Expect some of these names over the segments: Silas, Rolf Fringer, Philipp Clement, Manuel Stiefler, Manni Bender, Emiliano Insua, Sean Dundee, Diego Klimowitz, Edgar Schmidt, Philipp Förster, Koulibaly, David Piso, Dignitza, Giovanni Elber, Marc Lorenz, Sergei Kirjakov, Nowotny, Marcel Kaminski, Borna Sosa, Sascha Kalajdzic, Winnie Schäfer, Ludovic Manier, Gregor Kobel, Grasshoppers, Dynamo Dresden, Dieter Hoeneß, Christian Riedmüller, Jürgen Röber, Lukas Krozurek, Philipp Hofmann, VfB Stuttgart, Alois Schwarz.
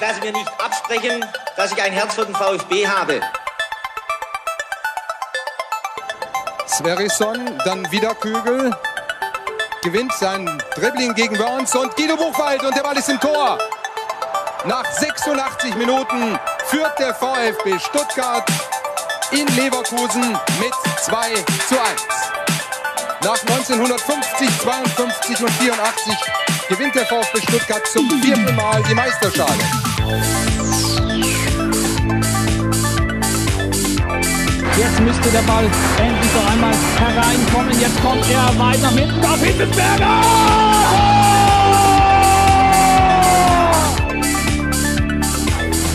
lasse mir nicht absprechen, dass ich ein Herz für den VfB habe. Sverrisson, dann wieder Kügel, gewinnt sein Dribbling gegen Wörns und Guido Buchwald und der Ball ist im Tor. Nach 86 Minuten führt der VfB Stuttgart in Leverkusen mit 2:1. Nach 1950, 52 und 84 gewinnt der VfB Stuttgart zum vierten Mal die Meisterschale. Jetzt müsste der Ball endlich noch einmal hereinkommen. Jetzt kommt er weit nach hinten auf Hitzlsberger!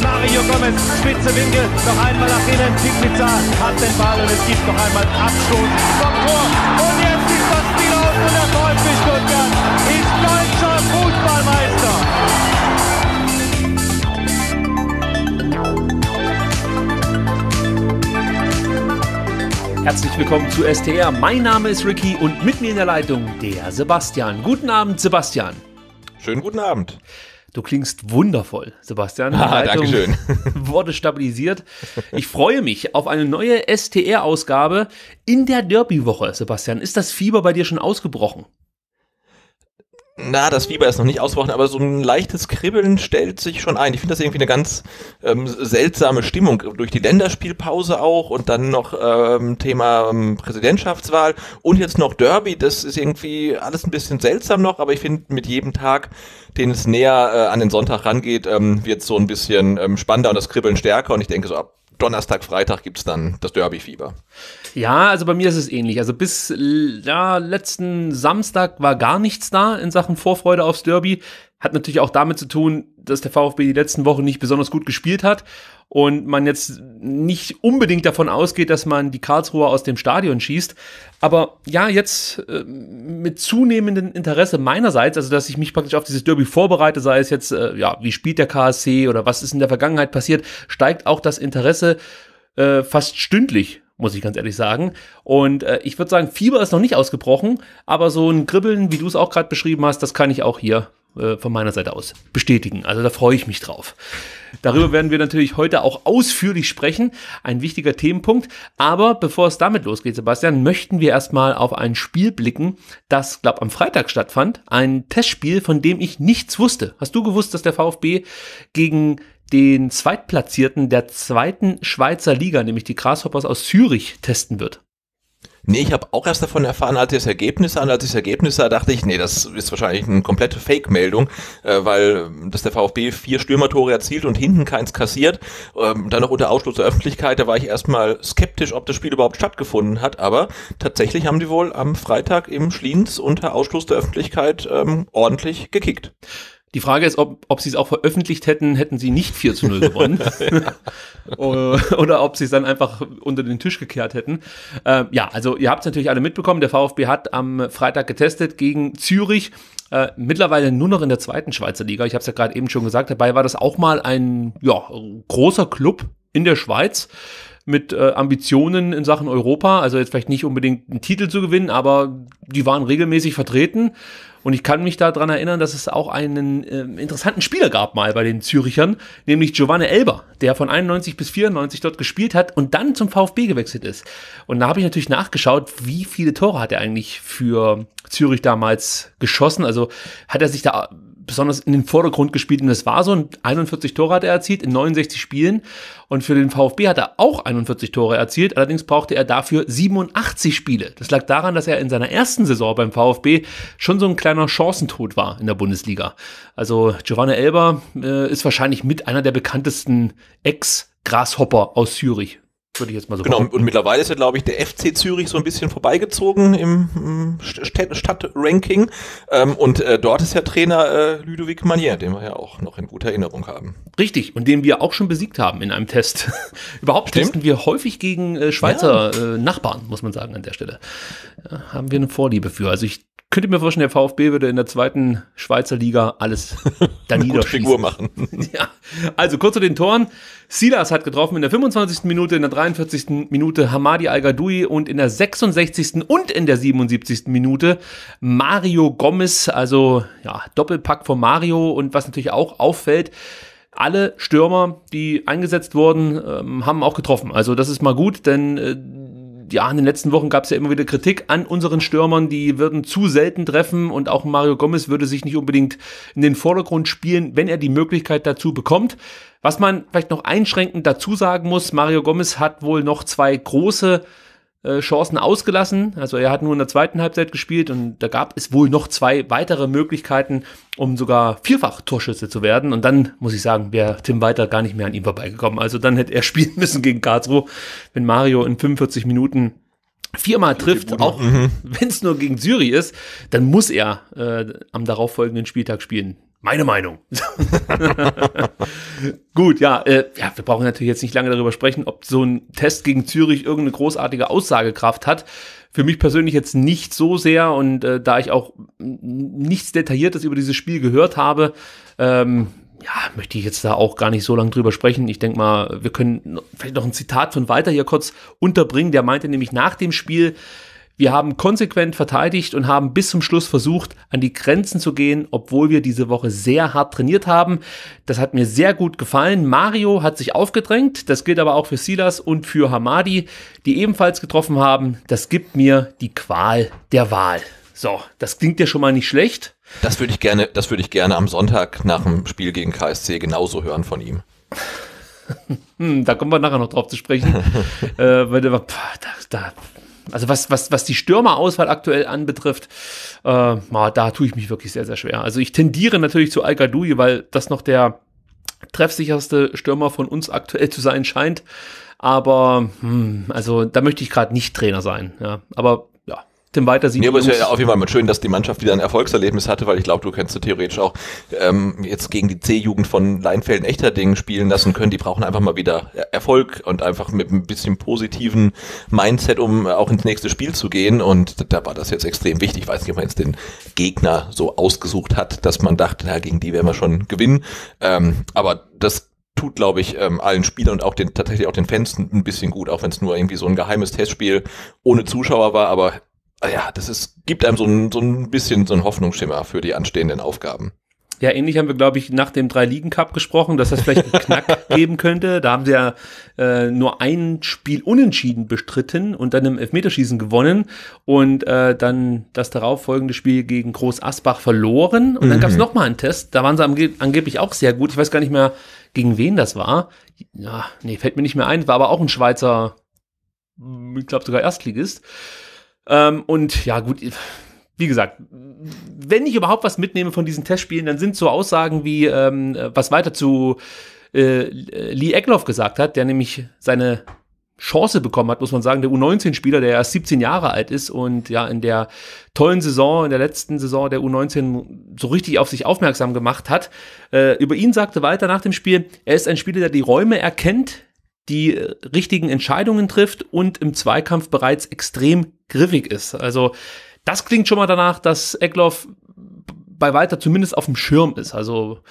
Mario Gomez, spitze Winkel, noch einmal nach innen. Dignitza hat den Ball und es gibt noch einmal einen Abstoß vom Tor. Und jetzt ist das Spiel aus und der VfB Stuttgart ist deutscher Fußballmeister. Herzlich willkommen zu STR. Mein Name ist Ricky und mit mir in der Leitung der Sebastian. Guten Abend, Sebastian. Schönen guten Abend. Du klingst wundervoll, Sebastian. Dankeschön. Wurde stabilisiert. Ich freue mich auf eine neue STR-Ausgabe in der Derby-Woche. Sebastian, ist das Fieber bei dir schon ausgebrochen? Na, das Fieber ist noch nicht ausgebrochen, aber so ein leichtes Kribbeln stellt sich schon ein. Ich finde das irgendwie eine ganz seltsame Stimmung. Durch die Länderspielpause auch und dann noch Thema Präsidentschaftswahl und jetzt noch Derby. Das ist irgendwie alles ein bisschen seltsam noch, aber ich finde, mit jedem Tag, den es näher an den Sonntag rangeht, wird es so ein bisschen spannender und das Kribbeln stärker. Und ich denke so ab Donnerstag, Freitag gibt es dann das Derby-Fieber. Ja, also bei mir ist es ähnlich. Also bis letzten Samstag war gar nichts da in Sachen Vorfreude aufs Derby. Hat natürlich auch damit zu tun, dass der VfB die letzten Wochen nicht besonders gut gespielt hat und man jetzt nicht unbedingt davon ausgeht, dass man die Karlsruher aus dem Stadion schießt. Aber ja, jetzt mit zunehmendem Interesse meinerseits, also dass ich mich praktisch auf dieses Derby vorbereite, sei es jetzt, ja, wie spielt der KSC oder was ist in der Vergangenheit passiert, steigt auch das Interesse fast stündlich, muss ich ganz ehrlich sagen. Und ich würde sagen, Fieber ist noch nicht ausgebrochen, aber so ein Kribbeln, wie du es auch gerade beschrieben hast, das kann ich auch hier von meiner Seite aus bestätigen. Also da freue ich mich drauf. Darüber werden wir natürlich heute auch ausführlich sprechen. Ein wichtiger Themenpunkt. Aber bevor es damit losgeht, Sebastian, möchten wir erstmal auf ein Spiel blicken, das, glaube ich, am Freitag stattfand. Ein Testspiel, von dem ich nichts wusste. Hast du gewusst, dass der VfB gegen den Zweitplatzierten der zweiten Schweizer Liga, nämlich die Grasshoppers aus Zürich, testen wird? Nee, ich habe auch erst davon erfahren, als ich das Ergebnis sah. Und als ich das Ergebnis sah, dachte ich, nee, das ist wahrscheinlich eine komplette Fake-Meldung, weil dass der VfB 4 Stürmertore erzielt und hinten keins kassiert. Dann noch unter Ausschluss der Öffentlichkeit, da war ich erstmal skeptisch, ob das Spiel überhaupt stattgefunden hat. Aber tatsächlich haben die wohl am Freitag im Schliens unter Ausschluss der Öffentlichkeit ordentlich gekickt. Die Frage ist, ob sie es auch veröffentlicht hätten, hätten sie nicht 4:0 gewonnen. Oder ob sie es dann einfach unter den Tisch gekehrt hätten. Ja, also ihr habt es natürlich alle mitbekommen, der VfB hat am Freitag getestet gegen Zürich. Mittlerweile nur noch in der zweiten Schweizer Liga. Ich habe es ja gerade eben schon gesagt, dabei war das auch mal ein großer Club in der Schweiz mit Ambitionen in Sachen Europa. Also jetzt vielleicht nicht unbedingt einen Titel zu gewinnen, aber die waren regelmäßig vertreten. Und ich kann mich daran erinnern, dass es auch einen interessanten Spieler gab mal bei den Zürichern, nämlich Giovanni Elber, der von 91 bis 94 dort gespielt hat und dann zum VfB gewechselt ist. Und da habe ich natürlich nachgeschaut, wie viele Tore hat er eigentlich für Zürich damals geschossen. Also hat er sich da besonders in den Vordergrund gespielt und das war so. 41 Tore hat er erzielt in 69 Spielen und für den VfB hat er auch 41 Tore erzielt, allerdings brauchte er dafür 87 Spiele. Das lag daran, dass er in seiner ersten Saison beim VfB schon so ein kleiner Chancentod war in der Bundesliga. Also Giovanni Elber ist wahrscheinlich mit einer der bekanntesten Ex-Grashopper aus Zürich. Würde ich jetzt mal so genau, und mittlerweile ist ja, glaube ich, der FC Zürich so ein bisschen vorbeigezogen im Stadtranking. Dort ist ja Trainer Ludovic Manier, den wir ja auch noch in guter Erinnerung haben. Richtig, und den wir auch schon besiegt haben in einem Test. Überhaupt stimmt. Testen wir häufig gegen Schweizer Nachbarn, muss man sagen, an der Stelle. Da haben wir eine Vorliebe für. Also ich könnte mir vorstellen, der VfB würde in der zweiten Schweizer Liga alles da niederschießen. Figur machen. Ja. Also kurz zu den Toren. Silas hat getroffen in der 25. Minute, in der 43. Minute Hamadi Al-Ghadoui und in der 66. und in der 77. Minute Mario Gomez, also ja, Doppelpack von Mario. Und was natürlich auch auffällt, alle Stürmer, die eingesetzt wurden, haben auch getroffen. Also das ist mal gut, denn ja, in den letzten Wochen gab es ja immer wieder Kritik an unseren Stürmern, die würden zu selten treffen und auch Mario Gomez würde sich nicht unbedingt in den Vordergrund spielen, wenn er die Möglichkeit dazu bekommt. Was man vielleicht noch einschränkend dazu sagen muss, Mario Gomez hat wohl noch zwei große Chancen ausgelassen, also er hat nur in der zweiten Halbzeit gespielt und da gab es wohl noch zwei weitere Möglichkeiten, um sogar vierfach Torschütze zu werden und dann, muss ich sagen, wäre Tim Walter gar nicht mehr an ihm vorbeigekommen, also dann hätte er spielen müssen gegen Karlsruhe, wenn Mario in 45 Minuten viermal trifft, auch wenn es nur gegen Zürich ist, dann muss er am darauffolgenden Spieltag spielen. Meine Meinung. Gut, ja, ja, wir brauchen natürlich jetzt nicht lange darüber sprechen, ob so ein Test gegen Zürich irgendeine großartige Aussagekraft hat. Für mich persönlich jetzt nicht so sehr und da ich auch nichts Detailliertes über dieses Spiel gehört habe, ja, möchte ich jetzt da auch gar nicht so lange drüber sprechen. Ich denke mal, wir können vielleicht noch ein Zitat von Walter hier kurz unterbringen. Der meinte nämlich nach dem Spiel: Wir haben konsequent verteidigt und haben bis zum Schluss versucht, an die Grenzen zu gehen, obwohl wir diese Woche sehr hart trainiert haben. Das hat mir sehr gut gefallen. Mario hat sich aufgedrängt. Das gilt aber auch für Silas und für Hamadi, die ebenfalls getroffen haben. Das gibt mir die Qual der Wahl. So, das klingt ja schon mal nicht schlecht. Das würde ich gerne am Sonntag nach dem Spiel gegen KSC genauso hören von ihm. Da kommen wir nachher noch drauf zu sprechen. Also was die Stürmerauswahl aktuell anbetrifft, da tue ich mich wirklich sehr, sehr schwer. Also ich tendiere natürlich zu Al-Ghadoui, weil das noch der treffsicherste Stürmer von uns aktuell zu sein scheint. Aber also da möchte ich gerade nicht Trainer sein. Ja. Aber ja, Tim Walter sieht... Nee, aber es ist ja auf jeden Fall mal schön, dass die Mannschaft wieder ein Erfolgserlebnis hatte, weil ich glaube, du könntest theoretisch auch jetzt gegen die C-Jugend von Leinfelden-Echterdingen spielen lassen können. Die brauchen einfach mal wieder Erfolg und einfach mit ein bisschen positiven Mindset, um auch ins nächste Spiel zu gehen. Und da war das jetzt extrem wichtig. Ich weiß nicht, ob man jetzt den Gegner so ausgesucht hat, dass man dachte, na, gegen die werden wir schon gewinnen. Aber das tut, glaube ich, allen Spielern und auch tatsächlich auch den Fans ein bisschen gut, auch wenn es nur irgendwie so ein geheimes Testspiel ohne Zuschauer war, aber ja, das gibt einem so ein bisschen so einen Hoffnungsschimmer für die anstehenden Aufgaben. Ja, ähnlich haben wir, glaube ich, nach dem 3-Ligen-Cup gesprochen, dass das vielleicht einen Knack geben könnte. Da haben sie ja nur ein Spiel unentschieden bestritten und dann im Elfmeterschießen gewonnen und dann das darauffolgende Spiel gegen Groß Asbach verloren. Und dann gab es nochmal einen Test, da waren sie angeblich auch sehr gut. Ich weiß gar nicht mehr, gegen wen das war. Ja, nee, fällt mir nicht mehr ein. War aber auch ein Schweizer, ich glaube sogar Erstligist. Und ja, gut, wie gesagt, wenn ich überhaupt was mitnehme von diesen Testspielen, dann sind so Aussagen wie, was weiter zu Lee Eckloff gesagt hat, der nämlich seine Chance bekommen hat, muss man sagen, der U19-Spieler, der erst 17 Jahre alt ist und ja in der tollen Saison, in der letzten Saison der U19 so richtig auf sich aufmerksam gemacht hat. Über ihn sagte Walter nach dem Spiel, er ist ein Spieler, der die Räume erkennt, die richtigen Entscheidungen trifft und im Zweikampf bereits extrem griffig ist. Also das klingt schon mal danach, dass Eckloff bei Walter zumindest auf dem Schirm ist. Also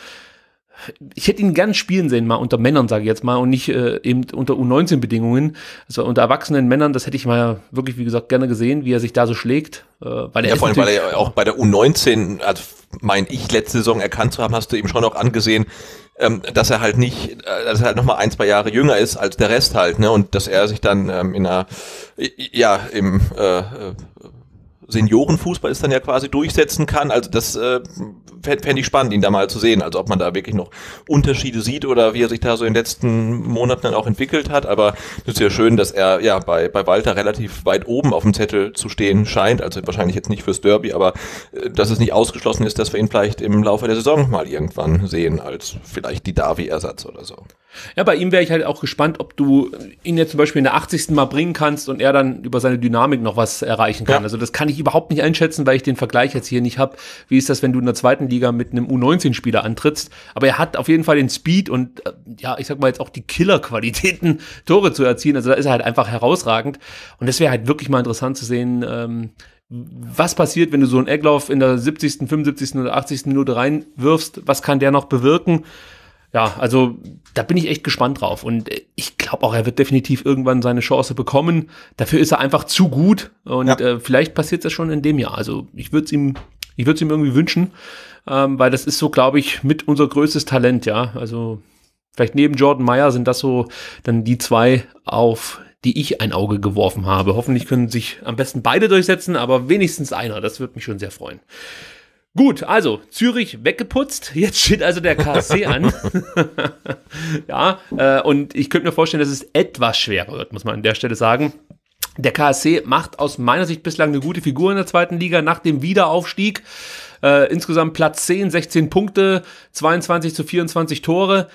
ich hätte ihn gern spielen sehen, mal unter Männern, sage ich jetzt mal, und nicht eben unter U19-Bedingungen. Also unter erwachsenen Männern, das hätte ich mal wirklich, wie gesagt, gerne gesehen, wie er sich da so schlägt. Weil ja, vor allem, weil er auch bei der U19, also meine ich, letzte Saison erkannt zu haben, hast du eben schon auch angesehen, dass er halt nicht, dass er halt nochmal 1-2 Jahre jünger ist als der Rest halt, ne, und dass er sich dann im Seniorenfußball ist dann ja quasi durchsetzen kann, also das fände ich spannend, ihn da mal zu sehen, also ob man da wirklich noch Unterschiede sieht oder wie er sich da so in den letzten Monaten dann auch entwickelt hat, aber es ist ja schön, dass er ja bei Walter relativ weit oben auf dem Zettel zu stehen scheint, also wahrscheinlich jetzt nicht fürs Derby, aber dass es nicht ausgeschlossen ist, dass wir ihn vielleicht im Laufe der Saison mal irgendwann sehen, als vielleicht die Davi-Ersatz oder so. Ja, bei ihm wäre ich halt auch gespannt, ob du ihn jetzt zum Beispiel in der 80. Mal bringen kannst und er dann über seine Dynamik noch was erreichen kann, ja. Also das kann ich überhaupt nicht einschätzen, weil ich den Vergleich jetzt hier nicht habe. Wie ist das, wenn du in der zweiten Liga mit einem U19-Spieler antrittst? Aber er hat auf jeden Fall den Speed und, ja, ich sag mal jetzt auch die Killer-Qualitäten, Tore zu erzielen. Also da ist er halt einfach herausragend. Und das wäre halt wirklich mal interessant zu sehen, was passiert, wenn du so einen Eckloff in der 70., 75. oder 80. Minute reinwirfst? Was kann der noch bewirken? Ja, also da bin ich echt gespannt drauf und ich glaube auch, er wird definitiv irgendwann seine Chance bekommen. Dafür ist er einfach zu gut und ja, vielleicht passiert das schon in dem Jahr. Also ich würde es ihm irgendwie wünschen, weil das ist so, glaube ich, mit unser größtes Talent, ja. Also Vielleicht neben Jordan Meyer sind das so dann die zwei, auf die ich ein Auge geworfen habe. Hoffentlich können sich am besten beide durchsetzen, aber wenigstens einer. Das würde mich schon sehr freuen. Gut, also Zürich weggeputzt. Jetzt steht also der KSC an. Ja, und ich könnte mir vorstellen, dass es etwas schwerer wird, muss man an der Stelle sagen. Der KSC macht aus meiner Sicht bislang eine gute Figur in der zweiten Liga nach dem Wiederaufstieg. Insgesamt Platz 10, 16 Punkte, 22:24 Tore.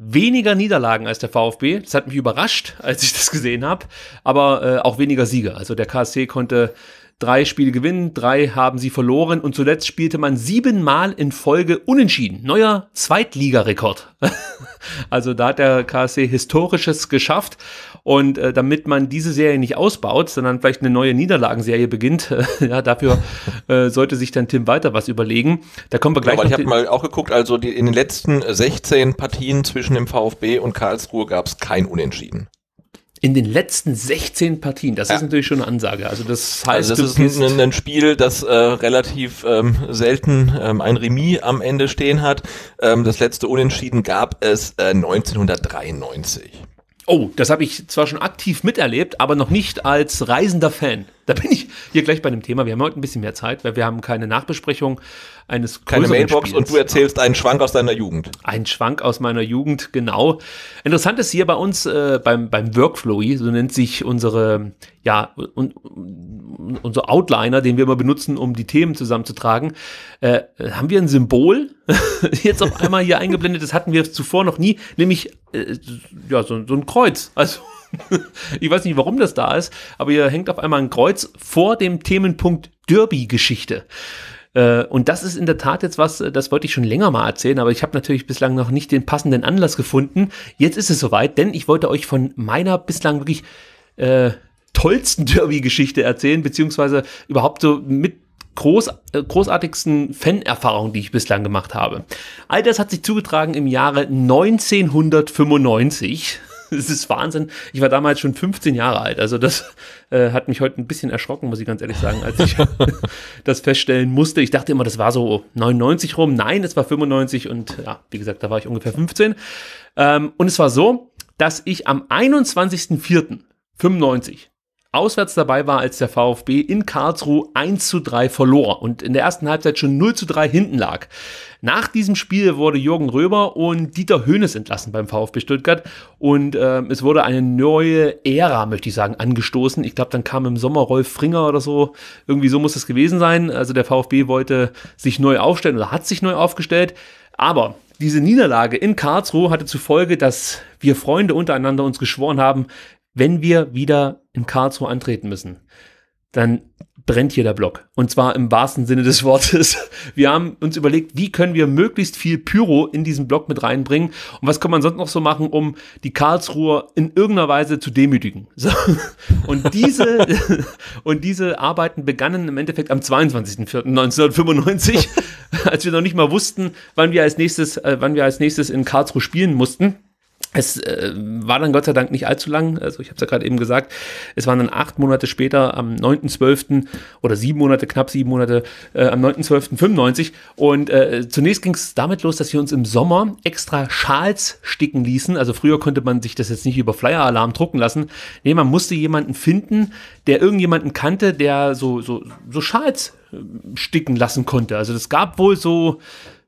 Weniger Niederlagen als der VfB. Das hat mich überrascht, als ich das gesehen habe. Aber auch weniger Siege. Also der KSC konnte 3 Spiele gewinnen, 3 haben sie verloren und zuletzt spielte man 7-mal in Folge unentschieden. Neuer Zweitligarekord. Also da hat der KSC Historisches geschafft und damit man diese Serie nicht ausbaut, sondern vielleicht eine neue Niederlagenserie beginnt, ja, dafür sollte sich dann Tim weiter was überlegen. Da kommen wir gleich. Ja, aber ich habe mal auch geguckt, also in den letzten 16 Partien zwischen dem VfB und Karlsruhe gab es kein Unentschieden. In den letzten 16 Partien, das ist natürlich schon eine Ansage. Also das heißt, also das ist ein Spiel, das relativ selten ein Remis am Ende stehen hat. Das letzte Unentschieden gab es 1993. Oh, das habe ich zwar schon aktiv miterlebt, aber noch nicht als reisender Fan. Da bin ich hier gleich bei dem Thema. Wir haben heute ein bisschen mehr Zeit, weil wir haben keine Nachbesprechung eines größeren Spiels. Keine Mailbox und du erzählst einen Schwank aus deiner Jugend. Ein Schwank aus meiner Jugend, genau. Interessant ist hier bei uns, beim Workflowy, so nennt sich unsere, ja, unser Outliner, den wir immer benutzen, um die Themen zusammenzutragen. Haben wir ein Symbol jetzt auf einmal hier eingeblendet? Das hatten wir zuvor noch nie, nämlich ja, so ein Kreuz. Also ich weiß nicht, warum das da ist, aber hier hängt auf einmal ein Kreuz vor dem Themenpunkt Derby-Geschichte. Und das ist in der Tat jetzt was, das wollte ich schon länger mal erzählen, aber ich habe natürlich bislang noch nicht den passenden Anlass gefunden. Jetzt ist es soweit, denn ich wollte euch von meiner bislang wirklich tollsten Derby-Geschichte erzählen, beziehungsweise überhaupt so mit großartigsten Fan-Erfahrung, die ich bislang gemacht habe. All das hat sich zugetragen im Jahre 1995. Es ist Wahnsinn. Ich war damals schon 15 Jahre alt. Also das hat mich heute ein bisschen erschrocken, muss ich ganz ehrlich sagen, als ich das feststellen musste. Ich dachte immer, das war so 99 rum. Nein, es war 95 und ja, wie gesagt, da war ich ungefähr 15. Und es war so, dass ich am 21.04.95 auswärts dabei war, als der VfB in Karlsruhe 1:3 verlor und in der ersten Halbzeit schon 0:3 hinten lag. Nach diesem Spiel wurde Jürgen Röber und Dieter Hoeneß entlassen beim VfB Stuttgart und es wurde eine neue Ära, möchte ich sagen, angestoßen. Ich glaube, dann kam im Sommer Rolf Fringer oder so, irgendwie so muss es gewesen sein. Also der VfB wollte sich neu aufstellen oder hat sich neu aufgestellt, aber diese Niederlage in Karlsruhe hatte zur Folge, dass wir Freunde untereinander uns geschworen haben, wenn wir wieder in Karlsruhe antreten müssen, dann brennt hier der Block. Und zwar im wahrsten Sinne des Wortes. Wir haben uns überlegt, wie können wir möglichst viel Pyro in diesen Block mit reinbringen und was kann man sonst noch so machen, um die Karlsruher in irgendeiner Weise zu demütigen. So. Und diese Arbeiten begannen im Endeffekt am 22.04.1995, als wir noch nicht mal wussten, wann wir als nächstes in Karlsruhe spielen mussten. Es war dann Gott sei Dank nicht allzu lang, also ich habe es ja gerade eben gesagt, es waren dann 8 Monate später am 9.12. oder knapp sieben Monate am 9.12.95 und zunächst ging es damit los, dass wir uns im Sommer extra Schals sticken ließen, also früher konnte man sich das jetzt nicht über Flyer-Alarm drucken lassen, nee, man musste jemanden finden, der irgendjemanden kannte, der so Schals sticken lassen konnte, also das gab wohl so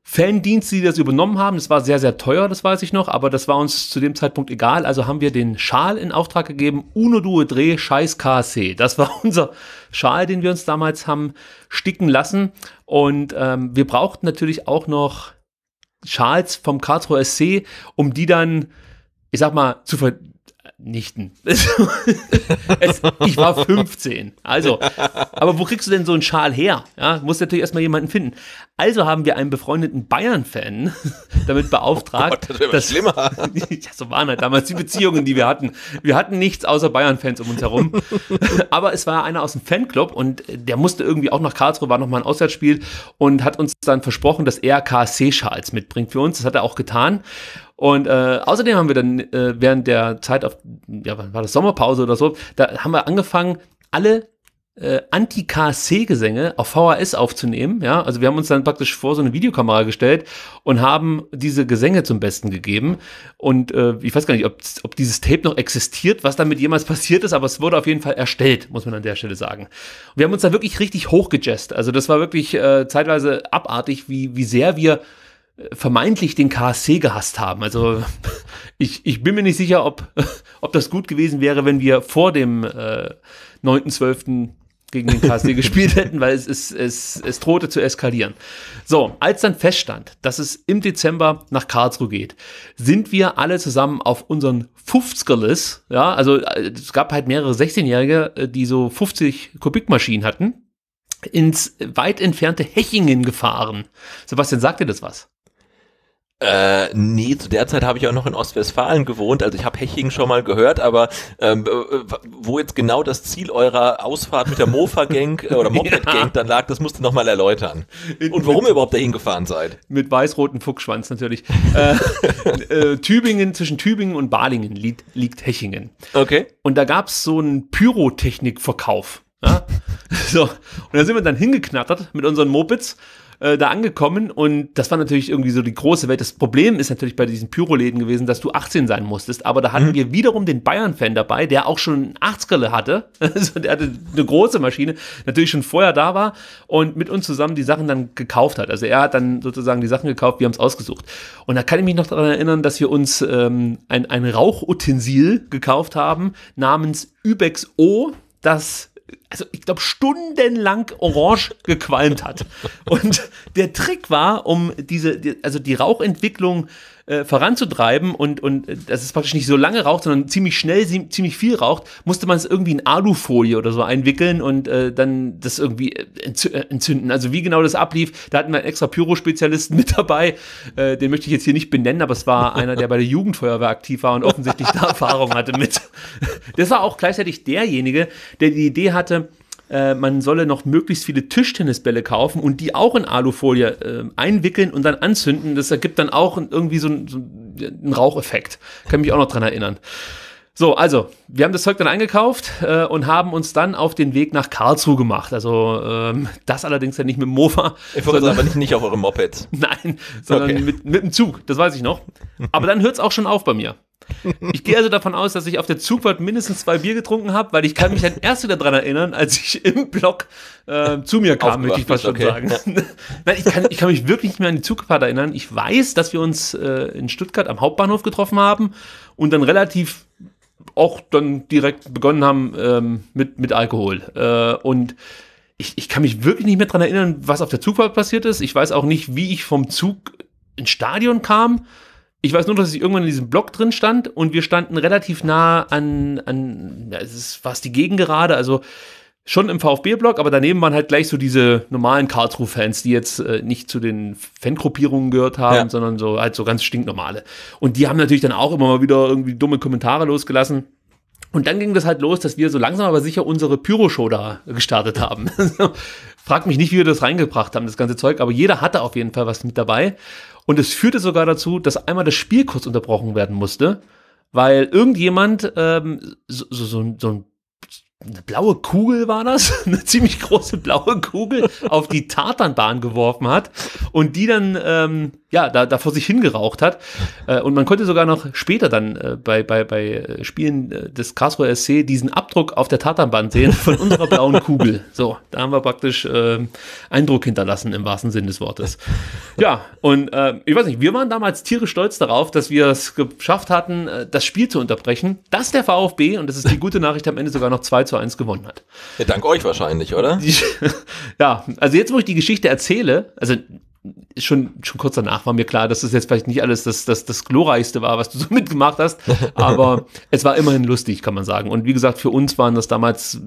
Fandienste, die das übernommen haben, das war sehr, sehr teuer, das weiß ich noch, aber das war uns zu dem Zeitpunkt egal, also haben wir den Schal in Auftrag gegeben, Uno Due Dreh, scheiß KSC, das war unser Schal, den wir uns damals haben sticken lassen und wir brauchten natürlich auch noch Schals vom Karlsruher SC, um die dann, ich sag mal, zu vernichten. Ich war 15, also, aber wo kriegst du denn so einen Schal her? Ja, musst natürlich erstmal jemanden finden. Also haben wir einen befreundeten Bayern-Fan damit beauftragt, oh Gott, das wäre schlimmer. Ja, so waren halt damals die Beziehungen, die wir hatten. Wir hatten nichts außer Bayern-Fans um uns herum. Aber es war einer aus dem Fanclub und der musste irgendwie auch nach Karlsruhe, war nochmal ein Auswärtsspiel und hat uns dann versprochen, dass er KSC-Schals mitbringt für uns. Das hat er auch getan. Und außerdem haben wir dann während der Zeit, wann war das, Sommerpause oder so, da haben wir angefangen, alle Anti-KSC-Gesänge auf VHS aufzunehmen, ja, also wir haben uns dann praktisch vor so eine Videokamera gestellt und haben diese Gesänge zum Besten gegeben und ich weiß gar nicht, ob dieses Tape noch existiert, was damit jemals passiert ist, aber es wurde auf jeden Fall erstellt, muss man an der Stelle sagen. Und wir haben uns da wirklich richtig hochgejazzt, also das war wirklich zeitweise abartig, wie sehr wir vermeintlich den KSC gehasst haben. Also ich bin mir nicht sicher, ob das gut gewesen wäre, wenn wir vor dem 9.12. gegen den KSC gespielt hätten, weil es drohte zu eskalieren. So, als dann feststand, dass es im Dezember nach Karlsruhe geht, sind wir alle zusammen auf unseren 50er-Liss, ja, also es gab halt mehrere 16-Jährige, die so 50 Kubikmaschinen hatten, ins weit entfernte Hechingen gefahren. Sebastian, sagt dir das was? Nee, zu der Zeit habe ich auch noch in Ostwestfalen gewohnt, also ich habe Hechingen schon mal gehört, aber wo jetzt genau das Ziel eurer Ausfahrt mit der Mofa-Gang oder Moped-Gang dann lag, das musst du nochmal erläutern. Und warum ihr überhaupt dahin gefahren seid. Mit weiß-roten Fuchsschwanz natürlich. Tübingen, zwischen Tübingen und Balingen liegt Hechingen. Okay. Und da gab es so einen Pyrotechnik-Verkauf. Ja? So. Und da sind wir dann hingeknattert mit unseren Mopeds, da angekommen und das war natürlich irgendwie so die große Welt. Das Problem ist natürlich bei diesen Pyroläden gewesen, dass du 18 sein musstest, aber da hatten wir wiederum den Bayern-Fan dabei, der auch schon einen 80erle hatte, also der hatte eine große Maschine, natürlich schon vorher da war und mit uns zusammen die Sachen dann gekauft hat. Also er hat dann sozusagen die Sachen gekauft, wir haben es ausgesucht. Und da kann ich mich noch daran erinnern, dass wir uns ein Rauchutensil gekauft haben, namens Übex O, das also ich glaube, stundenlang orange gequalmt hat. Und der Trick war, um die Rauchentwicklung voranzutreiben und dass es praktisch nicht so lange raucht, sondern ziemlich schnell, ziemlich viel raucht, musste man es irgendwie in Alufolie oder so einwickeln und dann das irgendwie entzünden. Also wie genau das ablief, da hatten wir einen extra Pyrospezialisten mit dabei, den möchte ich jetzt hier nicht benennen, aber es war einer, der bei der Jugendfeuerwehr aktiv war und offensichtlich da Erfahrung hatte mit. Das war auch gleichzeitig derjenige, der die Idee hatte, man solle noch möglichst viele Tischtennisbälle kaufen und die auch in Alufolie einwickeln und dann anzünden. Das ergibt dann auch irgendwie so einen Raucheffekt. Kann mich auch noch dran erinnern. So, also, wir haben das Zeug dann eingekauft und haben uns dann auf den Weg nach Karlsruhe gemacht. Also, das allerdings ja nicht mit dem Mofa. Ich wollte aber nicht auf eurem Moped. Nein, sondern okay. Mit dem Zug, das weiß ich noch. Aber dann hört es auch schon auf bei mir. Ich gehe also davon aus, dass ich auf der Zugfahrt mindestens 2 Bier getrunken habe, weil ich kann mich dann erst wieder daran erinnern, als ich im Block zu mir kam, möchte ich fast schon sagen. Ja. Nein, ich kann mich wirklich nicht mehr an die Zugfahrt erinnern. Ich weiß, dass wir uns in Stuttgart am Hauptbahnhof getroffen haben und dann relativ auch dann direkt begonnen haben mit Alkohol. Und ich kann mich wirklich nicht mehr daran erinnern, was auf der Zugfahrt passiert ist. Ich weiß auch nicht, wie ich vom Zug ins Stadion kam. Ich weiß nur, dass ich irgendwann in diesem Block drin stand und wir standen relativ nah an es ist fast die Gegengerade, also schon im VfB-Block, aber daneben waren halt gleich so diese normalen Karlsruhe-Fans, die jetzt nicht zu den Fangruppierungen gehört haben, ja, sondern so halt so ganz stinknormale. Und die haben natürlich dann auch immer mal wieder irgendwie dumme Kommentare losgelassen. Und dann ging das halt los, dass wir so langsam aber sicher unsere Pyroshow da gestartet haben. Frag mich nicht, wie wir das reingebracht haben, das ganze Zeug, aber jeder hatte auf jeden Fall was mit dabei. Und es führte sogar dazu, dass einmal das Spiel kurz unterbrochen werden musste, weil irgendjemand eine blaue Kugel war das, eine ziemlich große blaue Kugel auf die Tartanbahn geworfen hat und die dann da vor sich hingeraucht hat. Und man konnte sogar noch später dann bei Spielen des Karlsruher SC diesen Abdruck auf der Tartanbahn sehen von unserer blauen Kugel. So, da haben wir praktisch Eindruck hinterlassen im wahrsten Sinn des Wortes. Ja, und ich weiß nicht, wir waren damals tierisch stolz darauf, dass wir es geschafft hatten, das Spiel zu unterbrechen, dass der VfB, und das ist die gute Nachricht, am Ende sogar noch 2:1 gewonnen hat. Ja, dank euch wahrscheinlich, oder? Ja, also jetzt, wo ich die Geschichte erzähle, also schon kurz danach war mir klar, dass das jetzt vielleicht nicht alles das Glorreichste war, was du so mitgemacht hast, aber es war immerhin lustig, kann man sagen. Und wie gesagt, für uns waren das damals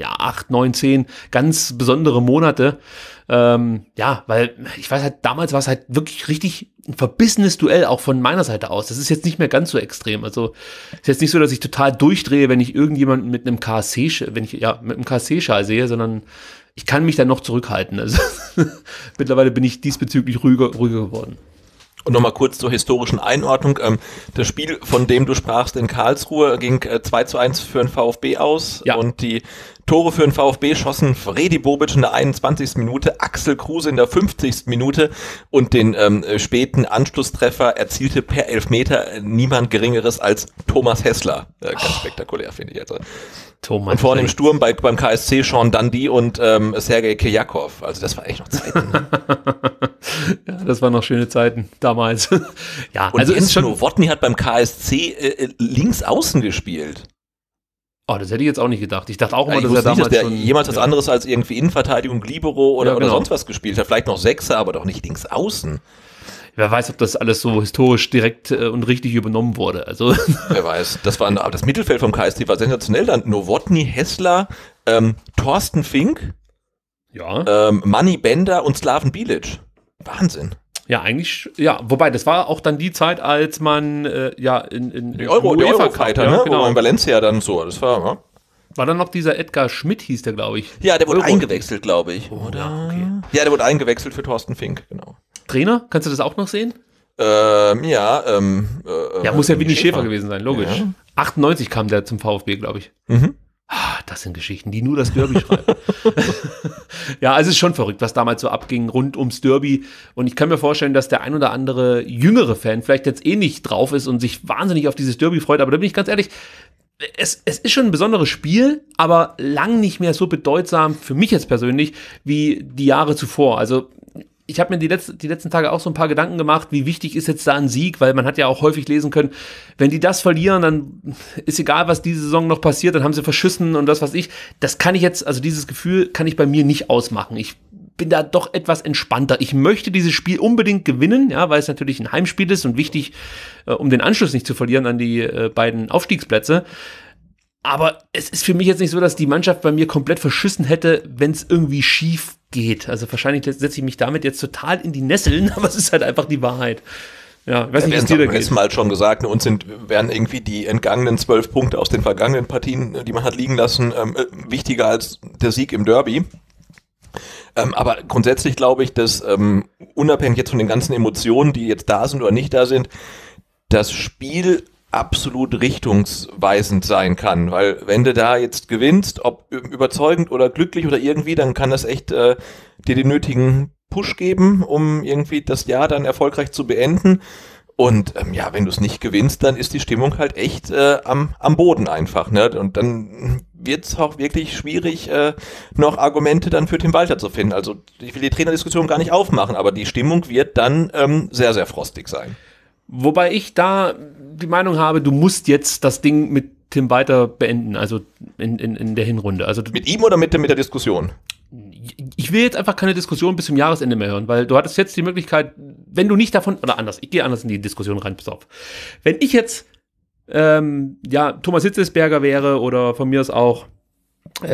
8, 9, 10 ganz besondere Monate, weil ich weiß halt, damals war es halt wirklich richtig ein verbissenes Duell, auch von meiner Seite aus. Das ist jetzt nicht mehr ganz so extrem, also ist jetzt nicht so, dass ich total durchdrehe, wenn ich irgendjemanden mit einem KSC-Schal sehe, sondern ich kann mich dann noch zurückhalten, also mittlerweile bin ich diesbezüglich ruhiger geworden. Und nochmal kurz zur historischen Einordnung. Das Spiel, von dem du sprachst in Karlsruhe, ging 2:1 für den VfB aus. Ja. Und die Tore für den VfB schossen Fredi Bobic in der 21. Minute, Axel Kruse in der 50. Minute und den späten Anschlusstreffer erzielte per Elfmeter niemand Geringeres als Thomas Hessler. Ganz spektakulär, finde ich. Also. Thomas und vorne im Sturm beim KSC Sean Dundee und Sergei Kirjakov. Also das war echt noch Zeiten. Ne? Ja, das waren noch schöne Zeiten damals. Ja, und also ist schon Nowotny hat beim KSC links außen gespielt. Oh, das hätte ich jetzt auch nicht gedacht. Ich dachte auch immer, dass er damals nicht, dass der schon jemals was anderes als irgendwie Innenverteidigung, Libero oder, ja, genau, oder sonst was gespielt hat. Vielleicht noch Sechser, aber doch nicht links außen. Wer weiß, ob das alles so historisch direkt und richtig übernommen wurde. Also wer weiß. Aber das Mittelfeld vom KSC war sensationell. Dann Nowotny, Hessler, Thorsten Fink, ja, Manni Bender und Slaven Bilic. Wahnsinn. Ja, eigentlich, ja, wobei, das war auch dann die Zeit, als man, in Eurofighter, ne? Genau, in Valencia dann so, das war, ja. War dann noch dieser Edgar Schmidt, hieß der, glaube ich. Ja, der wurde eingewechselt, glaube ich, oder? Okay. Ja, der wurde eingewechselt für Thorsten Fink, genau. Trainer, kannst du das auch noch sehen? Ja, muss ja Winnie Schäfer gewesen sein, logisch. Ja. 98 kam der zum VfB, glaube ich. Mhm. Das sind Geschichten, die nur das Derby schreiben. Ja, also es ist schon verrückt, was damals so abging rund ums Derby. Und ich kann mir vorstellen, dass der ein oder andere jüngere Fan vielleicht jetzt eh nicht drauf ist und sich wahnsinnig auf dieses Derby freut. Aber da bin ich ganz ehrlich, es ist schon ein besonderes Spiel, aber lang nicht mehr so bedeutsam für mich jetzt persönlich wie die Jahre zuvor. Also ich habe mir die letzten Tage auch so ein paar Gedanken gemacht, wie wichtig ist jetzt da ein Sieg, weil man hat ja auch häufig lesen können, wenn die das verlieren, dann ist egal, was diese Saison noch passiert, dann haben sie verschissen und das, was ich, das kann ich jetzt, also dieses Gefühl kann ich bei mir nicht ausmachen. Ich bin da doch etwas entspannter. Ich möchte dieses Spiel unbedingt gewinnen, ja, weil es natürlich ein Heimspiel ist und wichtig, um den Anschluss nicht zu verlieren an die beiden Aufstiegsplätze. Aber es ist für mich jetzt nicht so, dass die Mannschaft bei mir komplett verschissen hätte, wenn es irgendwie schief geht. Also wahrscheinlich setze ich mich damit jetzt total in die Nesseln, aber es ist halt einfach die Wahrheit. Ja, ich weiß nicht, was dir da geht. Letztes Mal schon gesagt, uns wären irgendwie die entgangenen 12 Punkte aus den vergangenen Partien, die man hat liegen lassen, wichtiger als der Sieg im Derby. Aber grundsätzlich glaube ich, dass unabhängig jetzt von den ganzen Emotionen, die jetzt da sind oder nicht da sind, das Spiel absolut richtungsweisend sein kann, weil wenn du da jetzt gewinnst, ob überzeugend oder glücklich oder irgendwie, dann kann das echt dir den nötigen Push geben, um irgendwie das Jahr dann erfolgreich zu beenden. Und ja, wenn du es nicht gewinnst, dann ist die Stimmung halt echt am Boden einfach, ne? Und dann wird es auch wirklich schwierig, noch Argumente dann für Tim Walter zu finden. Also ich will die Trainerdiskussion gar nicht aufmachen, aber die Stimmung wird dann sehr, sehr frostig sein. Wobei ich da die Meinung habe, du musst jetzt das Ding mit Tim Walter beenden, also in der Hinrunde. Also mit ihm oder mit der Diskussion? Ich will jetzt einfach keine Diskussion bis zum Jahresende mehr hören, weil du hattest jetzt die Möglichkeit, wenn du nicht davon, oder anders, ich gehe anders in die Diskussion rein, pass auf. Wenn ich jetzt Thomas Hitzlsberger wäre oder von mir aus auch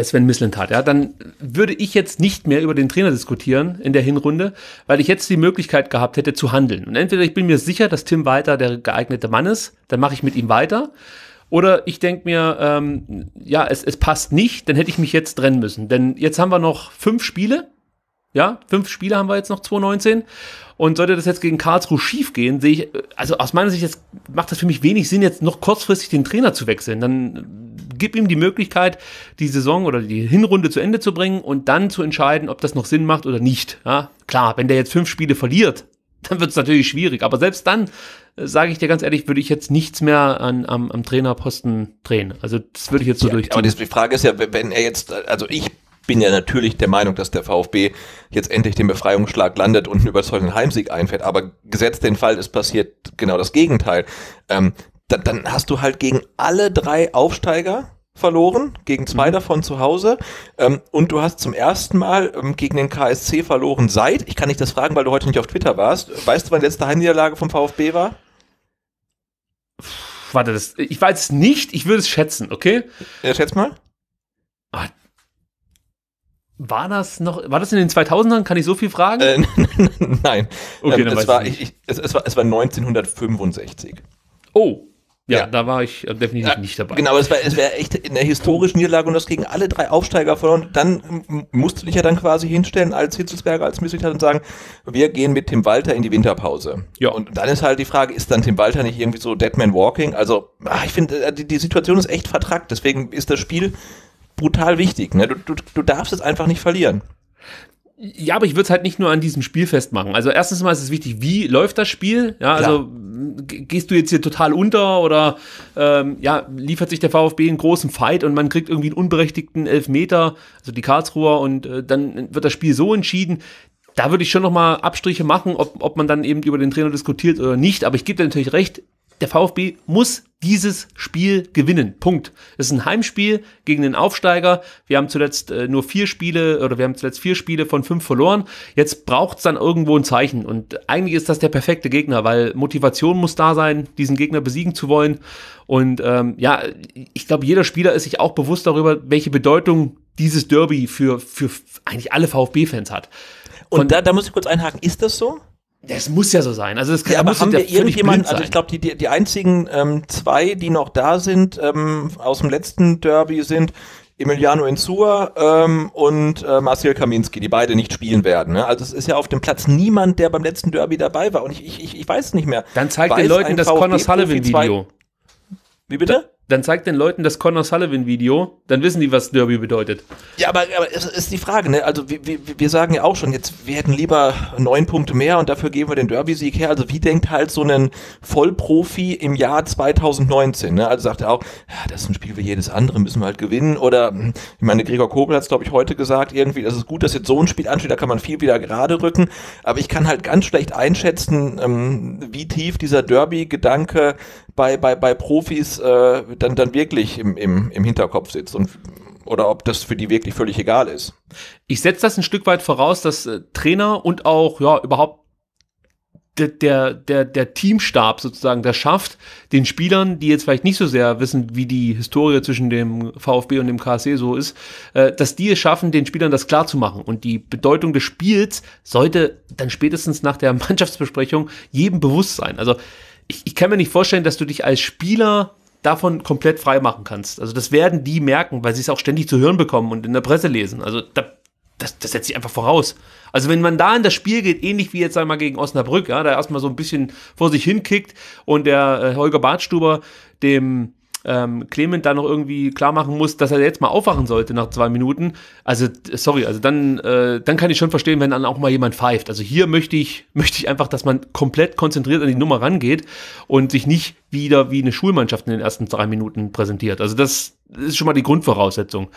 Sven Mislintat, ja, dann würde ich jetzt nicht mehr über den Trainer diskutieren in der Hinrunde, weil ich jetzt die Möglichkeit gehabt hätte zu handeln. Und entweder ich bin mir sicher, dass Tim Walter der geeignete Mann ist, dann mache ich mit ihm weiter. Oder ich denke mir, es passt nicht, dann hätte ich mich jetzt trennen müssen. Denn jetzt haben wir noch 5 Spiele. Ja, 5 Spiele haben wir jetzt noch 2019. Und sollte das jetzt gegen Karlsruhe schief gehen, sehe ich, also aus meiner Sicht, jetzt macht das für mich wenig Sinn, jetzt noch kurzfristig den Trainer zu wechseln. Dann gib ihm die Möglichkeit, die Saison oder die Hinrunde zu Ende zu bringen und dann zu entscheiden, ob das noch Sinn macht oder nicht. Ja, klar, wenn der jetzt 5 Spiele verliert, dann wird es natürlich schwierig. Aber selbst dann, sage ich dir ganz ehrlich, würde ich jetzt nichts mehr am Trainerposten drehen. Also das würde ich jetzt so durchziehen. Aber die Frage ist ja, wenn er jetzt, also ich bin ja natürlich der Meinung, dass der VfB jetzt endlich den Befreiungsschlag landet und einen überzeugenden Heimsieg einfährt, aber gesetzt den Fall, es passiert genau das Gegenteil, dann hast du halt gegen alle 3 Aufsteiger verloren, gegen 2 davon zu Hause, und du hast zum ersten Mal gegen den KSC verloren seit, ich kann dich das fragen, weil du heute nicht auf Twitter warst, weißt du, wann die letzte Heimniederlage vom VfB war? Warte, ich weiß es nicht, ich würde es schätzen, okay? Ja, schätz mal. Ach, war das in den 2000ern? Kann ich so viel fragen? Nein. Okay, dann es war 1965. Oh, Ja, da war ich definitiv nicht dabei. Genau, es wäre echt in der historischen Niederlage und das gegen alle drei Aufsteiger verloren. Dann musst du dich ja dann quasi hinstellen als Hitzlsberger, als Mislintat und sagen, wir gehen mit Tim Walter in die Winterpause. Ja. Und dann ist halt die Frage, ist dann Tim Walter nicht irgendwie so Deadman Walking? Also, ich finde, die Situation ist echt vertrackt. Deswegen ist das Spiel brutal wichtig. Ne? Du darfst es einfach nicht verlieren. Ja, aber ich würde es halt nicht nur an diesem Spiel festmachen. Also erstens mal ist es wichtig, wie läuft das Spiel? Ja, also gehst du jetzt hier total unter oder liefert sich der VfB einen großen Fight und man kriegt irgendwie einen unberechtigten Elfmeter, also die Karlsruher, und dann wird das Spiel so entschieden. Da würde ich schon nochmal Abstriche machen, ob man dann eben über den Trainer diskutiert oder nicht. Aber ich gebe dir natürlich recht, der VfB muss dieses Spiel gewinnen. Punkt. Es ist ein Heimspiel gegen den Aufsteiger. Wir haben zuletzt zuletzt 4 Spiele von 5 verloren. Jetzt braucht's dann irgendwo ein Zeichen. Und eigentlich ist das der perfekte Gegner, weil Motivation muss da sein, diesen Gegner besiegen zu wollen. Und ich glaube, jeder Spieler ist sich auch bewusst darüber, welche Bedeutung dieses Derby für eigentlich alle VfB-Fans hat. Und da muss ich kurz einhaken. Ist das so? Das muss ja so sein. Also das kann, aber haben wir irgendjemanden, also ich glaube, die einzigen zwei, die noch da sind, aus dem letzten Derby sind Emiliano Insua und Marcel Kaminski, die beide nicht spielen werden. Ne? Also es ist ja auf dem Platz niemand, der beim letzten Derby dabei war. Und ich weiß es nicht mehr. Dann zeigt den Leuten das Conor Sullivan-Video. Wie bitte? Dann zeigt den Leuten das Conor Sullivan-Video, dann wissen die, was Derby bedeutet. Ja, aber es ist die Frage, ne? Also wir sagen ja auch schon, jetzt, wir hätten lieber 9 Punkte mehr und dafür geben wir den Derby-Sieg her. Also wie denkt halt so ein Vollprofi im Jahr 2019? Ne? Also sagt er auch, ja, das ist ein Spiel wie jedes andere, müssen wir halt gewinnen. Oder, ich meine, Gregor Kobel hat es, glaube ich, heute gesagt, irgendwie, das ist gut, dass jetzt so ein Spiel ansteht, da kann man viel wieder gerade rücken. Aber ich kann halt ganz schlecht einschätzen, wie tief dieser Derby-Gedanke bei Profis dann wirklich im Hinterkopf sitzt oder ob das für die wirklich völlig egal ist. Ich setze das ein Stück weit voraus, dass Trainer und auch überhaupt der Teamstab sozusagen das schafft, den Spielern, die jetzt vielleicht nicht so sehr wissen, wie die Historie zwischen dem VfB und dem KSC so ist, dass die es schaffen, den Spielern das klar zu machen. Und die Bedeutung des Spiels sollte dann spätestens nach der Mannschaftsbesprechung jedem bewusst sein. Also ich kann mir nicht vorstellen, dass du dich als Spieler davon komplett frei machen kannst. Also das werden die merken, weil sie es auch ständig zu hören bekommen und in der Presse lesen. Also das setzt sich einfach voraus. Also wenn man da in das Spiel geht, ähnlich wie jetzt einmal gegen Osnabrück, ja, da erstmal so ein bisschen vor sich hinkickt und der Holger Badstuber dem Clement da noch irgendwie klar machen muss, dass er jetzt mal aufwachen sollte nach 2 Minuten. Also sorry, also dann kann ich schon verstehen, wenn dann auch mal jemand pfeift. Also hier möchte ich einfach, dass man komplett konzentriert an die Nummer rangeht und sich nicht wieder wie eine Schulmannschaft in den ersten 3 Minuten präsentiert. Also das ist schon mal die Grundvoraussetzung.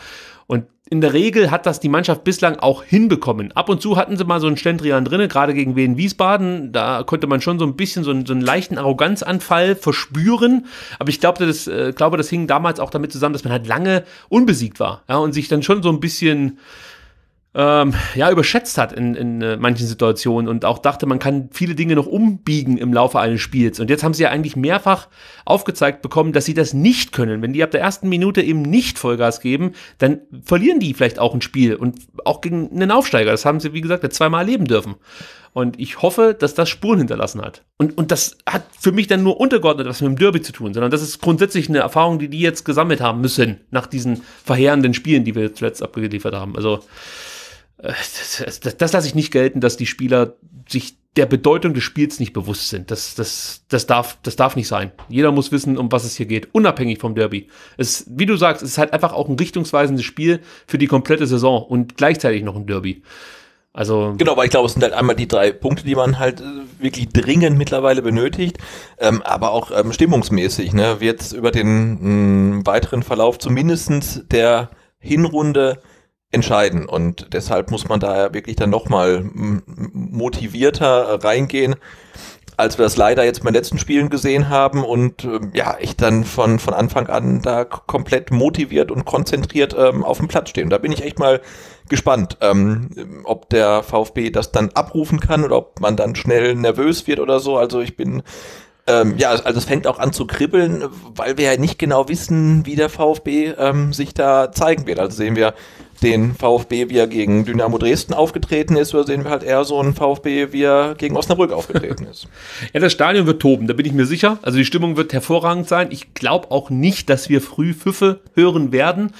Und in der Regel hat das die Mannschaft bislang auch hinbekommen. Ab und zu hatten sie mal so einen Schlendrian drinne, gerade gegen Wien Wiesbaden. Da konnte man schon so ein bisschen so einen leichten Arroganzanfall verspüren. Aber ich glaube, das hing damals auch damit zusammen, dass man halt lange unbesiegt war. Ja, und sich dann schon so ein bisschen überschätzt hat in manchen Situationen und auch dachte, man kann viele Dinge noch umbiegen im Laufe eines Spiels. Und jetzt haben sie ja eigentlich mehrfach aufgezeigt bekommen, dass sie das nicht können. Wenn die ab der ersten Minute eben nicht Vollgas geben, dann verlieren die vielleicht auch ein Spiel und auch gegen einen Aufsteiger. Das haben sie, wie gesagt, 2-mal erleben dürfen. Und ich hoffe, dass das Spuren hinterlassen hat. Und das hat für mich dann nur untergeordnet was mit dem Derby zu tun, sondern das ist grundsätzlich eine Erfahrung, die jetzt gesammelt haben müssen nach diesen verheerenden Spielen, die wir zuletzt abgeliefert haben. Also das lasse ich nicht gelten, dass die Spieler sich der Bedeutung des Spiels nicht bewusst sind. Das darf nicht sein. Jeder muss wissen, um was es hier geht, unabhängig vom Derby. Wie du sagst, es ist halt einfach auch ein richtungsweisendes Spiel für die komplette Saison und gleichzeitig noch ein Derby. Also genau, weil ich glaube, es sind halt einmal die 3 Punkte, die man halt wirklich dringend mittlerweile benötigt, aber auch stimmungsmäßig, ne, wird über den weiteren Verlauf zumindest der Hinrunde entscheiden und deshalb muss man da ja wirklich dann nochmal motivierter reingehen, als wir das leider jetzt bei den letzten Spielen gesehen haben und ich dann von Anfang an da komplett motiviert und konzentriert auf dem Platz stehen. Da bin ich echt mal gespannt, ob der VfB das dann abrufen kann oder ob man dann schnell nervös wird oder so. Also ich bin, also es fängt auch an zu kribbeln, weil wir ja nicht genau wissen, wie der VfB sich da zeigen wird. Also sehen wir den VfB, wie er gegen Dynamo Dresden aufgetreten ist, oder sehen wir halt eher so einen VfB, wie er gegen Osnabrück aufgetreten ist? Ja, das Stadion wird toben, da bin ich mir sicher. Also die Stimmung wird hervorragend sein. Ich glaube auch nicht, dass wir früh Pfiffe hören werden.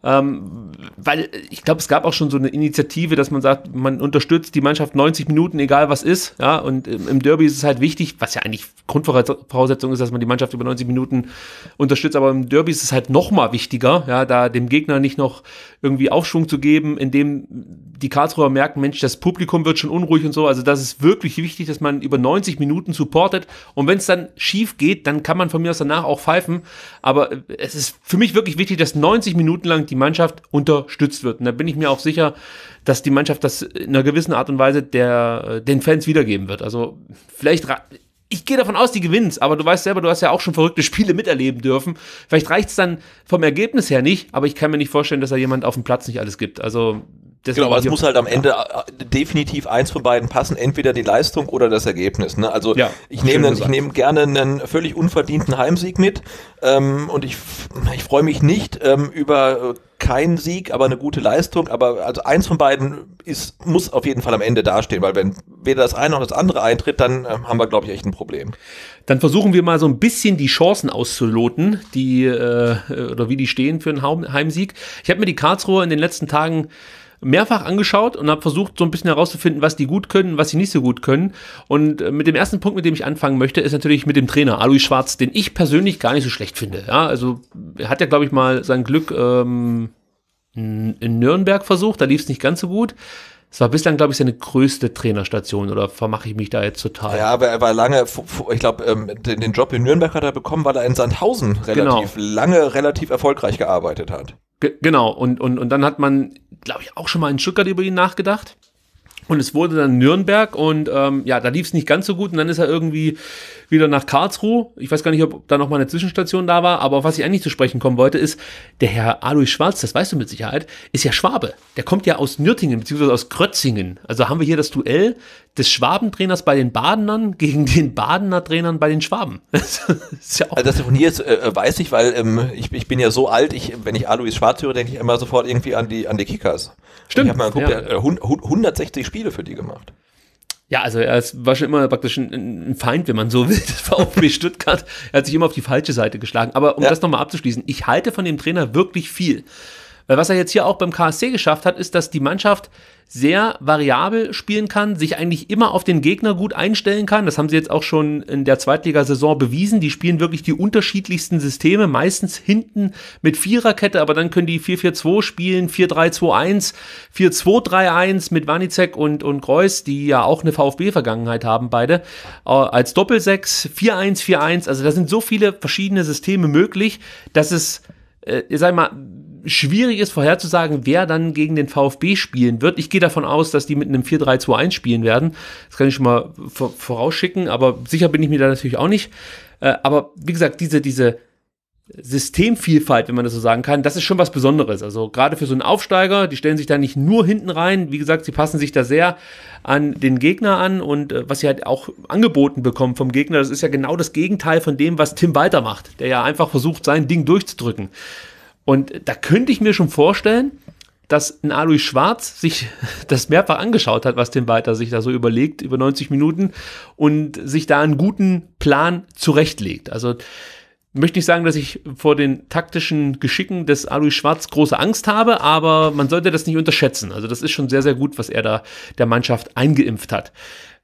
Weil ich glaube, es gab auch schon so eine Initiative, dass man sagt, man unterstützt die Mannschaft 90 Minuten, egal was ist, ja, und im Derby ist es halt wichtig, was ja eigentlich Grundvoraussetzung ist, dass man die Mannschaft über 90 Minuten unterstützt, aber im Derby ist es halt noch mal wichtiger, ja, da dem Gegner nicht noch irgendwie Aufschwung zu geben, indem die Karlsruher merken, Mensch, das Publikum wird schon unruhig und so, also das ist wirklich wichtig, dass man über 90 Minuten supportet, und wenn es dann schief geht, dann kann man von mir aus danach auch pfeifen, aber es ist für mich wirklich wichtig, dass 90 Minuten lang die Mannschaft unterstützt wird. Und da bin ich mir auch sicher, dass die Mannschaft das in einer gewissen Art und Weise den Fans wiedergeben wird. Also vielleicht, ich gehe davon aus, die gewinnen es, aber du weißt selber, du hast ja auch schon verrückte Spiele miterleben dürfen. Vielleicht reicht es dann vom Ergebnis her nicht, aber ich kann mir nicht vorstellen, dass da jemand auf dem Platz nicht alles gibt. Also genau, aber es muss halt am Ende definitiv eins von beiden passen, entweder die Leistung oder das Ergebnis. Ne? Also ja, ich nehme gerne einen völlig unverdienten Heimsieg mit, und ich freue mich nicht über keinen Sieg, aber eine gute Leistung, aber also eins von beiden muss auf jeden Fall am Ende dastehen, weil wenn weder das eine noch das andere eintritt, dann haben wir, glaube ich, echt ein Problem. Dann versuchen wir mal so ein bisschen die Chancen auszuloten, die oder wie die stehen für einen Heimsieg. Ich habe mir die Karlsruher in den letzten Tagen mehrfach angeschaut und habe versucht, so ein bisschen herauszufinden, was die gut können, was sie nicht so gut können. Und mit dem ersten Punkt, mit dem ich anfangen möchte, ist natürlich mit dem Trainer, Alois Schwarz, den ich persönlich gar nicht so schlecht finde. Ja, also er hat ja, glaube ich, mal sein Glück in Nürnberg versucht, da lief es nicht ganz so gut. Es war bislang, glaube ich, seine größte Trainerstation, oder vermache ich mich da jetzt total? Ja, aber er war lange, ich glaube, den Job in Nürnberg hat er bekommen, weil er in Sandhausen relativ lange, relativ erfolgreich gearbeitet hat. Genau, und dann hat man, glaube ich, auch schon mal in Stuttgart über ihn nachgedacht. Und es wurde dann Nürnberg und ja, da lief es nicht ganz so gut. Und dann ist er irgendwie wieder nach Karlsruhe. Ich weiß gar nicht, ob da nochmal eine Zwischenstation da war. Aber auf was ich eigentlich zu sprechen kommen wollte, ist, der Herr Alois Schwarz, das weißt du mit Sicherheit, ist ja Schwabe. Der kommt ja aus Nürtingen, beziehungsweise aus Krötzingen. Also haben wir hier das Duell des Schwabentrainers bei den Badenern gegen den Badener Trainern bei den Schwaben. Das ist ja auch, also das von hier ist, weiß ich, weil ich bin ja so alt, wenn ich Alois Schwarz höre, denke ich immer sofort irgendwie an die Kickers. Stimmt. Ich habe mal geguckt, ja. Der hat 160 Spiele für die gemacht. Ja, also er war schon immer praktisch ein Feind, wenn man so will, das VfB Stuttgart. Er hat sich immer auf die falsche Seite geschlagen. Aber um das nochmal abzuschließen, ich halte von dem Trainer wirklich viel. Weil was er jetzt hier auch beim KSC geschafft hat, ist, dass die Mannschaft sehr variabel spielen kann, sich eigentlich immer auf den Gegner gut einstellen kann. Das haben sie jetzt auch schon in der Zweitligasaison bewiesen. Die spielen wirklich die unterschiedlichsten Systeme, meistens hinten mit Viererkette, aber dann können die 4-4-2 spielen, 4-3-2-1, 4-2-3-1 mit Wanitzek und Kreuz, die ja auch eine VfB-Vergangenheit haben beide, als Doppelsechs, 4-1-4-1. Also da sind so viele verschiedene Systeme möglich, dass es, sag ich mal, schwierig ist vorherzusagen, wer dann gegen den VfB spielen wird. Ich gehe davon aus, dass die mit einem 4-3-2-1 spielen werden. Das kann ich schon mal vorausschicken, aber sicher bin ich mir da natürlich auch nicht. Aber wie gesagt, diese Systemvielfalt, wenn man das so sagen kann, das ist schon was Besonderes. Also gerade für so einen Aufsteiger, die stellen sich da nicht nur hinten rein. Wie gesagt, sie passen sich da sehr an den Gegner an, und was sie halt auch angeboten bekommen vom Gegner, das ist ja genau das Gegenteil von dem, was Tim Walter macht, der ja einfach versucht, sein Ding durchzudrücken. Und da könnte ich mir schon vorstellen, dass ein Alois Schwarz sich das mehrfach angeschaut hat, was Tim Walter sich da so überlegt, über 90 Minuten, und sich da einen guten Plan zurechtlegt. Also möchte nicht sagen, dass ich vor den taktischen Geschicken des Alois Schwarz große Angst habe, aber man sollte das nicht unterschätzen. Also das ist schon sehr, sehr gut, was er da der Mannschaft eingeimpft hat.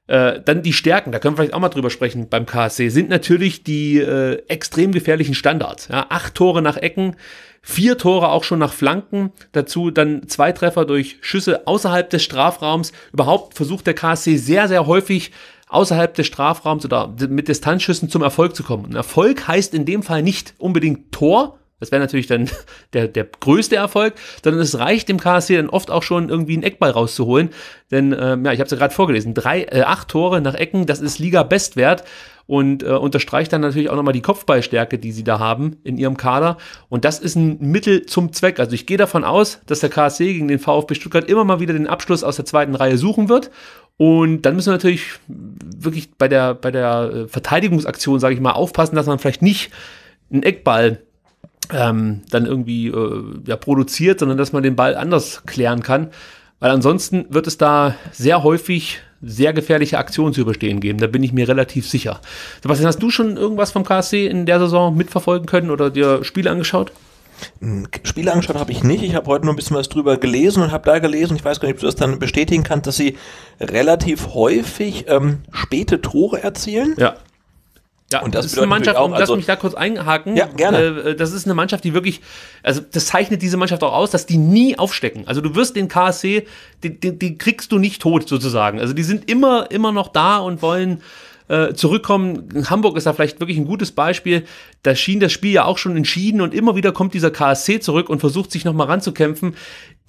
Dann die Stärken, da können wir vielleicht auch mal drüber sprechen beim KSC, sind natürlich die extrem gefährlichen Standards. Ja, 8 Tore nach Ecken, 4 Tore auch schon nach Flanken, dazu dann 2 Treffer durch Schüsse außerhalb des Strafraums. Überhaupt versucht der KSC sehr, sehr häufig außerhalb des Strafraums oder mit Distanzschüssen zum Erfolg zu kommen. Und Erfolg heißt in dem Fall nicht unbedingt Tor, das wäre natürlich dann der größte Erfolg, sondern es reicht dem KSC dann oft auch schon irgendwie einen Eckball rauszuholen, denn ja, ich habe es ja gerade vorgelesen, 8 Tore nach Ecken, das ist Liga-Bestwert und unterstreicht dann natürlich auch nochmal die Kopfballstärke, die sie da haben in ihrem Kader, und das ist ein Mittel zum Zweck. Also ich gehe davon aus, dass der KSC gegen den VfB Stuttgart immer mal wieder den Abschluss aus der zweiten Reihe suchen wird. Und dann müssen wir natürlich wirklich bei der Verteidigungsaktion, sage ich mal, aufpassen, dass man vielleicht nicht einen Eckball dann irgendwie produziert, sondern dass man den Ball anders klären kann. Weil ansonsten wird es da sehr häufig sehr gefährliche Aktionen zu überstehen geben. Da bin ich mir relativ sicher. Sebastian, hast du schon irgendwas vom KSC in der Saison mitverfolgen können oder dir Spiele angeschaut? Spiele angeschaut habe ich nicht. Ich habe heute nur ein bisschen was drüber gelesen und habe da gelesen, ich weiß gar nicht, ob du das dann bestätigen kannst, dass sie relativ häufig späte Tore erzielen. Ja. Ja, und das ist eine Mannschaft, auch, lass mich da kurz einhaken, ja, gerne. Das ist eine Mannschaft, die wirklich, also das zeichnet diese Mannschaft auch aus, dass die nie aufstecken. Also du wirst den KSC, den kriegst du nicht tot sozusagen. Also die sind immer noch da und wollen zurückkommen. Hamburg ist da vielleicht wirklich ein gutes Beispiel. Da schien das Spiel ja auch schon entschieden und immer wieder kommt dieser KSC zurück und versucht sich nochmal ranzukämpfen.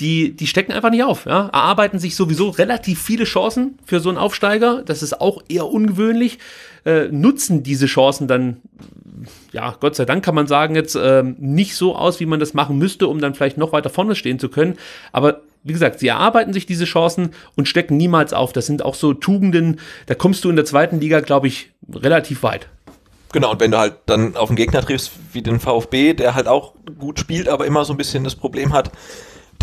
Die stecken einfach nicht auf, ja? Erarbeiten sich sowieso relativ viele Chancen für so einen Aufsteiger. Das ist auch eher ungewöhnlich. Nutzen diese Chancen dann, ja, Gott sei Dank kann man sagen, jetzt nicht so aus, wie man das machen müsste, um dann vielleicht noch weiter vorne stehen zu können. Aber wie gesagt, sie erarbeiten sich diese Chancen und stecken niemals auf. Das sind auch so Tugenden, da kommst du in der zweiten Liga, glaube ich, relativ weit. Genau, und wenn du halt dann auf einen Gegner triffst, wie den VfB, der halt auch gut spielt, aber immer so ein bisschen das Problem hat,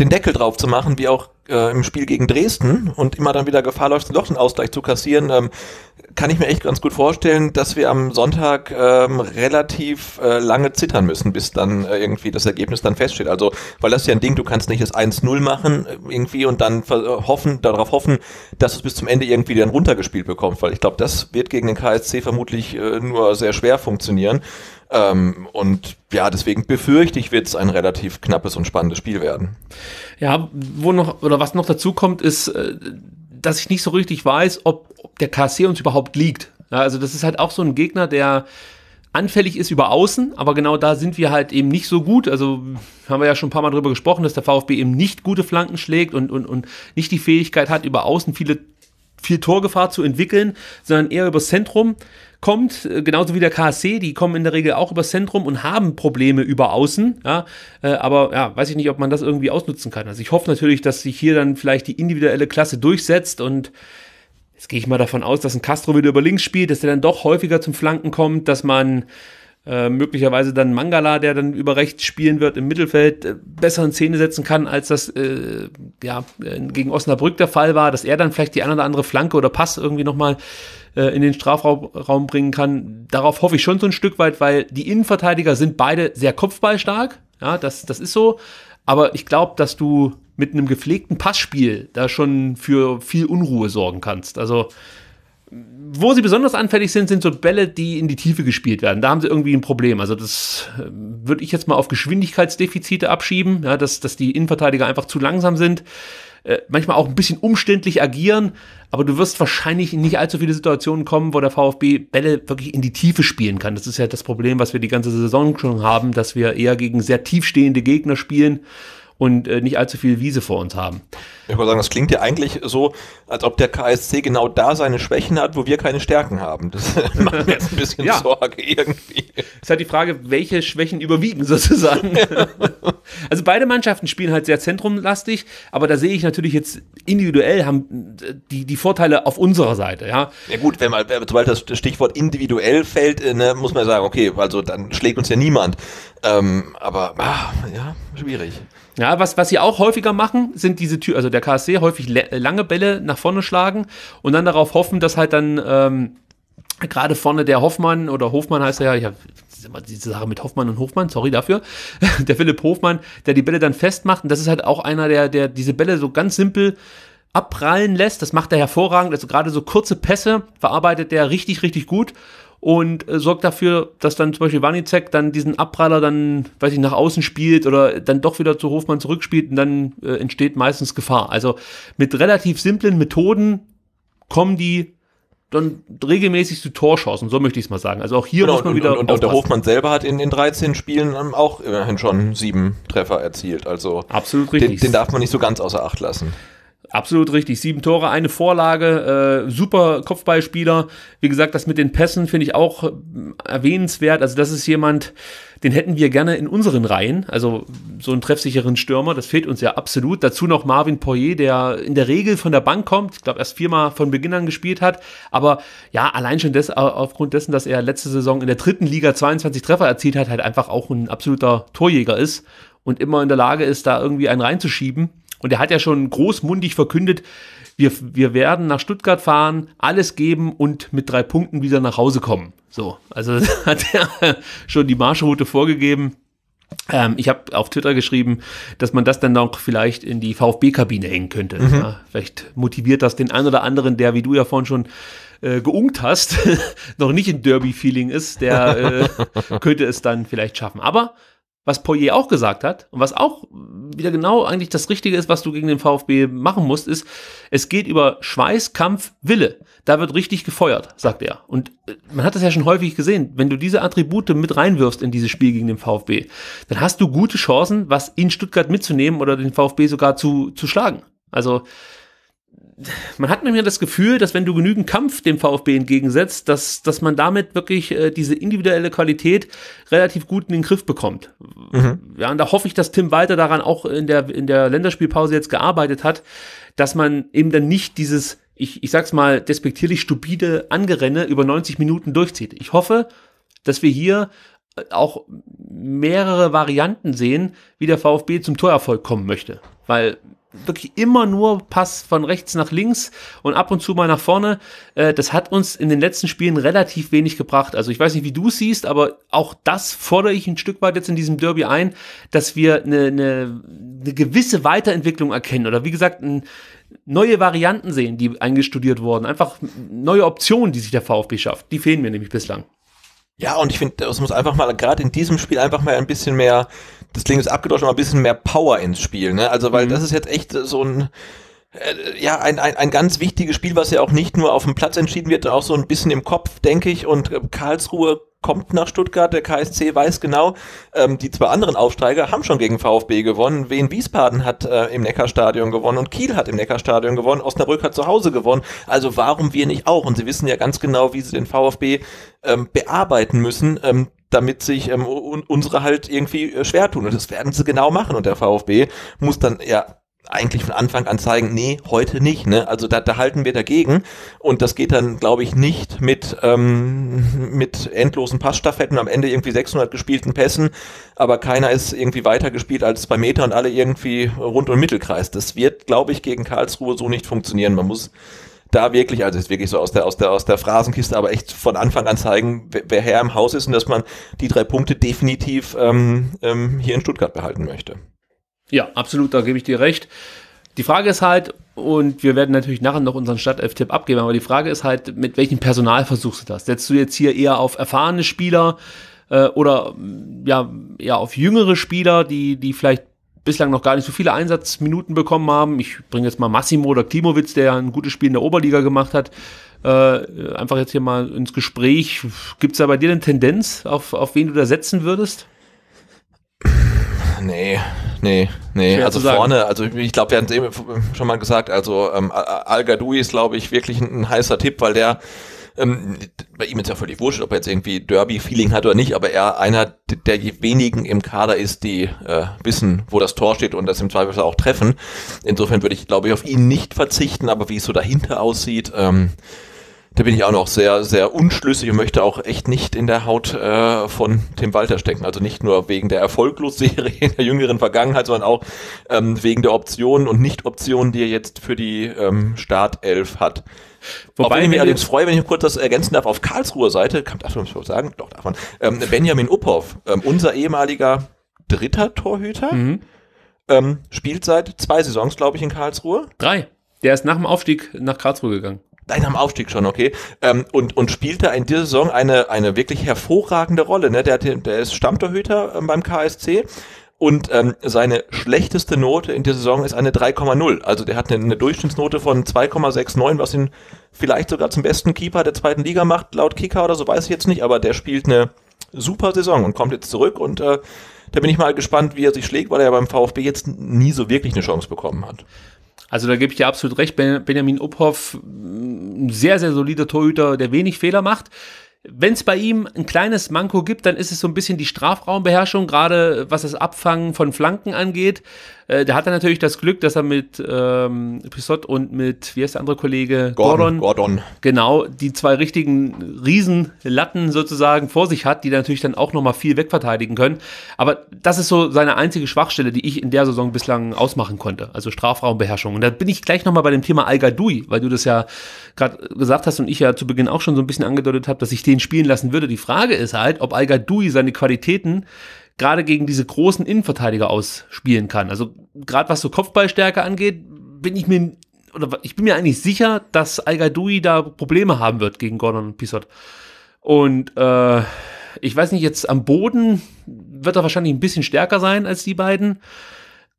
den Deckel drauf zu machen, wie auch im Spiel gegen Dresden und immer dann wieder Gefahr läuft, doch einen Ausgleich zu kassieren, kann ich mir echt ganz gut vorstellen, dass wir am Sonntag relativ lange zittern müssen, bis dann irgendwie das Ergebnis dann feststeht. Also, weil das ist ja ein Ding, du kannst nicht das 1-0 machen irgendwie und dann darauf hoffen, dass du es bis zum Ende irgendwie dann runtergespielt bekommst, weil ich glaube, das wird gegen den KSC vermutlich nur sehr schwer funktionieren. Und ja, deswegen befürchte ich, wird es ein relativ knappes und spannendes Spiel werden. Ja, was noch dazu kommt, ist, dass ich nicht so richtig weiß, ob der KSC uns überhaupt liegt. Ja, also das ist halt auch so ein Gegner, der anfällig ist über außen, aber genau da sind wir halt eben nicht so gut. Also haben wir ja schon ein paar Mal drüber gesprochen, dass der VfB eben nicht gute Flanken schlägt und nicht die Fähigkeit hat, über außen viel Torgefahr zu entwickeln, sondern eher übers Zentrum kommt, genauso wie der KSC, die kommen in der Regel auch übers Zentrum und haben Probleme über außen, ja, aber ja, weiß ich nicht, ob man das irgendwie ausnutzen kann. Also ich hoffe natürlich, dass sich hier dann vielleicht die individuelle Klasse durchsetzt und jetzt gehe ich mal davon aus, dass ein Castro wieder über links spielt, dass der dann doch häufiger zum Flanken kommt, dass man möglicherweise dann Mangala, der dann über rechts spielen wird im Mittelfeld, besser in Szene setzen kann, als das gegen Osnabrück der Fall war, dass er dann vielleicht die eine oder andere Flanke oder Pass irgendwie nochmal in den Strafraum bringen kann. Darauf hoffe ich schon so ein Stück weit, weil die Innenverteidiger sind beide sehr kopfballstark, ja, das ist so, aber ich glaube, dass du mit einem gepflegten Passspiel da schon für viel Unruhe sorgen kannst, also wo sie besonders anfällig sind, sind so Bälle, die in die Tiefe gespielt werden. Da haben sie irgendwie ein Problem. Also das würde ich jetzt mal auf Geschwindigkeitsdefizite abschieben, ja, dass die Innenverteidiger einfach zu langsam sind, manchmal auch ein bisschen umständlich agieren, aber du wirst wahrscheinlich in nicht allzu viele Situationen kommen, wo der VfB Bälle wirklich in die Tiefe spielen kann. Das ist ja das Problem, was wir die ganze Saison schon haben, dass wir eher gegen sehr tiefstehende Gegner spielen und nicht allzu viel Wiese vor uns haben. Ich würde sagen, das klingt ja eigentlich so, als ob der KSC genau da seine Schwächen hat, wo wir keine Stärken haben. Das macht mir jetzt ein bisschen ja. Sorge irgendwie. Es ist halt die Frage, welche Schwächen überwiegen sozusagen. Ja. Also beide Mannschaften spielen halt sehr zentrumlastig, aber da sehe ich natürlich jetzt individuell haben die Vorteile auf unserer Seite. Ja, ja gut, sobald das Stichwort individuell fällt, muss man sagen, okay, also dann schlägt uns ja niemand. Aber schwierig. Ja, was sie auch häufiger machen, sind diese Türen, also der KSC häufig lange Bälle nach vorne schlagen und dann darauf hoffen, dass halt dann gerade vorne der Hofmann oder Hofmann heißt er ja, ich habe immer diese Sache mit Hofmann und Hofmann, sorry dafür, der Philipp Hofmann, der die Bälle dann festmacht und das ist halt auch einer, der diese Bälle so ganz simpel abprallen lässt, das macht er hervorragend, also gerade so kurze Pässe verarbeitet der richtig, richtig gut. Und sorgt dafür, dass dann zum Beispiel Wanitzek dann diesen Abpraller dann, weiß ich, nach außen spielt oder dann doch wieder zu Hofmann zurückspielt und dann entsteht meistens Gefahr. Also mit relativ simplen Methoden kommen die dann regelmäßig zu Torchancen, so möchte ich es mal sagen. Also auch hier genau, muss man wieder und der Hofmann selber hat in 13 Spielen auch immerhin schon 7 Treffer erzielt. Also absolut richtig. Den darf man nicht so ganz außer Acht lassen. Absolut richtig, 7 Tore, 1 Vorlage, super Kopfballspieler. Wie gesagt, das mit den Pässen finde ich auch erwähnenswert. Also das ist jemand, den hätten wir gerne in unseren Reihen. Also so einen treffsicheren Stürmer, das fehlt uns ja absolut. Dazu noch Marvin Poirier, der in der Regel von der Bank kommt. Ich glaube, erst 4-mal von Beginn an gespielt hat. Aber ja, allein schon aufgrund dessen, dass er letzte Saison in der 3. Liga 22 Treffer erzielt hat, halt einfach auch ein absoluter Torjäger ist und immer in der Lage ist, da irgendwie einen reinzuschieben. Und er hat ja schon großmundig verkündet, wir werden nach Stuttgart fahren, alles geben und mit 3 Punkten wieder nach Hause kommen. So, also hat er schon die Marschroute vorgegeben. Ich habe auf Twitter geschrieben, dass man das dann noch vielleicht in die VfB-Kabine hängen könnte. Mhm. Ja, vielleicht motiviert das den einen oder anderen, der, wie du ja vorhin schon geunkt hast, noch nicht in Derby-Feeling ist, der könnte es dann vielleicht schaffen. Aber was Poirier auch gesagt hat und was auch wieder genau eigentlich das Richtige ist, was du gegen den VfB machen musst, ist, es geht über Schweiß, Kampf, Wille. Da wird richtig gefeuert, sagt er. Und man hat das ja schon häufig gesehen, wenn du diese Attribute mit reinwirfst in dieses Spiel gegen den VfB, dann hast du gute Chancen, was in Stuttgart mitzunehmen oder den VfB sogar zu schlagen. Also man hat mir das Gefühl, dass wenn du genügend Kampf dem VfB entgegensetzt, dass man damit wirklich diese individuelle Qualität relativ gut in den Griff bekommt. Mhm. Ja, und da hoffe ich, dass Tim Walter daran auch in der Länderspielpause jetzt gearbeitet hat, dass man eben dann nicht dieses, ich sag's mal despektierlich stupide Angerenne über 90 Minuten durchzieht. Ich hoffe, dass wir hier auch mehrere Varianten sehen, wie der VfB zum Torerfolg kommen möchte, weil wirklich immer nur Pass von rechts nach links und ab und zu mal nach vorne. Das hat uns in den letzten Spielen relativ wenig gebracht. Also ich weiß nicht, wie du es siehst, aber auch das fordere ich ein Stück weit jetzt in diesem Derby ein, dass wir eine gewisse Weiterentwicklung erkennen oder wie gesagt, neue Varianten sehen, die eingestudiert wurden. Einfach neue Optionen, die sich der VfB schafft. Die fehlen mir nämlich bislang. Ja, und ich finde, es muss einfach mal, gerade in diesem Spiel, einfach mal ein bisschen mehr, das klingt jetzt abgedroschen, aber ein bisschen mehr Power ins Spiel, ne? Also, weil das ist jetzt echt so ein ganz wichtiges Spiel, was ja auch nicht nur auf dem Platz entschieden wird, auch so ein bisschen im Kopf, denke ich, und Karlsruhe kommt nach Stuttgart, der KSC weiß genau, die zwei anderen Aufsteiger haben schon gegen VfB gewonnen, Wien Wiesbaden hat im Neckarstadion gewonnen und Kiel hat im Neckarstadion gewonnen, Osnabrück hat zu Hause gewonnen, also warum wir nicht auch? Und sie wissen ja ganz genau, wie sie den VfB bearbeiten müssen, damit sich unsere halt irgendwie schwer tun, und das werden sie genau machen, und der VfB muss dann ja eigentlich von Anfang an zeigen, nee, heute nicht, ne? Also da halten wir dagegen, und das geht dann, glaube ich, nicht mit endlosen Passstaffetten, am Ende irgendwie 600 gespielten Pässen, aber keiner ist irgendwie weiter gespielt als 2 Meter und alle irgendwie rund um den Mittelkreis. Das wird, glaube ich, gegen Karlsruhe so nicht funktionieren. Man muss da wirklich, also ist wirklich so aus der Phrasenkiste, aber echt von Anfang an zeigen, wer Herr im Haus ist, und dass man die 3 Punkte definitiv hier in Stuttgart behalten möchte. Ja, absolut, da gebe ich dir recht. Die Frage ist halt, und wir werden natürlich nachher noch unseren Startelf-Tipp abgeben, aber die Frage ist halt, mit welchem Personal versuchst du das? Setzt du jetzt hier eher auf erfahrene Spieler oder ja eher auf jüngere Spieler, die vielleicht bislang noch gar nicht so viele Einsatzminuten bekommen haben? Ich bringe jetzt mal Massimo oder Klimowitz, der ja ein gutes Spiel in der Oberliga gemacht hat, einfach jetzt hier mal ins Gespräch. Gibt es da bei dir eine Tendenz, auf wen du da setzen würdest? Nee, also vorne, also ich glaube, wir hatten es eben schon mal gesagt, also Al-Ghadoui ist, glaube ich, wirklich ein heißer Tipp, weil der, bei ihm ist ja völlig wurscht, ob er jetzt irgendwie Derby-Feeling hat oder nicht, aber er einer der wenigen im Kader ist, die wissen, wo das Tor steht und das im Zweifelsfall auch treffen. Insofern würde ich, glaube ich, auf ihn nicht verzichten, aber wie es so dahinter aussieht, da bin ich auch noch sehr, sehr unschlüssig und möchte auch echt nicht in der Haut von Tim Walter stecken. Also nicht nur wegen der Erfolglos-Serie in der jüngeren Vergangenheit, sondern auch wegen der Optionen und Nicht-Optionen, die er jetzt für die Startelf hat. Wobei ich mich allerdings freue, wenn ich kurz das ergänzen darf, auf Karlsruher Seite, darf man das sagen? Doch, darf man. Benjamin Uphoff, unser ehemaliger dritter Torhüter, spielt seit 2 Saisons, glaube ich, in Karlsruhe. 3. Der ist nach dem Aufstieg nach Karlsruhe gegangen. Nein, am Aufstieg schon, okay. Und spielte in dieser Saison eine wirklich hervorragende Rolle, ne? Der ist Stammtorhüter beim KSC. Und seine schlechteste Note in der Saison ist eine 3,0. Also der hat eine Durchschnittsnote von 2,69, was ihn vielleicht sogar zum besten Keeper der 2. Liga macht, laut Kicker oder so, weiß ich jetzt nicht. Aber der spielt eine super Saison und kommt jetzt zurück. Und da bin ich mal gespannt, wie er sich schlägt, weil er ja beim VfB jetzt nie so wirklich eine Chance bekommen hat. Also da gebe ich dir absolut recht, Benjamin Uphoff, ein sehr, sehr solider Torhüter, der wenig Fehler macht. Wenn es bei ihm ein kleines Manko gibt, dann ist es so ein bisschen die Strafraumbeherrschung, gerade was das Abfangen von Flanken angeht. Da hat er natürlich das Glück, dass er mit Pissot und mit, wie heißt der andere Kollege? Gordon. Genau, die zwei richtigen Riesenlatten sozusagen vor sich hat, die natürlich dann auch nochmal viel wegverteidigen können. Aber das ist so seine einzige Schwachstelle, die ich in der Saison bislang ausmachen konnte. Also Strafraumbeherrschung. Und da bin ich gleich nochmal bei dem Thema Al-Ghadoui, weil du das ja gerade gesagt hast und ich ja zu Beginn auch schon so ein bisschen angedeutet habe, dass ich den spielen lassen würde. Die Frage ist halt, ob Al-Ghadoui seine Qualitäten gerade gegen diese großen Innenverteidiger ausspielen kann. Also gerade was so Kopfballstärke angeht, bin ich mir eigentlich sicher, dass Al-Ghadoui da Probleme haben wird gegen Gordon und Pissot. Und ich weiß nicht, jetzt am Boden wird er wahrscheinlich ein bisschen stärker sein als die beiden.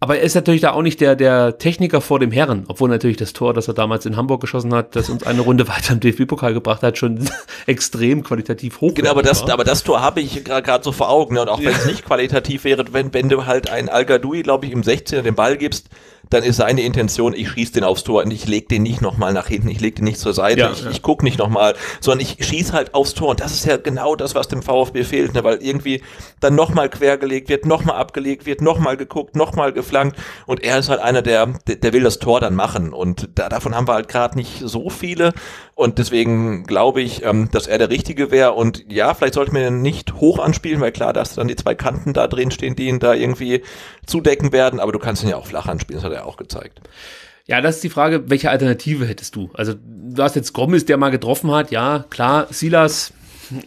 Aber er ist natürlich da auch nicht der Techniker vor dem Herren, obwohl natürlich das Tor, das er damals in Hamburg geschossen hat, das uns eine Runde weiter im DFB-Pokal gebracht hat, schon extrem qualitativ hoch. Genau, aber das Tor habe ich gerade so vor Augen. Ne? Und auch wenn es nicht qualitativ wäre, wenn du halt einen Al-Ghadoui, glaube ich, im 16er den Ball gibst, dann ist seine Intention, ich schieße den aufs Tor und ich lege den nicht nochmal nach hinten, ich lege den nicht zur Seite, ich gucke nicht nochmal, sondern ich schieße halt aufs Tor. Und das ist ja genau das, was dem VfB fehlt, ne? Weil irgendwie dann nochmal quergelegt wird, nochmal abgelegt wird, nochmal geguckt, nochmal geflankt und er ist halt einer, der will das Tor dann machen und davon haben wir halt gerade nicht so viele und deswegen glaube ich, dass er der Richtige wäre und ja, vielleicht sollte man ihn nicht hoch anspielen, weil klar, dass dann die zwei Kanten da drin stehen, die ihn da irgendwie zudecken werden, aber du kannst ihn ja auch flach anspielen, das hat er auch gezeigt. Ja, das ist die Frage, welche Alternative hättest du? Also du hast jetzt Gomez, der mal getroffen hat, ja, klar, Silas,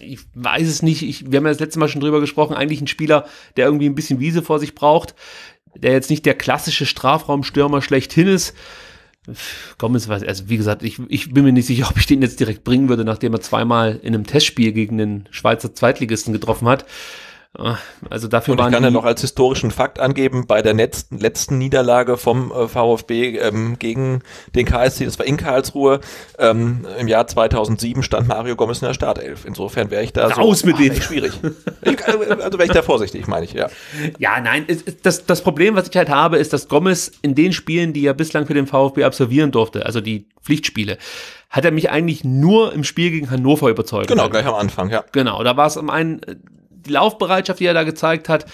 ich weiß es nicht, wir haben ja das letzte Mal schon drüber gesprochen, eigentlich ein Spieler, der irgendwie ein bisschen Wiese vor sich braucht, der jetzt nicht der klassische Strafraumstürmer schlechthin ist. Gomez, also wie gesagt, ich bin mir nicht sicher, ob ich den jetzt direkt bringen würde, nachdem er zweimal in einem Testspiel gegen den Schweizer Zweitligisten getroffen hat. Also dafür und ich kann ja noch als historischen Fakt angeben, bei der letzten Niederlage vom VfB gegen den KSC, das war in Karlsruhe, im Jahr 2007 stand Mario Gomez in der Startelf. Insofern wäre ich da raus mit denen. Schwierig. Also wäre ich da vorsichtig, meine ich, ja. Ja, nein, das Problem, was ich halt habe, ist, dass Gomez in den Spielen, die er bislang für den VfB absolvieren durfte, also die Pflichtspiele, hat er mich eigentlich nur im Spiel gegen Hannover überzeugt. Genau, gleich am Anfang, ja. Genau, da war es am einen die Laufbereitschaft, die er da gezeigt hat,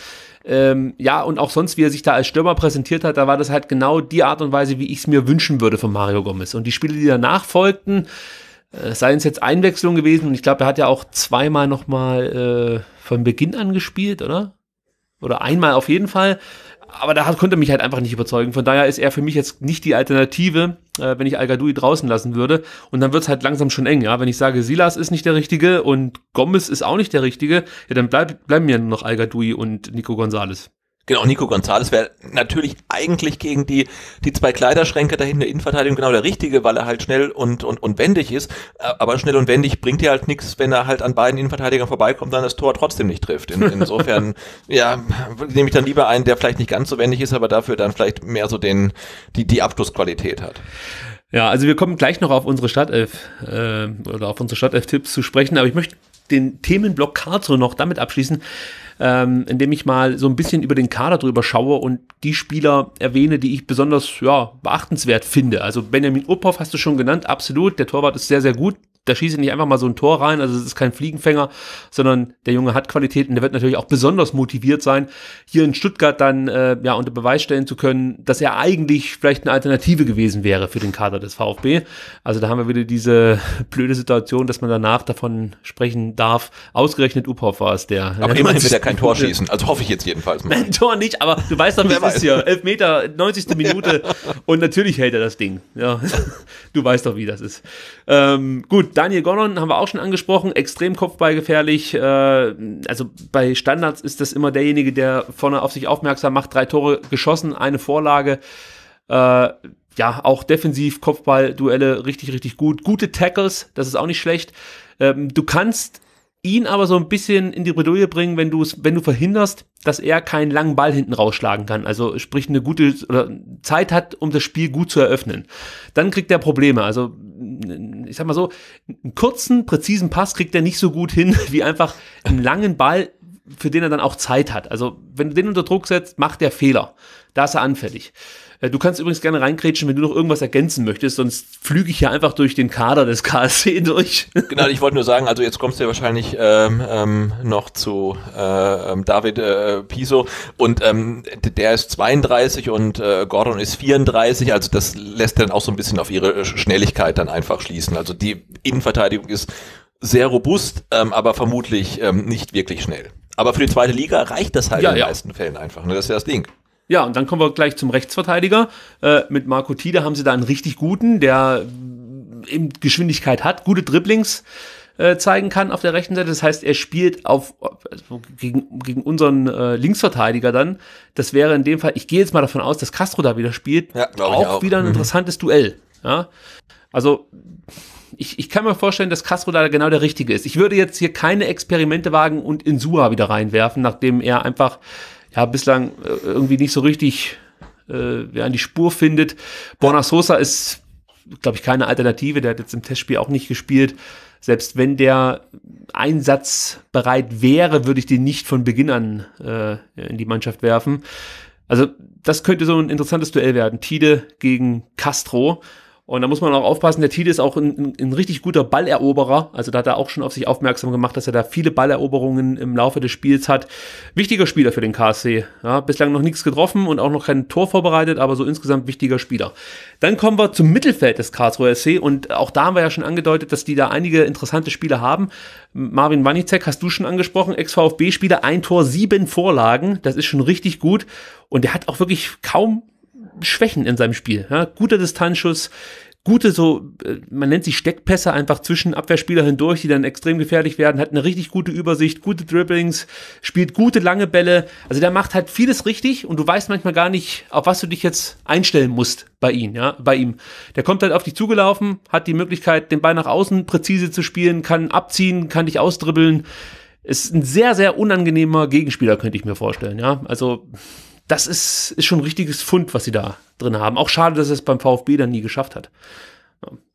ja, und auch sonst, wie er sich da als Stürmer präsentiert hat, da war das halt genau die Art und Weise, wie ich es mir wünschen würde von Mario Gomez. Und die Spiele, die danach folgten, seien es jetzt Einwechslungen gewesen, und ich glaube, er hat ja auch zweimal nochmal von Beginn an gespielt, oder? Oder einmal auf jeden Fall. Aber da konnte er mich halt einfach nicht überzeugen. Von daher ist er für mich jetzt nicht die Alternative, wenn ich Al-Ghadoui draußen lassen würde. Und dann wird es halt langsam schon eng, ja. Wenn ich sage, Silas ist nicht der Richtige und Gomez ist auch nicht der Richtige, ja, dann bleiben mir nur noch Al-Ghadoui und Nico González. Genau, Nico González wäre natürlich eigentlich gegen die zwei Kleiderschränke dahin der Innenverteidigung genau der Richtige, weil er halt schnell und wendig ist. Aber schnell und wendig bringt dir halt nichts, wenn er halt an beiden Innenverteidigern vorbeikommt, dann das Tor trotzdem nicht trifft. Insofern, ja, nehme ich dann lieber einen, der vielleicht nicht ganz so wendig ist, aber dafür dann vielleicht mehr so die Abschlussqualität hat. Ja, also wir kommen gleich noch auf unsere Startelf oder auf unsere Startelf-Tipps zu sprechen, aber ich möchte den Themenblock Karlsruhe noch damit abschließen, indem ich mal so ein bisschen über den Kader drüber schaue und die Spieler erwähne, die ich besonders beachtenswert finde. Also Benjamin Uphoff hast du schon genannt, absolut, der Torwart ist sehr, sehr gut. Da schießt er nicht einfach mal so ein Tor rein, also es ist kein Fliegenfänger, sondern der Junge hat Qualitäten, der wird natürlich auch besonders motiviert sein, hier in Stuttgart dann unter Beweis stellen zu können, dass er eigentlich vielleicht eine Alternative gewesen wäre für den Kader des VfB. Also da haben wir wieder diese blöde Situation, dass man danach davon sprechen darf, ausgerechnet Uphoff war es der. Aber immerhin wird er kein Tor schießen, also hoffe ich jetzt jedenfalls mal. Ein Tor nicht, aber du weißt doch, wie es ist hier, 11 Meter, 90. Minute und natürlich hält er das Ding. Ja, du weißt doch, wie das ist. Gut. Daniel Gordon haben wir auch schon angesprochen, extrem kopfballgefährlich, also bei Standards ist das immer derjenige, der vorne auf sich aufmerksam macht, 3 Tore geschossen, 1 Vorlage, auch defensiv, Kopfballduelle richtig, richtig gut, gute Tackles, das ist auch nicht schlecht, du kannst ihn aber so ein bisschen in die Bredouille bringen, wenn du verhinderst, dass er keinen langen Ball hinten rausschlagen kann. Also sprich eine gute Zeit hat, um das Spiel gut zu eröffnen. Dann kriegt er Probleme. Also ich sag mal so, einen kurzen, präzisen Pass kriegt er nicht so gut hin, wie einfach einen langen Ball, für den er dann auch Zeit hat. Also wenn du den unter Druck setzt, macht er Fehler. Da ist er anfällig. Du kannst übrigens gerne reingrätschen, wenn du noch irgendwas ergänzen möchtest, sonst flüge ich ja einfach durch den Kader des KSC durch. Genau, ich wollte nur sagen, also jetzt kommst du ja wahrscheinlich noch zu David Piso und der ist 32 und Gordon ist 34, also das lässt dann auch so ein bisschen auf ihre Schnelligkeit dann einfach schließen. Also die Innenverteidigung ist sehr robust, aber vermutlich nicht wirklich schnell. Aber für die zweite Liga reicht das halt in den meisten Fällen einfach, ne? Das ist ja das Ding. Ja, und dann kommen wir gleich zum Rechtsverteidiger. Mit Marco Tiede haben sie da einen richtig guten, der eben Geschwindigkeit hat, gute Dribblings zeigen kann auf der rechten Seite. Das heißt, er spielt auf gegen unseren Linksverteidiger dann. Das wäre in dem Fall, ich gehe jetzt mal davon aus, dass Castro da wieder spielt, ja, auch wieder ein interessantes Duell. Ja? Also ich kann mir vorstellen, dass Castro da genau der Richtige ist. Ich würde jetzt hier keine Experimente wagen und Insua wieder reinwerfen, nachdem er einfach bislang irgendwie nicht so richtig an die Spur findet. Borna Sosa ist, glaube ich, keine Alternative. Der hat jetzt im Testspiel auch nicht gespielt. Selbst wenn der einsatzbereit wäre, würde ich den nicht von Beginn an in die Mannschaft werfen. Also das könnte so ein interessantes Duell werden. Tiede gegen Castro. Und da muss man auch aufpassen, der Tiede ist auch ein richtig guter Balleroberer. Also da hat er auch schon auf sich aufmerksam gemacht, dass er da viele Balleroberungen im Laufe des Spiels hat. Wichtiger Spieler für den KSC. Ja, bislang noch nichts getroffen und auch noch kein Tor vorbereitet, aber so insgesamt wichtiger Spieler. Dann kommen wir zum Mittelfeld des Karlsruher SC. Und auch da haben wir ja schon angedeutet, dass die da einige interessante Spieler haben. Marvin Wanitzek hast du schon angesprochen, Ex-VfB-Spieler, 1 Tor, 7 Vorlagen. Das ist schon richtig gut. Und der hat auch wirklich kaum Schwächen in seinem Spiel. Ja, guter Distanzschuss, gute so, man nennt sie Steckpässe, einfach zwischen Abwehrspieler hindurch, die dann extrem gefährlich werden, hat eine richtig gute Übersicht, gute Dribblings, spielt gute lange Bälle. Also der macht halt vieles richtig und du weißt manchmal gar nicht, auf was du dich jetzt einstellen musst bei ihm. Der kommt halt auf dich zugelaufen, hat die Möglichkeit, den Ball nach außen präzise zu spielen, kann abziehen, kann dich ausdribbeln. Ist ein sehr, sehr unangenehmer Gegenspieler, könnte ich mir vorstellen. Ja, also das ist schon ein richtiges Fund, was sie da drin haben. Auch schade, dass er es beim VfB dann nie geschafft hat.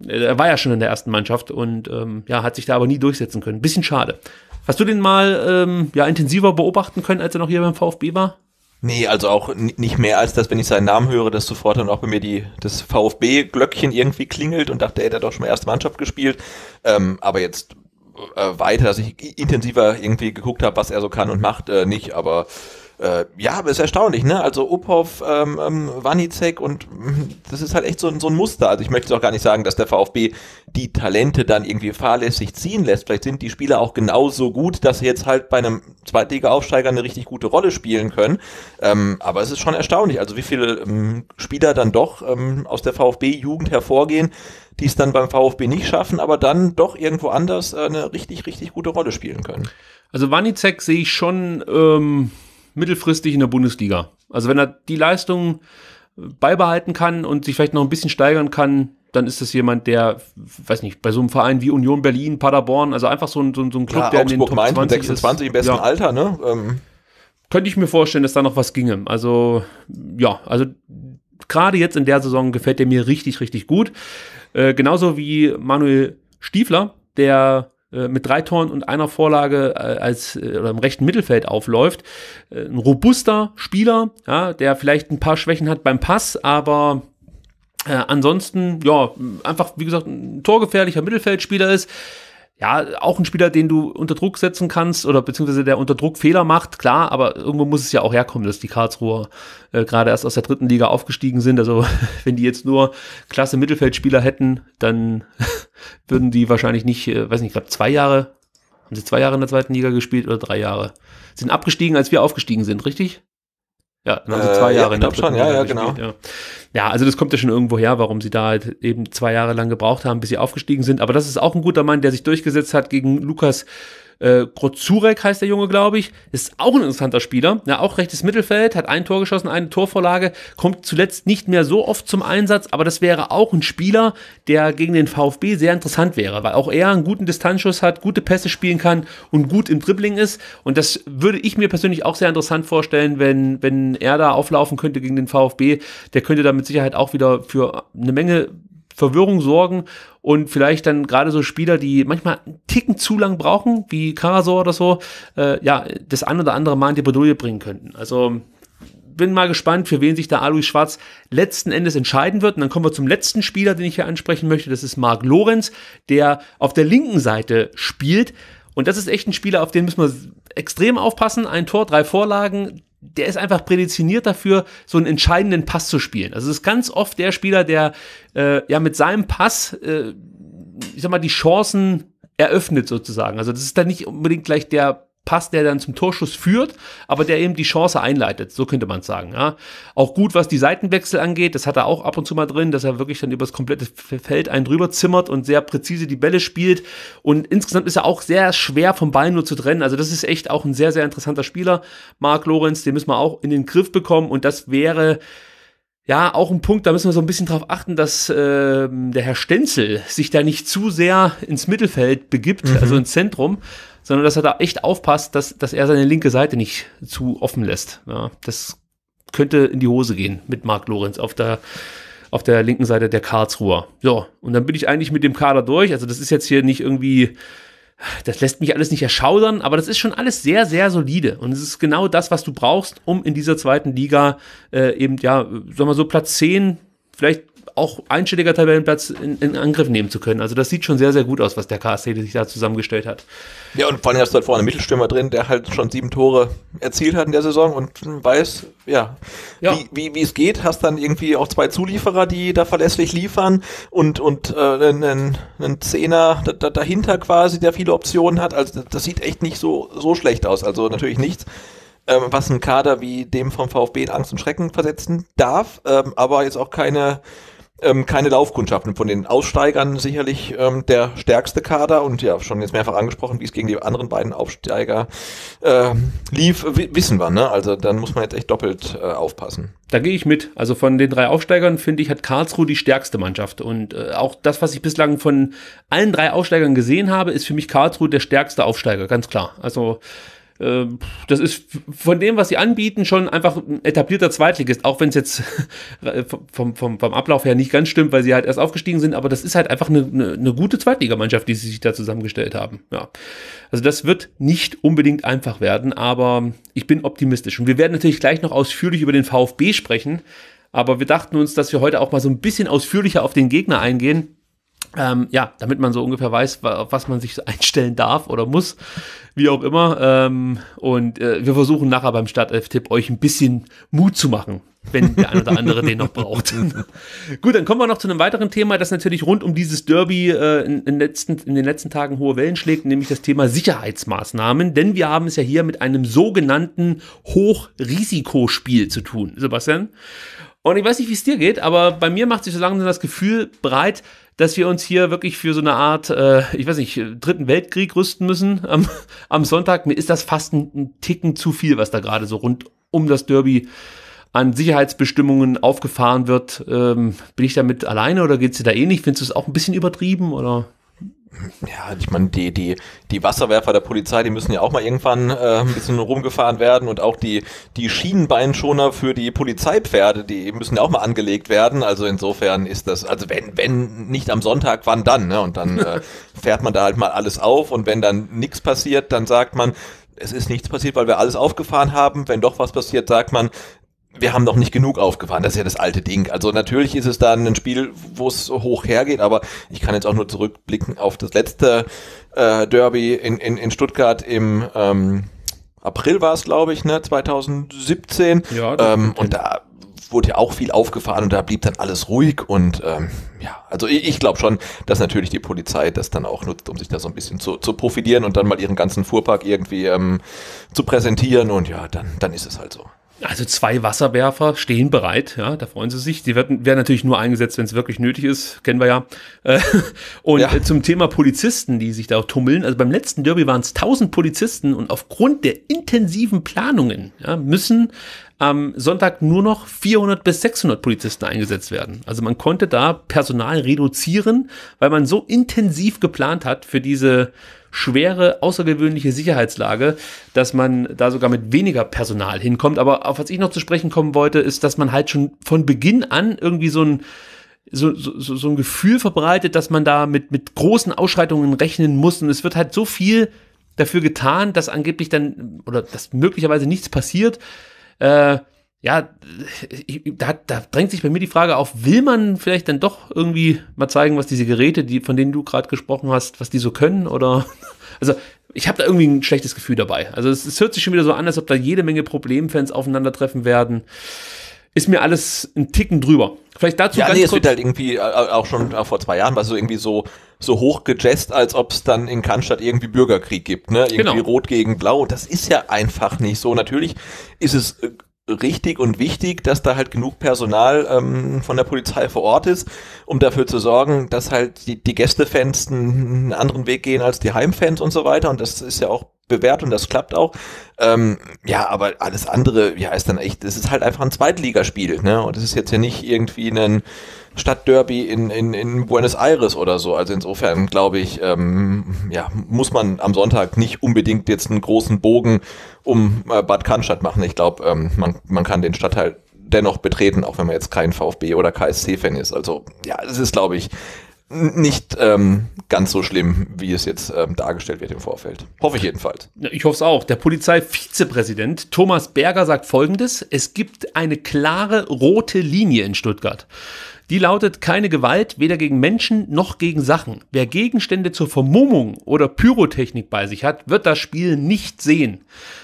Er war ja schon in der ersten Mannschaft und hat sich da aber nie durchsetzen können. Bisschen schade. Hast du den mal intensiver beobachten können, als er noch hier beim VfB war? Nee, also auch nicht mehr als das, wenn ich seinen Namen höre, dass sofort dann auch bei mir das VfB-Glöckchen irgendwie klingelt und dachte, er hat doch schon mal erste Mannschaft gespielt. Aber jetzt weiter, dass ich intensiver irgendwie geguckt habe, was er so kann und macht, nicht, aber aber ist erstaunlich, ne? Also Uphoff, Wanitzek und das ist halt echt so ein Muster. Also ich möchte auch gar nicht sagen, dass der VfB die Talente dann irgendwie fahrlässig ziehen lässt. Vielleicht sind die Spieler auch genauso gut, dass sie jetzt halt bei einem Zweitliga-Aufsteiger eine richtig gute Rolle spielen können. Aber es ist schon erstaunlich, also wie viele Spieler dann doch aus der VfB-Jugend hervorgehen, die es dann beim VfB nicht schaffen, aber dann doch irgendwo anders eine richtig, richtig gute Rolle spielen können. Also Wanitzek sehe ich schon mittelfristig in der Bundesliga. Also wenn er die Leistung beibehalten kann und sich vielleicht noch ein bisschen steigern kann, dann ist das jemand, der, weiß nicht, bei so einem Verein wie Union Berlin, Paderborn, also einfach so ein Club, der Augsburg in den Top 20 mit 26 ist. Im besten Alter, ne? Könnte ich mir vorstellen, dass da noch was ginge. Also, gerade jetzt in der Saison gefällt der mir richtig, richtig gut. Genauso wie Manuel Stiefler, der mit 3 Toren und 1 Vorlage im rechten Mittelfeld aufläuft. Ein robuster Spieler, ja, der vielleicht ein paar Schwächen hat beim Pass, aber ansonsten, einfach, wie gesagt, ein torgefährlicher Mittelfeldspieler ist. Ja, auch ein Spieler, den du unter Druck setzen kannst oder beziehungsweise der unter Druck Fehler macht, klar, aber irgendwo muss es ja auch herkommen, dass die Karlsruher gerade erst aus der 3. Liga aufgestiegen sind. Also wenn die jetzt nur klasse Mittelfeldspieler hätten, dann würden die wahrscheinlich nicht, ich glaube 2 Jahre, haben sie 2 Jahre in der 2. Liga gespielt oder 3 Jahre? Sind abgestiegen, als wir aufgestiegen sind, richtig? Ja, dann haben sie 2 Jahre in der 3. Liga gespielt, genau. Ja, also das kommt ja schon irgendwo her, warum sie da halt eben 2 Jahre lang gebraucht haben, bis sie aufgestiegen sind. Aber das ist auch ein guter Mann, der sich durchgesetzt hat gegen Lukas Krozurek, heißt der Junge, glaube ich. Ist auch ein interessanter Spieler, ja, auch rechtes Mittelfeld, hat 1 Tor geschossen, 1 Torvorlage, kommt zuletzt nicht mehr so oft zum Einsatz, aber das wäre auch ein Spieler, der gegen den VfB sehr interessant wäre, weil auch er einen guten Distanzschuss hat, gute Pässe spielen kann und gut im Dribbling ist. Und das würde ich mir persönlich auch sehr interessant vorstellen, wenn er da auflaufen könnte gegen den VfB. Der könnte da mit Sicherheit auch wieder für eine Menge Verwirrung sorgen und vielleicht dann gerade so Spieler, die manchmal einen Ticken zu lang brauchen, wie Karazor oder so, das ein oder andere Mal in die Bredouille bringen könnten. Also bin mal gespannt, für wen sich da Alois Schwarz letzten Endes entscheiden wird. Und dann kommen wir zum letzten Spieler, den ich hier ansprechen möchte. Das ist Marc Lorenz, der auf der linken Seite spielt. Und das ist echt ein Spieler, auf den müssen wir extrem aufpassen. Ein Tor, 3 Vorlagen. Der ist einfach prädestiniert dafür, so einen entscheidenden Pass zu spielen. Also es ist ganz oft der Spieler, der ja mit seinem Pass, ich sag mal, die Chancen eröffnet sozusagen. Also das ist dann nicht unbedingt gleich der Pass, der dann zum Torschuss führt, aber der eben die Chance einleitet, so könnte man es sagen. Ja. Auch gut, was die Seitenwechsel angeht, das hat er auch ab und zu mal drin, dass er wirklich dann über das komplette Feld einen drüber zimmert und sehr präzise die Bälle spielt, und insgesamt ist er auch sehr schwer vom Ball nur zu trennen, also das ist echt auch ein sehr, sehr interessanter Spieler, Marc Lorenz, den müssen wir auch in den Griff bekommen, und das wäre ja auch ein Punkt, da müssen wir so ein bisschen drauf achten, dass der Herr Stenzel sich da nicht zu sehr ins Mittelfeld begibt, also ins Zentrum, sondern dass er da echt aufpasst, dass er seine linke Seite nicht zu offen lässt. Ja, das könnte in die Hose gehen mit Marc Lorenz auf der linken Seite der Karlsruher. So, und dann bin ich eigentlich mit dem Kader durch. Also das ist jetzt hier nicht irgendwie, das lässt mich alles nicht erschaudern, aber das ist schon alles sehr, sehr solide. Und es ist genau das, was du brauchst, um in dieser zweiten Liga eben, ja, sagen wir so, Platz 10, vielleicht auch einstelliger Tabellenplatz in Angriff nehmen zu können. Also das sieht schon sehr, sehr gut aus, was der KSC sich da zusammengestellt hat. Ja, und vor allem hast du halt vorne einen Mittelstürmer drin, der halt schon 7 Tore erzielt hat in der Saison und weiß, ja. Wie es geht. Hast dann irgendwie auch 2 Zulieferer, die da verlässlich liefern, und einen Zehner dahinter quasi, der viele Optionen hat. Also das sieht echt nicht so schlecht aus. Also natürlich nichts, was einen Kader wie dem vom VfB in Angst und Schrecken versetzen darf, aber jetzt auch keine Laufkundschaften. Von den Aussteigern sicherlich der stärkste Kader, und ja, schon jetzt mehrfach angesprochen, wie es gegen die anderen beiden Aufsteiger lief, wissen wir, ne? Also dann muss man jetzt echt doppelt aufpassen. Da gehe ich mit. Also von den 3 Aufsteigern, finde ich, hat Karlsruhe die stärkste Mannschaft, und auch das, was ich bislang von allen 3 Aufsteigern gesehen habe, ist für mich Karlsruhe der stärkste Aufsteiger, ganz klar. Also das ist von dem, was sie anbieten, schon einfach ein etablierter Zweitligist, auch wenn es jetzt vom Ablauf her nicht ganz stimmt, weil sie halt erst aufgestiegen sind, aber das ist halt einfach eine gute Zweitligamannschaft, die sie sich da zusammengestellt haben. Ja. Also das wird nicht unbedingt einfach werden, aber ich bin optimistisch, und wir werden natürlich gleich noch ausführlich über den VfB sprechen, aber wir dachten uns, dass wir heute auch mal so ein bisschen ausführlicher auf den Gegner eingehen. Ja, damit man so ungefähr weiß, auf was man sich einstellen darf oder muss, wie auch immer. Und wir versuchen nachher beim Startelf-Tipp euch ein bisschen Mut zu machen, wenn der ein oder andere den noch braucht. Gut, dann kommen wir noch zu einem weiteren Thema, das natürlich rund um dieses Derby in den letzten Tagen hohe Wellen schlägt, nämlich das Thema Sicherheitsmaßnahmen. Denn wir haben es ja hier mit einem sogenannten Hochrisikospiel zu tun, Sebastian. Und ich weiß nicht, wie es dir geht, aber bei mir macht sich so langsam das Gefühl breit, dass wir uns hier wirklich für so eine Art, ich weiß nicht, Dritten Weltkrieg rüsten müssen am Sonntag. Mir ist das fast ein Ticken zu viel, was da gerade so rund um das Derby an Sicherheitsbestimmungen aufgefahren wird. Bin ich damit alleine oder geht's dir da ähnlich? Findest du es auch ein bisschen übertrieben, oder? Ja, ich meine, die Wasserwerfer der Polizei, die müssen ja auch mal irgendwann ein bisschen rumgefahren werden, und auch die Schienenbeinschoner für die Polizeipferde, die müssen ja auch mal angelegt werden, also insofern ist das, also wenn nicht am Sonntag, wann dann, ne? Und dann fährt man da halt mal alles auf, und wenn dann nichts passiert, dann sagt man, es ist nichts passiert, weil wir alles aufgefahren haben, wenn doch was passiert, sagt man, wir haben noch nicht genug aufgefahren, das ist ja das alte Ding. Also natürlich ist es dann ein Spiel, wo es hoch hergeht, aber ich kann jetzt auch nur zurückblicken auf das letzte Derby in Stuttgart im April war es, glaube ich, ne, 2017. Ja, und da wurde ja auch viel aufgefahren, und da blieb dann alles ruhig, und ja, also ich glaube schon, dass natürlich die Polizei das dann auch nutzt, um sich da so ein bisschen zu profilieren und dann mal ihren ganzen Fuhrpark irgendwie zu präsentieren, und ja, dann ist es halt so. Also 2 Wasserwerfer stehen bereit, ja, da freuen sie sich. Die werden natürlich nur eingesetzt, wenn es wirklich nötig ist, kennen wir ja. Und ja. Zum Thema Polizisten, die sich da tummeln. Also beim letzten Derby waren es 1000 Polizisten, und aufgrund der intensiven Planungen, ja, müssen am Sonntag nur noch 400 bis 600 Polizisten eingesetzt werden. Also man konnte da Personal reduzieren, weil man so intensiv geplant hat für diese schwere, außergewöhnliche Sicherheitslage, dass man da sogar mit weniger Personal hinkommt. Aber auf was ich noch zu sprechen kommen wollte, ist, dass man halt schon von Beginn an irgendwie so ein Gefühl verbreitet, dass man da mit großen Ausschreitungen rechnen muss. Und es wird halt so viel dafür getan, dass angeblich dann, oder dass möglicherweise nichts passiert, ja, da drängt sich bei mir die Frage auf, will man vielleicht dann doch irgendwie mal zeigen, was diese Geräte, von denen du gerade gesprochen hast, was die so können? Oder, also ich habe da irgendwie ein schlechtes Gefühl dabei. Also es hört sich schon wieder so an, als ob da jede Menge Problemfans aufeinandertreffen werden. Ist mir alles ein Ticken drüber. Vielleicht dazu ganz kurz. Es wird halt irgendwie auch schon vor 2 Jahren war es so irgendwie so hoch gejazzt, als ob es dann in Cannstatt irgendwie Bürgerkrieg gibt, ne? Irgendwie genau. Rot gegen Blau. Das ist ja einfach nicht so. Natürlich ist es richtig und wichtig, dass da halt genug Personal von der Polizei vor Ort ist, um dafür zu sorgen, dass halt die Gästefans einen anderen Weg gehen als die Heimfans und so weiter. Und das ist ja auch bewährt und das klappt auch. Aber alles andere, ja, ist dann echt, das ist halt einfach ein Zweitligaspiel, ne? Und das ist jetzt ja nicht irgendwie ein Stadtderby in Buenos Aires oder so. Also insofern, glaube ich, muss man am Sonntag nicht unbedingt jetzt einen großen Bogen um Bad Cannstatt machen. Ich glaube, man kann den Stadtteil dennoch betreten, auch wenn man jetzt kein VfB- oder KSC-Fan ist. Also ja, es ist, glaube ich, nicht ganz so schlimm, wie es jetzt dargestellt wird im Vorfeld. Hoffe ich jedenfalls. Ich hoffe es auch. Der Polizeivizepräsident Thomas Berger sagt Folgendes: Es gibt eine klare rote Linie in Stuttgart. Die lautet: keine Gewalt, weder gegen Menschen noch gegen Sachen. Wer Gegenstände zur Vermummung oder Pyrotechnik bei sich hat, wird das Spiel nicht sehen.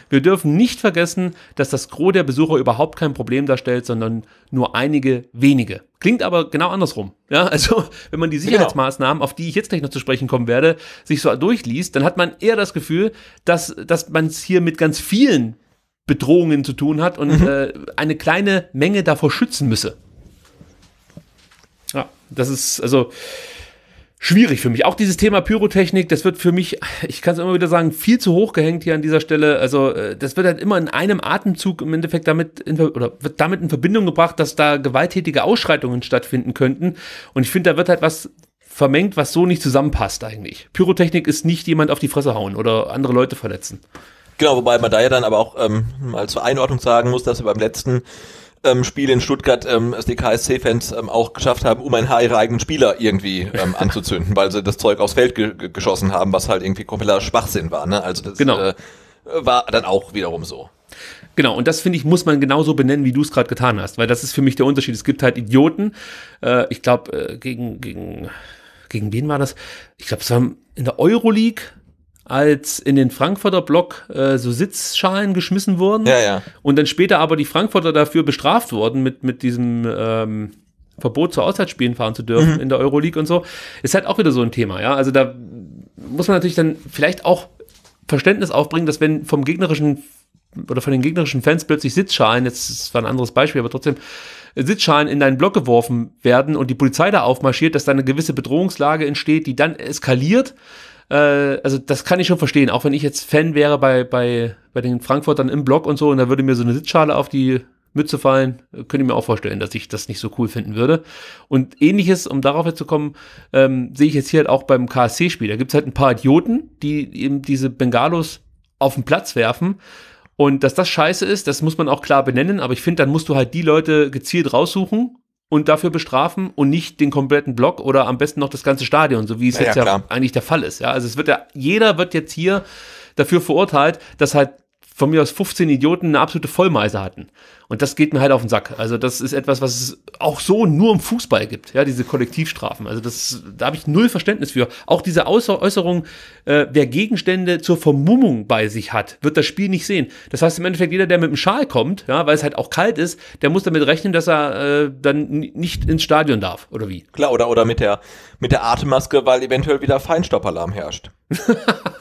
Wir dürfen nicht vergessen, dass das Gros der Besucher überhaupt kein Problem darstellt, sondern nur einige wenige. Klingt aber genau andersrum. Ja, also wenn man die Sicherheitsmaßnahmen, auf die ich jetzt gleich noch zu sprechen kommen werde, sich so durchliest, dann hat man eher das Gefühl, dass man es hier mit ganz vielen Bedrohungen zu tun hat und eine kleine Menge davor schützen müsse. Ja, das ist also schwierig für mich. Auch dieses Thema Pyrotechnik, das wird für mich, ich kann es immer wieder sagen, viel zu hoch gehängt hier an dieser Stelle. Also das wird halt immer in einem Atemzug im Endeffekt wird damit in Verbindung gebracht, dass da gewalttätige Ausschreitungen stattfinden könnten. Und ich finde, da wird halt was vermengt, was so nicht zusammenpasst eigentlich. Pyrotechnik ist nicht jemand auf die Fresse hauen oder andere Leute verletzen. Genau, wobei man da ja dann aber auch mal zur Einordnung sagen muss, dass wir beim letzten Spiel in Stuttgart, dass die KSC-Fans auch geschafft haben, um einen ihrer eigenen Spieler irgendwie anzuzünden, weil sie das Zeug aufs Feld geschossen haben, was halt irgendwie kompletter Schwachsinn war, ne? Also das war dann auch wiederum so. Genau, und das, finde ich, muss man genauso benennen, wie du es gerade getan hast, weil das ist für mich der Unterschied. Es gibt halt Idioten, ich glaube, gegen wen war das? Ich glaube, es war in der Euroleague, als in den Frankfurter Block so Sitzschalen geschmissen wurden und dann später aber die Frankfurter dafür bestraft wurden mit diesem Verbot, zu Auswärtsspielen fahren zu dürfen in der Euroleague und so, ist halt auch wieder so ein Thema. Ja, also da muss man natürlich dann vielleicht auch Verständnis aufbringen, dass wenn vom gegnerischen oder von den gegnerischen Fans plötzlich Sitzschalen, jetzt war ein anderes Beispiel, aber trotzdem Sitzschalen in deinen Block geworfen werden und die Polizei da aufmarschiert, dass da eine gewisse Bedrohungslage entsteht, die dann eskaliert. Also das kann ich schon verstehen, auch wenn ich jetzt Fan wäre bei den Frankfurtern im Block und so, und da würde mir so eine Sitzschale auf die Mütze fallen, könnte ich mir auch vorstellen, dass ich das nicht so cool finden würde. Und Ähnliches, um darauf jetzt zu kommen, sehe ich jetzt hier halt auch beim KSC-Spiel. Da gibt es halt ein paar Idioten, die eben diese Bengalos auf den Platz werfen. Und dass das scheiße ist, das muss man auch klar benennen, aber ich finde, dann musst du halt die Leute gezielt raussuchen und dafür bestrafen und nicht den kompletten Block oder am besten noch das ganze Stadion, so wie es jetzt ja eigentlich der Fall ist. Ja, also es wird ja, jeder wird jetzt hier dafür verurteilt, dass halt von mir aus 15 Idioten eine absolute Vollmeise hatten. Und das geht mir halt auf den Sack. Also das ist etwas, was es auch so nur im Fußball gibt, ja, diese Kollektivstrafen. Also das, da habe ich null Verständnis für. Auch diese Äußerung, wer Gegenstände zur Vermummung bei sich hat, wird das Spiel nicht sehen. Das heißt im Endeffekt, jeder, der mit dem Schal kommt, ja, weil es halt auch kalt ist, der muss damit rechnen, dass er dann nicht ins Stadion darf, oder wie? Klar, oder mit der Atemmaske, weil eventuell wieder Feinstaubalarm herrscht.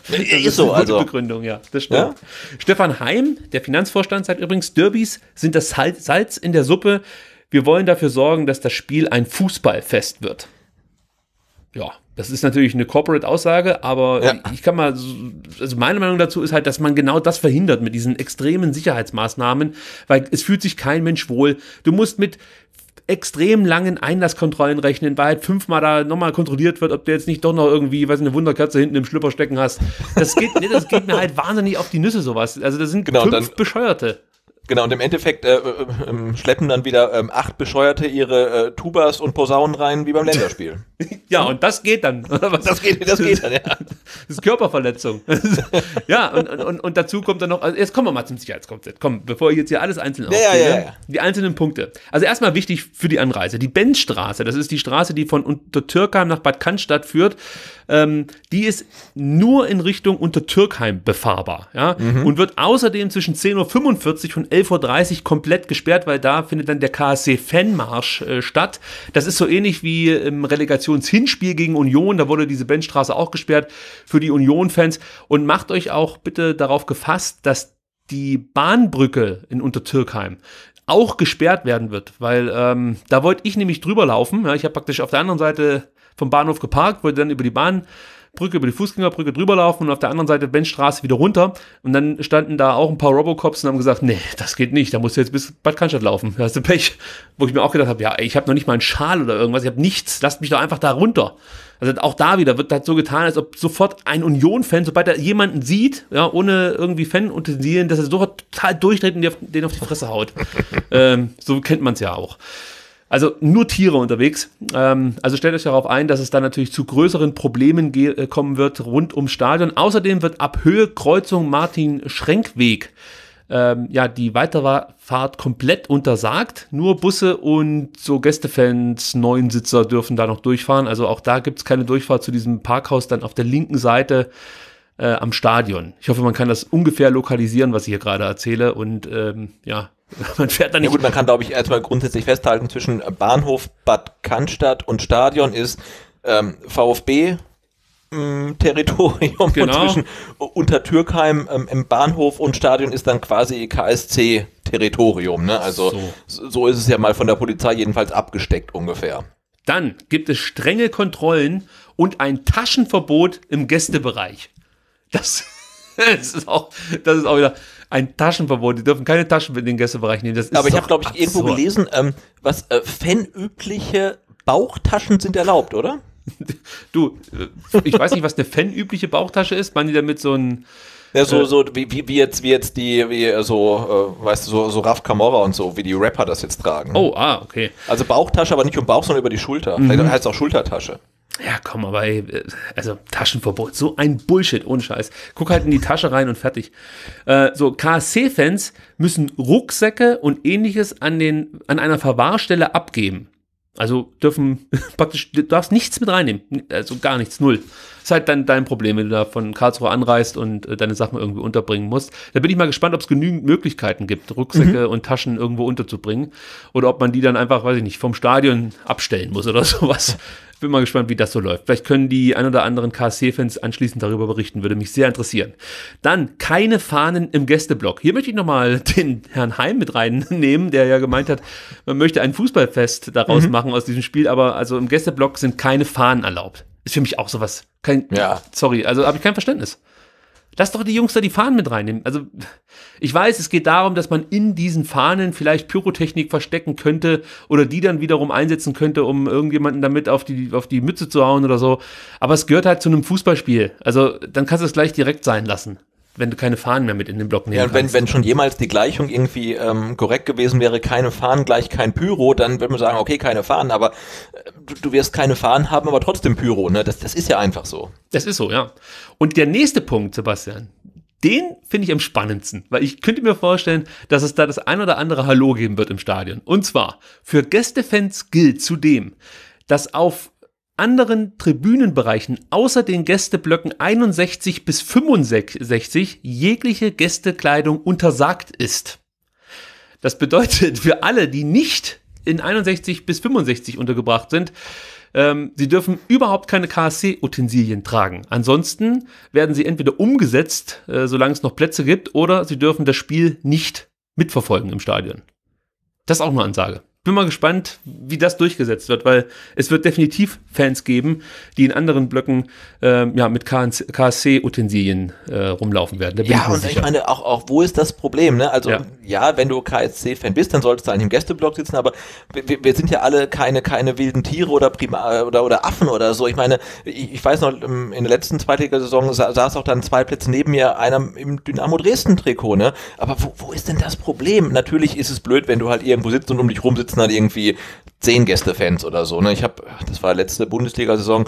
Ist so, also. Gute Begründung, ja, das stimmt. Ja? Stefan Heim, der Finanzvorstand, sagt übrigens, Derbys sind das Salz in der Suppe. Wir wollen dafür sorgen, dass das Spiel ein Fußballfest wird. Ja, das ist natürlich eine Corporate-Aussage, aber ich kann mal, also meine Meinung dazu ist halt, dass man genau das verhindert mit diesen extremen Sicherheitsmaßnahmen, weil es fühlt sich kein Mensch wohl. Du musst mit extrem langen Einlasskontrollen rechnen, weil halt 5-mal da nochmal kontrolliert wird, ob du jetzt nicht doch noch irgendwie, weiß ich, eine Wunderkerze hinten im Schlüpper stecken hast. Das geht mir halt wahnsinnig auf die Nüsse, sowas. Also das sind 5 Bescheuerte. Genau, und im Endeffekt schleppen dann wieder 8 Bescheuerte ihre Tubas und Posaunen rein, wie beim Länderspiel. Ja, und das geht dann. Das geht dann, ja. Das ist Körperverletzung. Ja, und dazu kommt dann noch, also jetzt kommen wir mal zum Sicherheitskonzept. Komm, bevor ich jetzt hier alles einzeln aufzähle, die einzelnen Punkte. Also erstmal wichtig für die Anreise, die Benzstraße, das ist die Straße, die von Untertürkheim nach Bad Cannstatt führt, die ist nur in Richtung Untertürkheim befahrbar, ja, und wird außerdem zwischen 10:45 Uhr und 11:30 Uhr komplett gesperrt, weil da findet dann der KSC-Fanmarsch statt. Das ist so ähnlich wie im Relegationshinspiel gegen Union, da wurde diese Benzstraße auch gesperrt für die Union-Fans. Und macht euch auch bitte darauf gefasst, dass die Bahnbrücke in Untertürkheim auch gesperrt werden wird, weil da wollte ich nämlich drüber laufen. Ja, ich habe praktisch auf der anderen Seite vom Bahnhof geparkt, wollte dann über die Bahnbrücke, über die Fußgängerbrücke drüber laufen und auf der anderen Seite Benzstraße wieder runter. Und dann standen da auch ein paar Robocops und haben gesagt, nee, das geht nicht, da musst du jetzt bis Bad Cannstatt laufen. Da hast du Pech. Wo ich mir auch gedacht habe, ja, ich habe noch nicht mal einen Schal oder irgendwas, ich habe nichts, lasst mich doch einfach da runter. Also auch da wieder wird halt so getan, als ob sofort ein Union-Fan, sobald er jemanden sieht, ja, ohne irgendwie Fan-Utensilien, dass er sofort total durchdreht und den auf die Fresse haut. So kennt man es ja auch. Also nur Tiere unterwegs. Also stellt euch darauf ein, dass es dann natürlich zu größeren Problemen kommen wird rund ums Stadion. Außerdem wird ab Höhe Kreuzung Martin-Schrenk-Weg die Weiterfahrt komplett untersagt. Nur Busse und so Gästefans, 9-Sitzer dürfen da noch durchfahren. Also auch da gibt es keine Durchfahrt zu diesem Parkhaus dann auf der linken Seite am Stadion. Ich hoffe, man kann das ungefähr lokalisieren, was ich hier gerade erzähle. Und man fährt da nicht. Ja gut, man kann, glaube ich, erstmal grundsätzlich festhalten, zwischen Bahnhof Bad Cannstatt und Stadion ist VfB Territorium, genau. Und zwischen Untertürkheim im Bahnhof und Stadion ist dann quasi KSC-Territorium. Ne? Also so ist es ja mal von der Polizei jedenfalls abgesteckt ungefähr. Dann gibt es strenge Kontrollen und ein Taschenverbot im Gästebereich. Das ist auch wieder ein Taschenverbot. Die dürfen keine Taschen in den Gästebereich nehmen. Das ist aber ich habe, glaube ich, irgendwo gelesen, was fanübliche Bauchtaschen sind erlaubt, oder? Du, ich weiß nicht, was eine fanübliche Bauchtasche ist. Meinen die damit so ein... Ja, so wie Raf Camora und so, wie die Rapper das jetzt tragen. Okay. Also Bauchtasche, aber nicht um Bauch, sondern über die Schulter. Vielleicht heißt es auch Schultertasche. Ja, komm, aber Taschenverbot, so ein Bullshit, ohne Scheiß. Guck halt in die Tasche rein und fertig. KSC-Fans müssen Rucksäcke und Ähnliches an einer Verwahrstelle abgeben. Also du darfst nichts mit reinnehmen, also gar nichts, null. Das ist halt dann dein Problem, wenn du da von Karlsruhe anreist und deine Sachen irgendwie unterbringen musst. Da bin ich mal gespannt, ob es genügend Möglichkeiten gibt, Rucksäcke und Taschen irgendwo unterzubringen oder ob man die dann einfach, weiß ich nicht, vom Stadion abstellen muss oder sowas. Bin mal gespannt, wie das so läuft. Vielleicht können die ein oder anderen KSC-Fans anschließend darüber berichten, würde mich sehr interessieren. Dann keine Fahnen im Gästeblock. Hier möchte ich nochmal den Herrn Heim mit reinnehmen, der ja gemeint hat, man möchte ein Fußballfest daraus machen aus diesem Spiel, aber also im Gästeblock sind keine Fahnen erlaubt. Ist für mich auch sowas. Sorry, also habe ich kein Verständnis. Lass doch die Jungs da die Fahnen mit reinnehmen. Also ich weiß, es geht darum, dass man in diesen Fahnen vielleicht Pyrotechnik verstecken könnte oder die dann wiederum einsetzen könnte, um irgendjemanden damit auf die Mütze zu hauen oder so. Aber es gehört halt zu einem Fußballspiel. Also dann kannst du es gleich direkt sein lassen, wenn du keine Fahnen mehr mit in den Block nehmen kannst. Wenn schon jemals die Gleichung irgendwie korrekt gewesen wäre, keine Fahnen gleich kein Pyro, dann würde man sagen, okay, keine Fahnen, aber du wirst keine Fahnen haben, aber trotzdem Pyro, ne? Das ist ja einfach so. Das ist so, ja. Und der nächste Punkt, Sebastian, den finde ich am spannendsten, weil ich könnte mir vorstellen, dass es da das ein oder andere Hallo geben wird im Stadion. Und zwar, für Gästefans gilt zudem, dass auf anderen Tribünenbereichen außer den Gästeblöcken 61 bis 65 jegliche Gästekleidung untersagt ist. Das bedeutet, für alle, die nicht in 61 bis 65 untergebracht sind, sie dürfen überhaupt keine KSC-Utensilien tragen. Ansonsten werden sie entweder umgesetzt, solange es noch Plätze gibt, oder sie dürfen das Spiel nicht mitverfolgen im Stadion. Das ist auch eine Ansage. Bin mal gespannt, wie das durchgesetzt wird, weil es wird definitiv Fans geben, die in anderen Blöcken mit KSC-Utensilien rumlaufen werden. Da bin ich mir sicher. Ich meine, auch wo ist das Problem? Ne? Also ja, wenn du KSC-Fan bist, dann solltest du eigentlich im Gästeblock sitzen, aber wir sind ja alle keine wilden Tiere oder Affen oder so. Ich meine, ich weiß noch, in der letzten Zweitliga-Saison saß auch dann zwei Plätze neben mir einer im Dynamo Dresden-Trikot, ne? Aber wo ist denn das Problem? Natürlich ist es blöd, wenn du halt irgendwo sitzt und um dich rum sitzen halt irgendwie 10 Gästefans oder so, ne? Ich habe, das war letzte Bundesliga-Saison,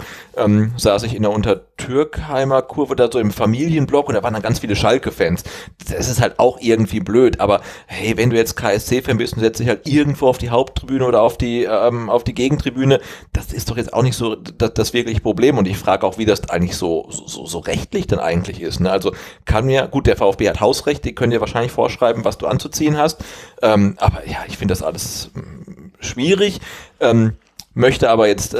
saß ich in der Untertürkheimer Kurve da so im Familienblock und da waren dann ganz viele Schalke-Fans. Das ist halt auch irgendwie blöd, aber hey, wenn du jetzt KSC-Fan bist und setzt dich halt irgendwo auf die Haupttribüne oder auf die Gegentribüne, das ist doch jetzt auch nicht so das wirkliche Problem und ich frage auch, wie das eigentlich so rechtlich denn eigentlich ist, ne? Also gut, der VfB hat Hausrecht, die können dir wahrscheinlich vorschreiben, was du anzuziehen hast, aber ja, ich finde das alles schwierig, möchte aber jetzt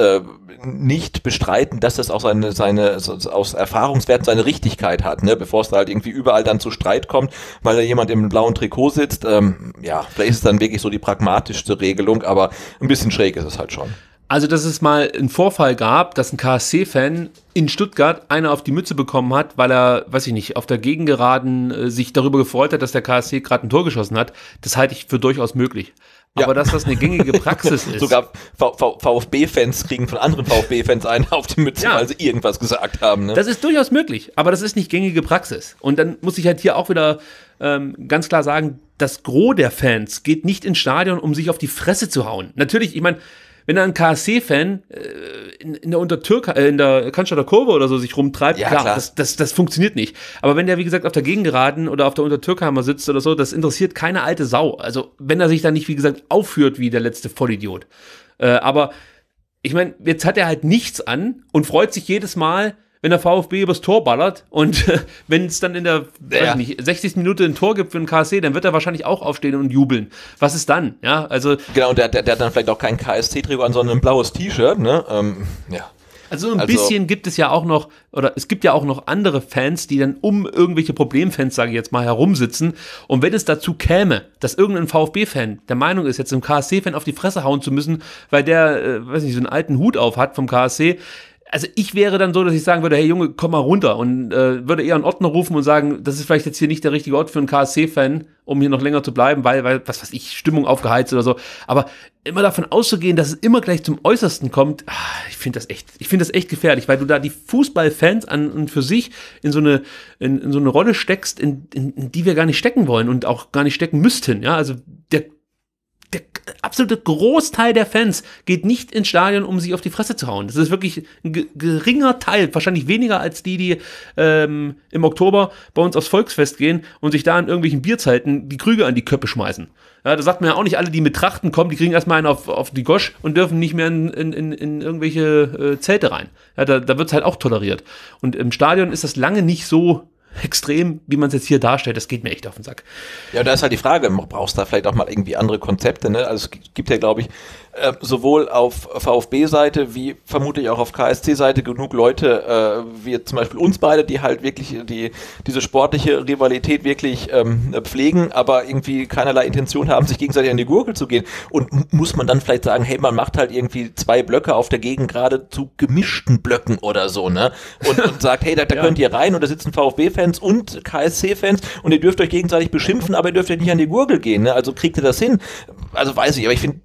nicht bestreiten, dass das auch aus Erfahrungswerten seine Richtigkeit hat, ne? Bevor es da halt irgendwie überall dann zu Streit kommt, weil da jemand im blauen Trikot sitzt. Ja, vielleicht ist es dann wirklich so die pragmatischste Regelung, aber ein bisschen schräg ist es halt schon. Also, dass es mal einen Vorfall gab, dass ein KSC-Fan in Stuttgart einer auf die Mütze bekommen hat, weil er, weiß ich nicht, auf der Gegengeraden sich darüber gefreut hat, dass der KSC gerade ein Tor geschossen hat, das halte ich für durchaus möglich. Ja. Aber dass das eine gängige Praxis ist. Sogar VfB-Fans kriegen von anderen VfB-Fans einen auf die Mütze, ja, weil sie irgendwas gesagt haben. Ne? Das ist durchaus möglich, aber das ist nicht gängige Praxis. Und dann muss ich halt hier auch wieder ganz klar sagen, das Gros der Fans geht nicht ins Stadion, um sich auf die Fresse zu hauen. Natürlich, ich meine, wenn da ein KSC-Fan in der Cannstatter Kurve oder so sich rumtreibt, ja, klar. Das funktioniert nicht. Aber wenn der, wie gesagt, auf der Gegengeraden oder auf der Untertürkheimer sitzt oder so, das interessiert keine alte Sau. Also wenn er sich da nicht, wie gesagt, aufführt wie der letzte Vollidiot. Aber ich meine, jetzt hat er halt nichts an und freut sich jedes Mal, wenn der VfB übers Tor ballert und wenn es dann in der 60. Minute ein Tor gibt für den KSC, dann wird er wahrscheinlich auch aufstehen und jubeln. Was ist dann? Ja, also genau, und der hat dann vielleicht auch kein KSC-Trikot an, sondern ein blaues T-Shirt, ne? Ja. Also ein bisschen gibt es ja auch noch, oder es gibt ja auch noch andere Fans, die dann um irgendwelche Problemfans, sage ich jetzt mal, herumsitzen. Und wenn es dazu käme, dass irgendein VfB-Fan der Meinung ist, jetzt einem KSC-Fan auf die Fresse hauen zu müssen, weil der, weiß nicht, so einen alten Hut auf hat vom KSC, also ich wäre dann so, dass ich sagen würde, hey Junge, komm mal runter und würde eher einen Ordner rufen und sagen, das ist vielleicht jetzt hier nicht der richtige Ort für einen KSC-Fan, um hier noch länger zu bleiben, weil was weiß ich, Stimmung aufgeheizt oder so. Aber immer davon auszugehen, dass es immer gleich zum Äußersten kommt, ich finde das echt gefährlich, weil du da die Fußballfans an und für sich in so eine Rolle steckst, in die wir gar nicht stecken wollen und auch gar nicht stecken müssten. Ja, also der absolute Großteil der Fans geht nicht ins Stadion, um sich auf die Fresse zu hauen. Das ist wirklich ein geringer Teil, wahrscheinlich weniger als die im Oktober bei uns aufs Volksfest gehen und sich da in irgendwelchen Bierzeiten die Krüge an die Köppe schmeißen. Ja, da sagt man ja auch nicht, alle, die mit Trachten kommen, die kriegen erstmal einen auf die Gosch und dürfen nicht mehr in irgendwelche Zelte rein. Ja, da wird es halt auch toleriert. Und im Stadion ist das lange nicht so extrem, wie man es jetzt hier darstellt, das geht mir echt auf den Sack. Ja, da ist halt die Frage, brauchst du da vielleicht auch mal irgendwie andere Konzepte, ne? Also es gibt ja, glaube ich, sowohl auf VfB-Seite wie vermutlich auch auf KSC-Seite genug Leute, wie zum Beispiel uns beide, die halt wirklich diese sportliche Rivalität wirklich pflegen, aber irgendwie keinerlei Intention haben, sich gegenseitig an die Gurgel zu gehen. Und muss man dann vielleicht sagen, hey, man macht halt irgendwie zwei Blöcke auf der Gegend gerade zu gemischten Blöcken oder so, ne? Und sagt, hey, da könnt ihr rein und da sitzen VfB-Fans und KSC-Fans und ihr dürft euch gegenseitig beschimpfen, aber ihr dürft ja nicht an die Gurgel gehen, ne? Also kriegt ihr das hin? Also weiß ich, aber ich finde,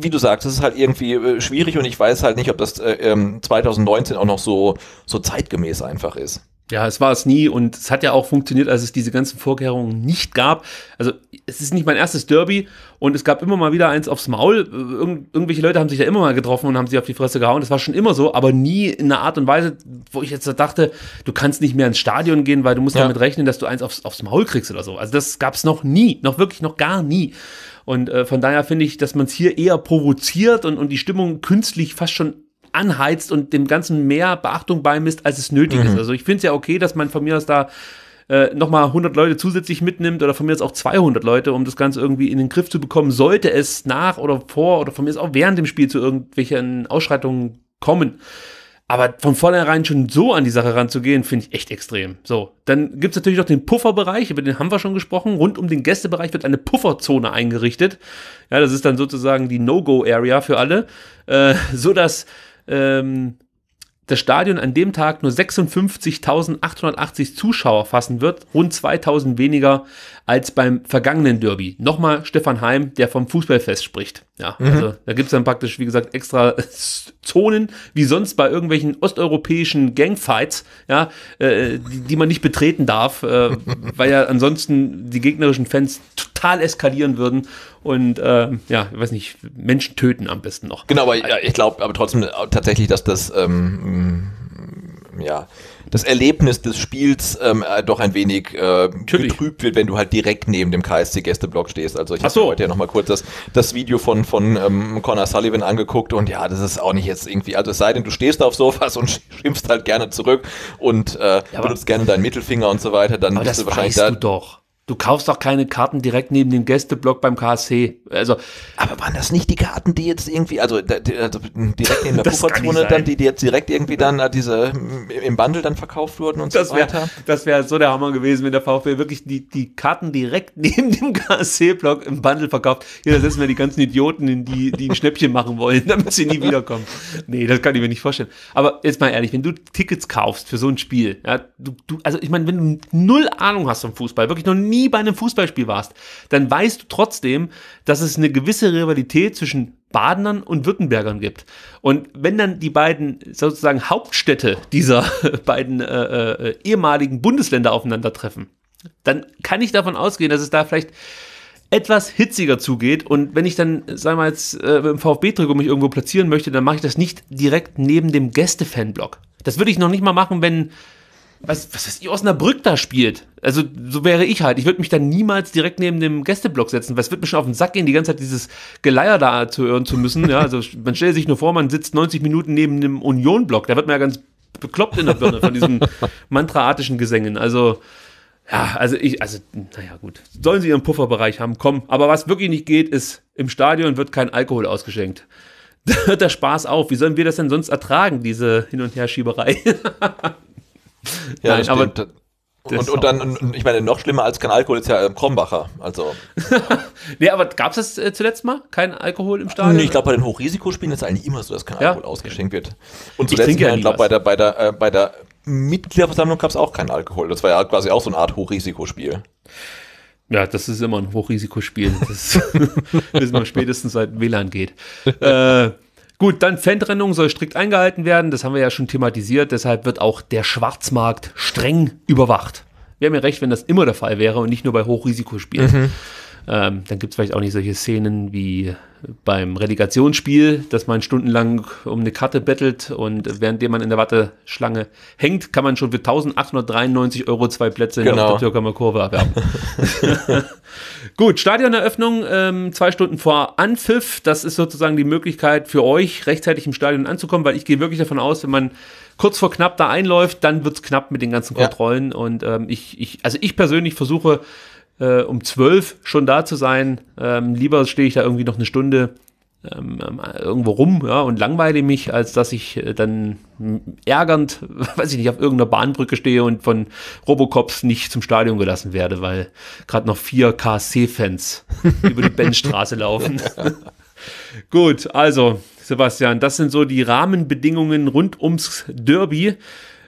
wie du sagst, das ist halt irgendwie schwierig und ich weiß halt nicht, ob das 2019 auch noch so zeitgemäß einfach ist. Ja, es war es nie und es hat ja auch funktioniert, als es diese ganzen Vorkehrungen nicht gab. Also es ist nicht mein erstes Derby und es gab immer mal wieder eins aufs Maul. Irgendwelche Leute haben sich ja immer mal getroffen und haben sich auf die Fresse gehauen. Das war schon immer so, aber nie in einer Art und Weise, wo ich jetzt dachte, du kannst nicht mehr ins Stadion gehen, weil du musst damit rechnen, dass du eins aufs Maul kriegst oder so. Also das gab es noch nie, noch gar nie. Und von daher finde ich, dass man es hier eher provoziert und die Stimmung künstlich fast schon anheizt und dem Ganzen mehr Beachtung beimisst, als es nötig ist. Also ich finde es ja okay, dass man von mir aus da nochmal 100 Leute zusätzlich mitnimmt oder von mir aus auch 200 Leute, um das Ganze irgendwie in den Griff zu bekommen, sollte es nach oder vor oder von mir aus auch während dem Spiel zu irgendwelchen Ausschreitungen kommen. Aber von vornherein schon so an die Sache ranzugehen, finde ich echt extrem. So, dann gibt es natürlich noch den Pufferbereich, über den haben wir schon gesprochen. Rund um den Gästebereich wird eine Pufferzone eingerichtet. Ja, das ist dann sozusagen die No-Go-Area für alle, sodass das Stadion an dem Tag nur 56.880 Zuschauer fassen wird, rund 2.000 weniger als beim vergangenen Derby. Nochmal Stefan Heim, der vom Fußballfest spricht. Ja, also da gibt es dann praktisch, wie gesagt, extra Zonen, wie sonst bei irgendwelchen osteuropäischen Gangfights, ja, die man nicht betreten darf, weil ja ansonsten die gegnerischen Fans total eskalieren würden und ja, ich weiß nicht, Menschen töten am besten noch. Genau, aber ja, ich glaube aber trotzdem tatsächlich, dass das ja, das Erlebnis des Spiels doch ein wenig getrübt wird, wenn du halt direkt neben dem KSC-Gästeblock stehst. Also ich habe heute ja nochmal kurz das Video von Conor Sullivan angeguckt und ja, das ist auch nicht jetzt irgendwie, also es sei denn, du stehst auf Sofas und schimpfst halt gerne zurück und ja, benutzt gerne deinen Mittelfinger und so weiter, dann bist du wahrscheinlich da. Du kaufst doch keine Karten direkt neben dem Gästeblock beim KSC. Also, aber waren das nicht die Karten, die jetzt irgendwie, also direkt neben der Pufferzone, dann, die jetzt direkt irgendwie dann im Bundle dann verkauft wurden und so weiter? Das wäre so der Hammer gewesen, wenn der VfB wirklich die Karten direkt neben dem KSC-Block im Bundle verkauft. Hier, da setzen wir die ganzen Idioten hin, die ein Schnäppchen machen wollen, damit sie nie wiederkommen. Nee, das kann ich mir nicht vorstellen. Aber jetzt mal ehrlich, wenn du Tickets kaufst für so ein Spiel, ja, also ich meine, wenn du null Ahnung hast vom Fußball, wirklich noch nie bei einem Fußballspiel warst, dann weißt du trotzdem, dass es eine gewisse Rivalität zwischen Badenern und Württembergern gibt. Und wenn dann die beiden sozusagen Hauptstädte dieser beiden ehemaligen Bundesländer aufeinandertreffen, dann kann ich davon ausgehen, dass es da vielleicht etwas hitziger zugeht. Und wenn ich dann, sagen wir jetzt, im VfB-Trikot mich irgendwo platzieren möchte, dann mache ich das nicht direkt neben dem Gäste-Fanblock. Das würde ich noch nicht mal machen, wenn was weiß ich, Osnabrück da spielt. Also so wäre ich halt. Ich würde mich dann niemals direkt neben dem Gästeblock setzen, weil es wird mir schon auf den Sack gehen, die ganze Zeit dieses Geleier da zu hören zu müssen. Ja, also man stellt sich nur vor, man sitzt 90 Minuten neben dem Union-Block. Da wird man ja ganz bekloppt in der Birne von diesen mantraatischen Gesängen. Also ja, also naja gut. Sollen sie ihren Pufferbereich haben, komm. Aber was wirklich nicht geht, ist, im Stadion wird kein Alkohol ausgeschenkt. Da hört der Spaß auf. Wie sollen wir das denn sonst ertragen, diese Hin- und Herschieberei? Ja, nein, aber und dann, ich meine, noch schlimmer als kein Alkohol ist ja Krombacher, also. Nee, aber gab es das zuletzt mal? Kein Alkohol im Stadion? Nee, ich glaube, bei den Hochrisikospielen ist es eigentlich immer so, dass kein Alkohol ausgeschenkt wird. Und zuletzt, ich glaube, bei der Mitgliederversammlung gab es auch keinen Alkohol. Das war ja quasi auch so eine Art Hochrisikospiel. Ja, das ist immer ein Hochrisikospiel. Das wissen wir spätestens, seit WLAN geht. Gut, dann Fantrennung soll strikt eingehalten werden, das haben wir ja schon thematisiert, deshalb wird auch der Schwarzmarkt streng überwacht. Wäre mir recht, wenn das immer der Fall wäre und nicht nur bei Hochrisikospielen. Dann gibt es vielleicht auch nicht solche Szenen wie beim Relegationsspiel, dass man stundenlang um eine Karte bettelt und währenddem man in der Warteschlange hängt, kann man schon für 1.893 € 2 Plätze in der Türkheimer Kurve erwerben. Gut, Stadioneröffnung 2 Stunden vor Anpfiff. Das ist sozusagen die Möglichkeit für euch, rechtzeitig im Stadion anzukommen, weil ich gehe wirklich davon aus, wenn man kurz vor knapp da einläuft, dann wird es knapp mit den ganzen Kontrollen. Und ich persönlich versuche, um 12 schon da zu sein, lieber stehe ich da irgendwie noch eine Stunde irgendwo rum, ja, und langweile mich, als dass ich dann ärgernd, weiß ich nicht, auf irgendeiner Bahnbrücke stehe und von Robocops nicht zum Stadion gelassen werde, weil gerade noch 4 KSC-Fans über die Benzstraße laufen. Gut, also Sebastian, das sind so die Rahmenbedingungen rund ums Derby.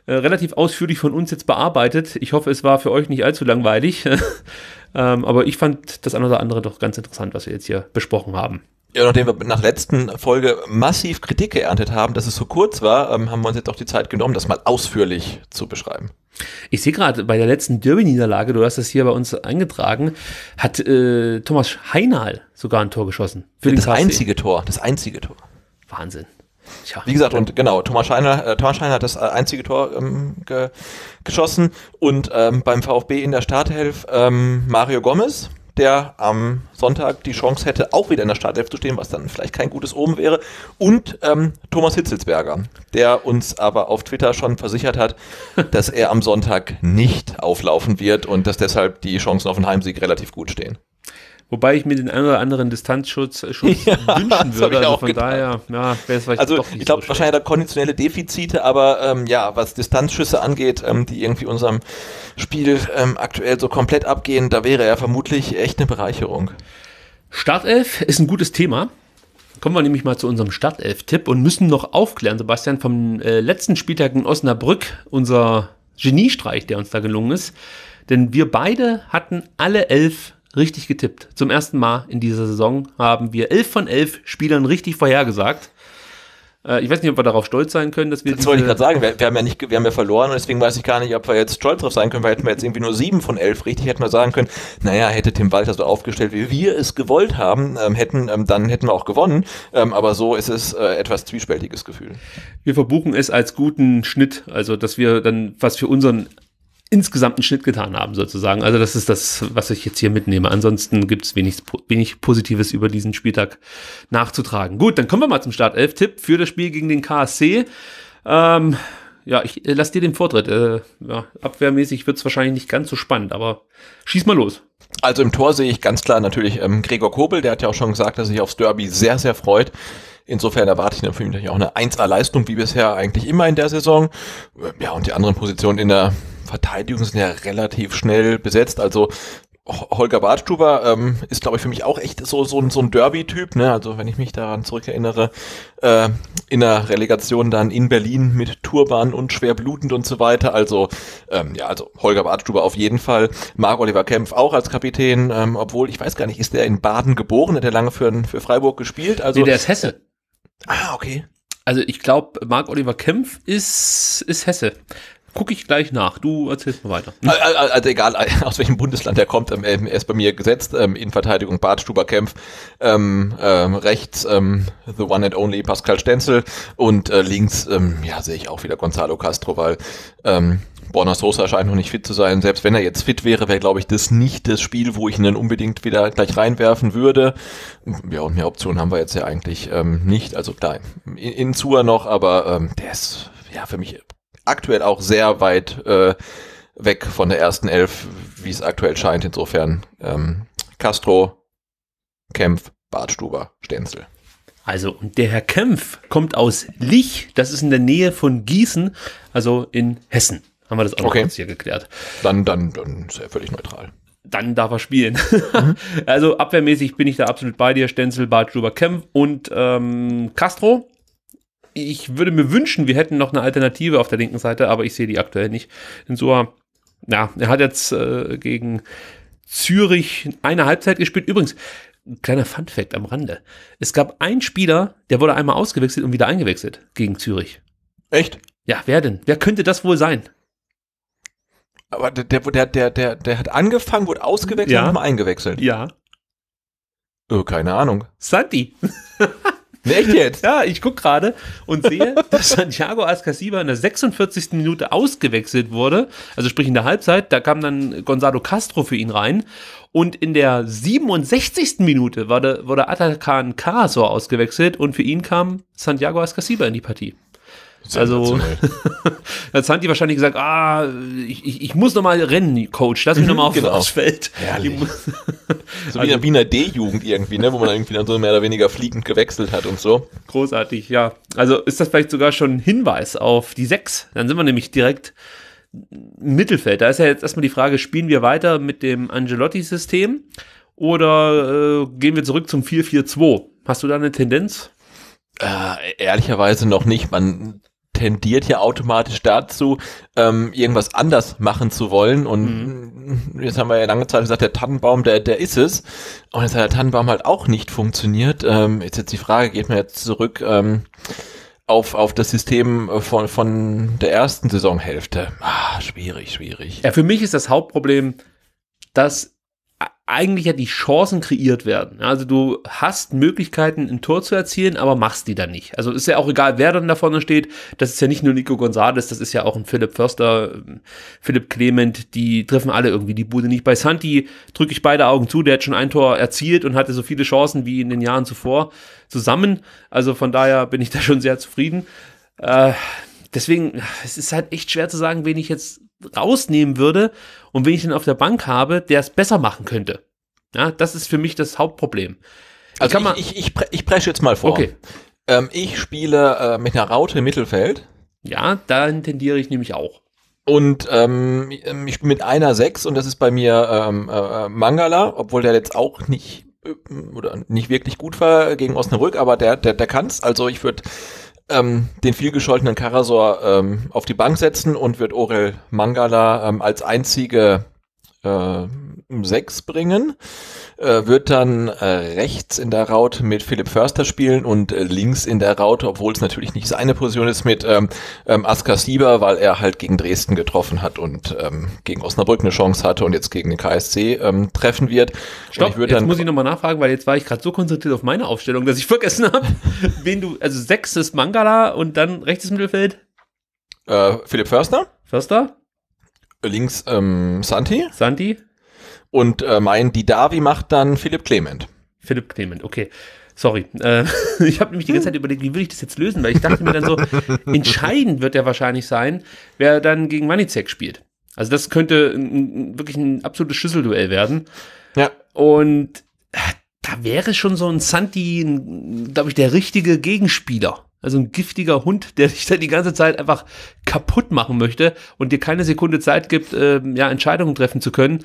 Relativ ausführlich von uns jetzt bearbeitet. Ich hoffe, es war für euch nicht allzu langweilig. Aber ich fand das eine oder andere doch ganz interessant, was wir jetzt hier besprochen haben. Ja, nachdem wir nach der letzten Folge massiv Kritik geerntet haben, dass es so kurz war, haben wir uns jetzt auch die Zeit genommen, das mal ausführlich zu beschreiben. Ich sehe gerade, bei der letzten Derby-Niederlage, du hast das hier bei uns eingetragen, hat Thomas Heinal sogar ein Tor geschossen. Für den KSC. Das einzige Tor. Wahnsinn. Tja. Wie gesagt, und genau, Thomas Scheiner hat das einzige Tor geschossen und beim VfB in der Startelf Mario Gomez, der am Sonntag die Chance hätte, auch wieder in der Startelf zu stehen, was dann vielleicht kein gutes Omen wäre, und Thomas Hitzlsberger, der uns aber auf Twitter schon versichert hat, dass er am Sonntag nicht auflaufen wird und dass deshalb die Chancen auf einen Heimsieg relativ gut stehen. Wobei ich mir den einen oder anderen Distanzschutz wünschen würde. Also von daher, ja, wäre es vielleicht also doch nicht. Ich glaube, so wahrscheinlich hat er konditionelle Defizite, aber ja, was Distanzschüsse angeht, die irgendwie unserem Spiel aktuell so komplett abgehen, da wäre er vermutlich echt eine Bereicherung. Startelf ist ein gutes Thema. Kommen wir nämlich mal zu unserem Startelf-Tipp und müssen noch aufklären, Sebastian, vom letzten Spieltag in Osnabrück, unser Geniestreich, der uns da gelungen ist. Denn wir beide hatten alle 11 richtig getippt. Zum ersten Mal in dieser Saison haben wir 11 von 11 Spielern richtig vorhergesagt. Ich weiß nicht, ob wir darauf stolz sein können, dass wir... Das wollte ich gerade sagen, wir haben ja verloren und deswegen weiß ich gar nicht, ob wir jetzt stolz drauf sein können, weil hätten wir jetzt irgendwie nur 7 von 11 richtig, hätten wir sagen können, naja, hätte Tim Walter so aufgestellt, wie wir es gewollt haben, dann hätten wir auch gewonnen, aber so ist es etwas zwiespältiges Gefühl. Wir verbuchen es als guten Schnitt, also dass wir dann was für unseren insgesamten Schnitt getan haben sozusagen, also das ist das, was ich jetzt hier mitnehme. Ansonsten gibt es wenig Positives über diesen Spieltag nachzutragen. Gut, dann kommen wir mal zum Startelf-Tipp für das Spiel gegen den KSC. Ja, ich lasse dir den Vortritt. Ja, abwehrmäßig wird es wahrscheinlich nicht ganz so spannend, aber schieß mal los. Also im Tor sehe ich ganz klar natürlich Gregor Kobel, der hat ja auch schon gesagt, dass er sich aufs Derby sehr, sehr freut. Insofern erwarte ich natürlich auch eine 1A-Leistung, wie bisher eigentlich immer in der Saison. Ja, und die anderen Positionen in der Verteidigung sind ja relativ schnell besetzt, also Holger Badstuber ist, glaube ich, für mich auch echt so ein Derby-Typ, ne? Also wenn ich mich daran zurückerinnere, in der Relegation dann in Berlin mit Turban und schwer blutend und so weiter, also ja, also Holger Badstuber auf jeden Fall, Marc-Oliver Kempf auch als Kapitän, obwohl, ich weiß gar nicht, ist der in Baden geboren, hat er lange für Freiburg gespielt? Also, nee, der ist Hesse. Ah, okay. Also ich glaube, Marc-Oliver Kempf ist Hesse. Gucke ich gleich nach. Du erzählst mal weiter. Also egal, aus welchem Bundesland er kommt, er ist bei mir gesetzt. In Verteidigung Badstuber, Kempf, rechts the one and only Pascal Stenzel und links, ja, sehe ich auch wieder Gonzalo Castro, weil Borna Sosa scheint noch nicht fit zu sein. Selbst wenn er jetzt fit wäre, wäre, glaube ich, das nicht das Spiel, wo ich ihn dann unbedingt wieder gleich reinwerfen würde. Ja, und mehr Optionen haben wir jetzt ja eigentlich nicht. Also klar, Insua noch, aber der ist ja für mich aktuell auch sehr weit weg von der ersten 11, wie es aktuell scheint. Insofern Castro, Kempf, Badstuber, Stenzel. Also, und der Herr Kempf kommt aus Lich, das ist in der Nähe von Gießen, also in Hessen. Haben wir das auch okay. Kurz hier geklärt. Dann ist er völlig neutral. Dann darf er spielen. Mhm. Also abwehrmäßig bin ich da absolut bei dir. Stenzel, Badstuber, Kempf und Castro. Ich würde mir wünschen, wir hätten noch eine Alternative auf der linken Seite, aber ich sehe die aktuell nicht. Insua, ja, er hat jetzt gegen Zürich eine Halbzeit gespielt. Übrigens, ein kleiner Funfact am Rande. Es gab einen Spieler, der wurde einmal ausgewechselt und wieder eingewechselt gegen Zürich. Echt? Ja, wer denn? Wer könnte das wohl sein? Aber der hat angefangen, wurde ausgewechselt und nochmal eingewechselt. Ja. Oh, keine Ahnung. Santi. Echt jetzt? Ja, ich gucke gerade und sehe, dass Santiago Ascacibar in der 46. Minute ausgewechselt wurde, also sprich in der Halbzeit, da kam dann Gonzalo Castro für ihn rein und in der 67. Minute wurde Atakan Karazor ausgewechselt und für ihn kam Santiago Ascacibar in die Partie. Also, da hat Santi wahrscheinlich gesagt, ich muss nochmal rennen, Coach, lass mich nochmal auf das Feld. So wie in der Wiener D-Jugend irgendwie, ne, wo man irgendwie dann so mehr oder weniger fliegend gewechselt hat und so. Großartig, ja. Also ist das vielleicht sogar schon ein Hinweis auf die 6. Dann sind wir nämlich direkt im Mittelfeld. Da ist ja jetzt erstmal die Frage, spielen wir weiter mit dem Angelotti-System oder gehen wir zurück zum 4-4-2? Hast du da eine Tendenz? Ehrlicherweise noch nicht. Man tendiert ja automatisch dazu, irgendwas anders machen zu wollen und jetzt haben wir ja lange Zeit gesagt, der Tannenbaum, der ist es und jetzt hat der Tannenbaum halt auch nicht funktioniert. Jetzt die Frage, geht man jetzt zurück auf das System von der ersten Saisonhälfte? Schwierig. Ja, für mich ist das Hauptproblem, dass eigentlich ja die Chancen kreiert werden. Also du hast Möglichkeiten, ein Tor zu erzielen, aber machst die dann nicht. Also ist ja auch egal, wer dann da vorne steht. Das ist ja nicht nur Nico González, das ist ja auch ein Philipp Förster, Philipp Clement, die treffen alle irgendwie die Bude nicht. Bei Santi drücke ich beide Augen zu, der hat schon ein Tor erzielt und hatte so viele Chancen wie in den Jahren zuvor zusammen. Also von daher bin ich da schon sehr zufrieden. Deswegen, es ist halt echt schwer zu sagen, wen ich jetzt rausnehmen würde und wen ich dann auf der Bank habe, der es besser machen könnte. Ja, das ist für mich das Hauptproblem. Also ich presche jetzt mal vor. Okay. Ich spiele mit einer Raute im Mittelfeld. Ja, da tendiere ich nämlich auch. Und ich bin mit einer 6 und das ist bei mir Mangala, obwohl der jetzt auch nicht oder nicht wirklich gut war gegen Osnabrück, aber der kann's. Also ich würde den vielgescholtenen Karazor auf die Bank setzen und wird Orel Mangala als einzige 6 bringen, wird dann rechts in der Raute mit Philipp Förster spielen und links in der Raute, obwohl es natürlich nicht seine Position ist, mit Ascacibar, weil er halt gegen Dresden getroffen hat und gegen Osnabrück eine Chance hatte und jetzt gegen den KSC treffen wird. Stopp, jetzt muss ich nochmal nachfragen, weil jetzt war ich gerade so konzentriert auf meine Aufstellung, dass ich vergessen habe, wen du, also 6 ist Mangala und dann rechtes Mittelfeld? Philipp Förster. Links Santi. Und mein Didavi macht dann Philipp Clement. Okay. Sorry. Ich habe nämlich die ganze Zeit überlegt, wie will ich das jetzt lösen? Weil ich dachte mir dann so, entscheidend wird ja wahrscheinlich sein, wer dann gegen Wanitzek spielt. Also das könnte wirklich ein absolutes Schlüsselduell werden. Ja. Und da wäre schon so ein Santi, glaube ich, der richtige Gegenspieler. Also ein giftiger Hund, der dich da die ganze Zeit einfach kaputt machen möchte und dir keine Sekunde Zeit gibt, Entscheidungen treffen zu können.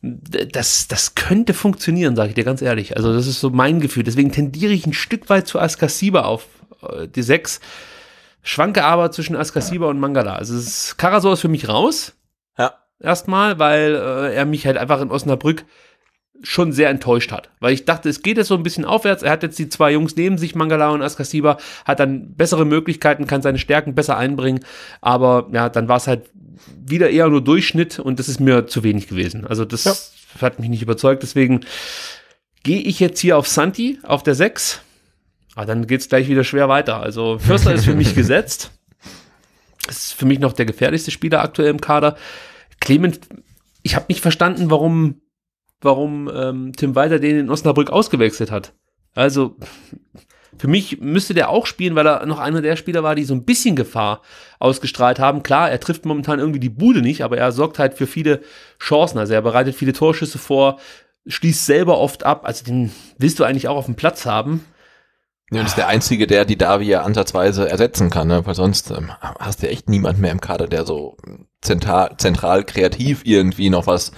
Das könnte funktionieren, sage ich dir ganz ehrlich. Also das ist so mein Gefühl. Deswegen tendiere ich ein Stück weit zu Ascacibar auf die 6. Schwanke aber zwischen Ascacibar und Mangala. Also Karazor ist für mich raus. Ja. Erstmal, weil er mich halt einfach in Osnabrück schon sehr enttäuscht hat, weil ich dachte, es geht jetzt so ein bisschen aufwärts, er hat jetzt die 2 Jungs neben sich, Mangala und Ascacibar, hat dann bessere Möglichkeiten, kann seine Stärken besser einbringen, aber ja, dann war es halt wieder eher nur Durchschnitt und das ist mir zu wenig gewesen, also das hat mich nicht überzeugt, deswegen gehe ich jetzt hier auf Santi, auf der 6, aber dann geht es gleich wieder schwer weiter, also Förster ist für mich gesetzt, ist für mich noch der gefährlichste Spieler aktuell im Kader, Clement, ich habe nicht verstanden, warum Tim Walter den in Osnabrück ausgewechselt hat. Also für mich müsste der auch spielen, weil er noch einer der Spieler war, die so ein bisschen Gefahr ausgestrahlt haben. Klar, er trifft momentan irgendwie die Bude nicht, aber er sorgt halt für viele Chancen. Also er bereitet viele Torschüsse vor, schließt selber oft ab. Also den willst du eigentlich auch auf dem Platz haben. Ja, das ist der Einzige, der die Davi ansatzweise ersetzen kann, ne? Weil sonst hast du echt niemand mehr im Kader, der so zentral kreativ irgendwie noch was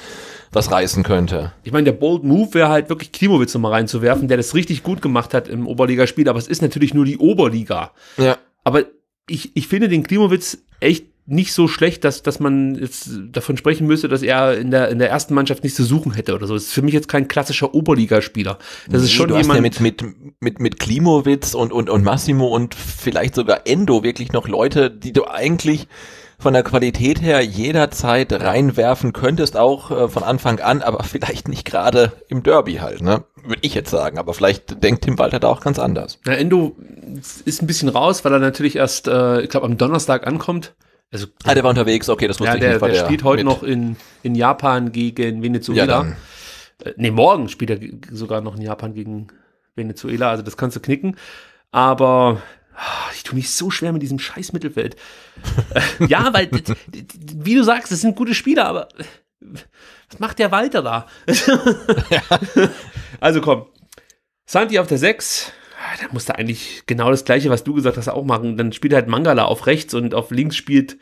reißen könnte. Ich meine, der Bold Move wäre halt wirklich Klimowitz nochmal reinzuwerfen, der das richtig gut gemacht hat im Oberligaspiel, aber es ist natürlich nur die Oberliga. Ja. Aber ich finde den Klimowitz echt nicht so schlecht, dass man jetzt davon sprechen müsste, dass er in der ersten Mannschaft nichts zu suchen hätte oder so. Das ist für mich jetzt kein klassischer Oberligaspieler. Das ist schon du jemand. Hast ja mit Klimowitz und Massimo und vielleicht sogar Endo wirklich noch Leute, die du eigentlich von der Qualität her jederzeit reinwerfen könntest, auch von Anfang an, aber vielleicht nicht gerade im Derby halt, ne? Würde ich jetzt sagen, aber vielleicht denkt Tim Walter da auch ganz anders. Na, Endo ist ein bisschen raus, weil er natürlich erst, ich glaube, am Donnerstag ankommt. Also, der war unterwegs, okay, das wusste ich nicht. Der spielt heute noch in Japan gegen Venezuela. Ja, morgen spielt er sogar noch in Japan gegen Venezuela, also das kannst du knicken. Aber ich tue mich so schwer mit diesem scheiß Mittelfeld. Ja, weil, wie du sagst, das sind gute Spieler, aber was macht der Walter da? Also komm, Santi auf der 6, da muss er eigentlich genau das Gleiche, was du gesagt hast, auch machen. Dann spielt halt Mangala auf rechts und auf links spielt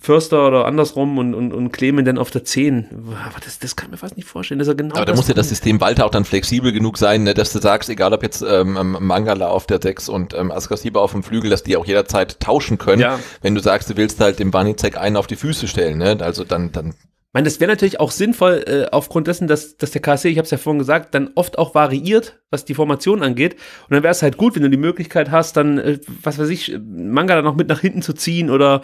Förster oder andersrum und Clement dann auf der 10. Aber das kann ich mir fast nicht vorstellen, dass er genau. Aber da muss ja das System Walter auch dann flexibel genug sein, ne, dass du sagst, egal ob jetzt Mangala auf der 6 und Ascacibar auf dem Flügel, dass die auch jederzeit tauschen können, ja. Wenn du sagst, du willst halt dem Wanitzek einen auf die Füße stellen, ne? Also dann. Ich meine, das wäre natürlich auch sinnvoll, aufgrund dessen, dass der KSC, ich habe es ja vorhin gesagt, dann oft auch variiert, was die Formation angeht. Und dann wäre es halt gut, wenn du die Möglichkeit hast, dann, was weiß ich, Mangala noch mit nach hinten zu ziehen oder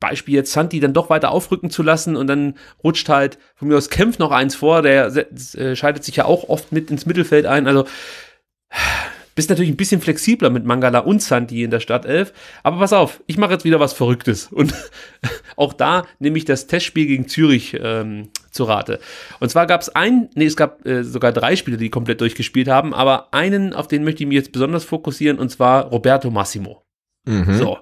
Beispiel jetzt Santi dann doch weiter aufrücken zu lassen und dann rutscht halt von mir aus Kempf noch eins vor, der schaltet sich ja auch oft mit ins Mittelfeld ein, also bist natürlich ein bisschen flexibler mit Mangala und Santi in der Startelf, aber pass auf, ich mache jetzt wieder was Verrücktes und auch da nehme ich das Testspiel gegen Zürich zu Rate. Und zwar gab es sogar 3 Spiele, die komplett durchgespielt haben, aber einen, auf den möchte ich mich jetzt besonders fokussieren, und zwar Roberto Massimo. Mhm. So,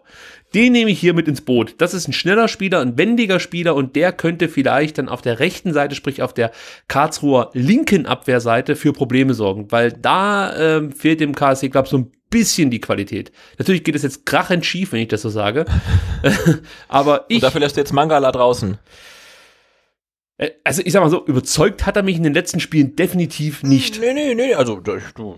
den nehme ich hier mit ins Boot. Das ist ein schneller Spieler, ein wendiger Spieler und der könnte vielleicht dann auf der rechten Seite, sprich auf der Karlsruher linken Abwehrseite, für Probleme sorgen, weil da fehlt dem KSC, glaube ich, so ein bisschen die Qualität. Natürlich geht es jetzt krachend schief, wenn ich das so sage. Aber und dafür lässt du jetzt Mangala draußen. Also ich sag mal so, überzeugt hat er mich in den letzten Spielen definitiv nicht. Nee, also du...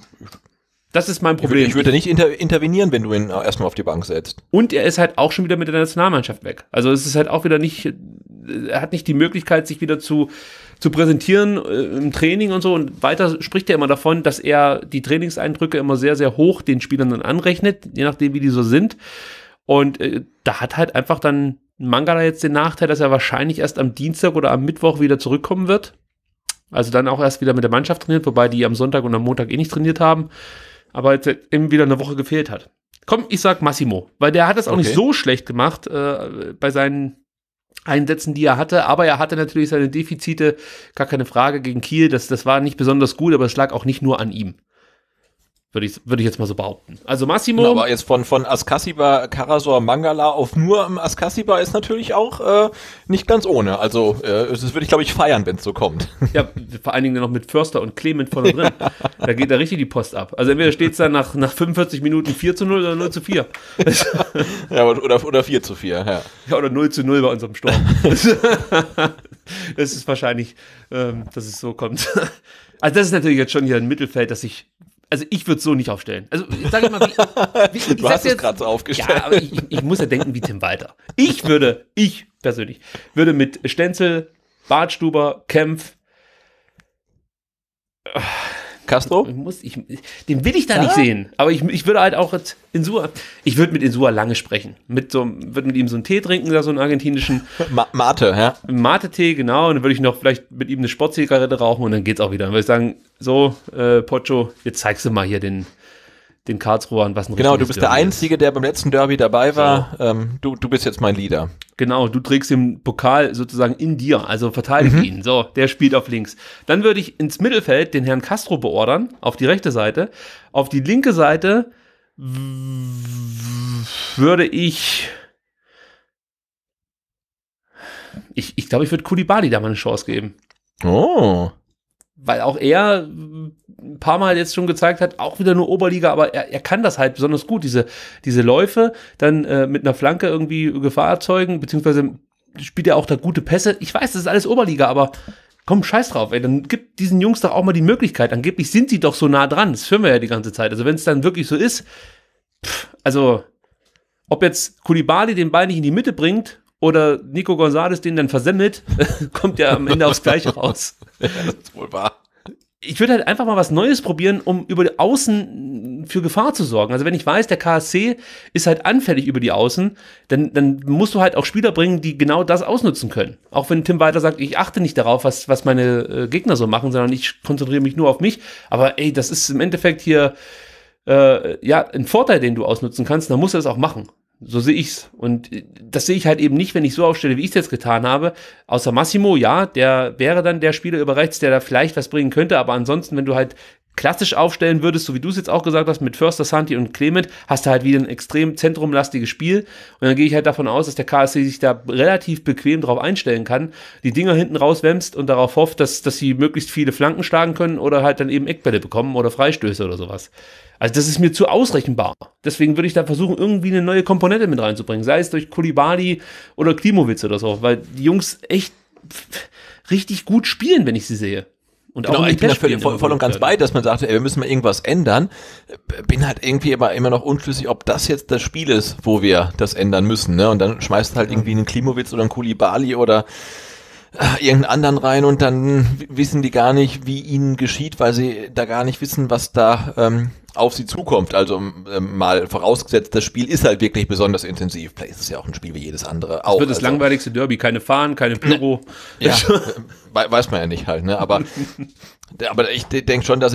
Das ist mein Problem. Ich würde nicht intervenieren, wenn du ihn erstmal auf die Bank setzt. Und er ist halt auch schon wieder mit der Nationalmannschaft weg. Also es ist halt auch wieder nicht, er hat nicht die Möglichkeit, sich wieder zu präsentieren im Training und so. Und weiter spricht er immer davon, dass er die Trainingseindrücke immer sehr, sehr hoch den Spielern dann anrechnet, je nachdem, wie die so sind. Und da hat halt einfach dann Mangala jetzt den Nachteil, dass er wahrscheinlich erst am Dienstag oder am Mittwoch wieder zurückkommen wird. Also dann auch erst wieder mit der Mannschaft trainiert, wobei die am Sonntag und am Montag eh nicht trainiert haben. Aber jetzt eben wieder eine Woche gefehlt hat. Komm, ich sag Massimo, weil der hat es auch nicht so schlecht gemacht bei seinen Einsätzen, die er hatte. Aber er hatte natürlich seine Defizite, gar keine Frage, gegen Kiel. Das war nicht besonders gut, aber es lag auch nicht nur an ihm. Würde ich jetzt mal so behaupten. Also Massimo. Na, aber jetzt von Ascacibar, Karazor, Mangala auf nur Ascacibar ist natürlich auch nicht ganz ohne. Also das würde ich, glaube ich, feiern, wenn es so kommt. Ja, vor allen Dingen noch mit Förster und Clement vorne drin. Ja. Da geht da richtig die Post ab. Also entweder steht es dann nach 45 Minuten 4:0 oder 0:4. Ja, oder 4:4, ja. Ja, oder 0:0 bei unserem Sturm. Das ist wahrscheinlich, dass es so kommt. Also das ist natürlich jetzt schon hier ein Mittelfeld, das ich... Also ich würde es so nicht aufstellen. Also sag ich mal, wie du hast es gerade so aufgestellt. Ja, aber ich muss ja denken wie Tim Walter. Ich persönlich würde mit Stenzel, Badstuber, Kempf, Castro. Den will ich da nicht sehen. Aber ich würde halt auch Insua. Ich würde mit Insua lange sprechen. Würde mit ihm so einen Tee trinken, da so einen argentinischen. Mate, ja. Mate-Tee, genau. Und dann würde ich noch vielleicht mit ihm eine Sportzigarette rauchen und dann geht's auch wieder. Dann würde ich sagen, so, Pocho, jetzt zeigst du mal hier den Karlsruhern, was ein richtiges Derby ist. Genau, du bist der Einzige, der beim letzten Derby dabei war. So. Du bist jetzt mein Leader. Genau, du trägst den Pokal sozusagen in dir, also verteidige ihn. So, der spielt auf links. Dann würde ich ins Mittelfeld den Herrn Castro beordern, auf die rechte Seite. Auf die linke Seite würde ich... Ich glaube, ich würde Koulibaly da mal eine Chance geben. Oh. Weil auch er ein paar Mal jetzt schon gezeigt hat, auch wieder nur Oberliga, aber er kann das halt besonders gut, diese Läufe, dann mit einer Flanke irgendwie Gefahr erzeugen, beziehungsweise spielt er auch da gute Pässe. Ich weiß, das ist alles Oberliga, aber komm, scheiß drauf, ey, dann gibt diesen Jungs doch auch mal die Möglichkeit. Angeblich sind sie doch so nah dran, das hören wir ja die ganze Zeit. Also wenn es dann wirklich so ist, also ob jetzt Koulibaly den Ball nicht in die Mitte bringt, oder Nico González den dann versemmelt, kommt ja am Ende aufs Gleiche raus. Ja, das ist wohl wahr. Ich würde halt einfach mal was Neues probieren, um über die Außen für Gefahr zu sorgen. Also wenn ich weiß, der KSC ist halt anfällig über die Außen, dann musst du halt auch Spieler bringen, die genau das ausnutzen können. Auch wenn Tim Walter sagt, ich achte nicht darauf, was meine Gegner so machen, sondern ich konzentriere mich nur auf mich. Aber ey, das ist im Endeffekt hier ein Vorteil, den du ausnutzen kannst. Dann musst du das auch machen. So sehe ich's. Und das sehe ich halt eben nicht, wenn ich so aufstelle, wie ich es jetzt getan habe. Außer Massimo, ja, der wäre dann der Spieler über rechts, der da vielleicht was bringen könnte. Aber ansonsten, wenn du halt klassisch aufstellen würdest, so wie du es jetzt auch gesagt hast, mit Förster, Santi und Clement, hast du halt wieder ein extrem zentrumlastiges Spiel. Und dann gehe ich halt davon aus, dass der KSC sich da relativ bequem drauf einstellen kann, die Dinger hinten rauswämst und darauf hofft, dass sie möglichst viele Flanken schlagen können oder halt dann eben Eckbälle bekommen oder Freistöße oder sowas. Also das ist mir zu ausrechenbar. Deswegen würde ich da versuchen, irgendwie eine neue Komponente mit reinzubringen. Sei es durch Koulibaly oder Klimowitz oder so. Weil die Jungs echt richtig gut spielen, wenn ich sie sehe. Und genau, ich bin da voll und ganz bei, dass man sagt, ey, wir müssen mal irgendwas ändern. Bin halt irgendwie immer noch unschlüssig, ob das jetzt das Spiel ist, wo wir das ändern müssen. Ne? Und dann schmeißt halt irgendwie einen Klimowitz oder einen Koulibaly oder irgendeinen anderen rein und dann wissen die gar nicht, wie ihnen geschieht, weil sie da gar nicht wissen, was da auf sie zukommt. Also mal vorausgesetzt, das Spiel ist halt wirklich besonders intensiv. Vielleicht ist es ja auch ein Spiel wie jedes andere. Auch. Das wird das langweiligste Derby, keine Fahnen, keine Pyro. Ja, weiß man ja nicht halt, ne? Aber ich denke schon, dass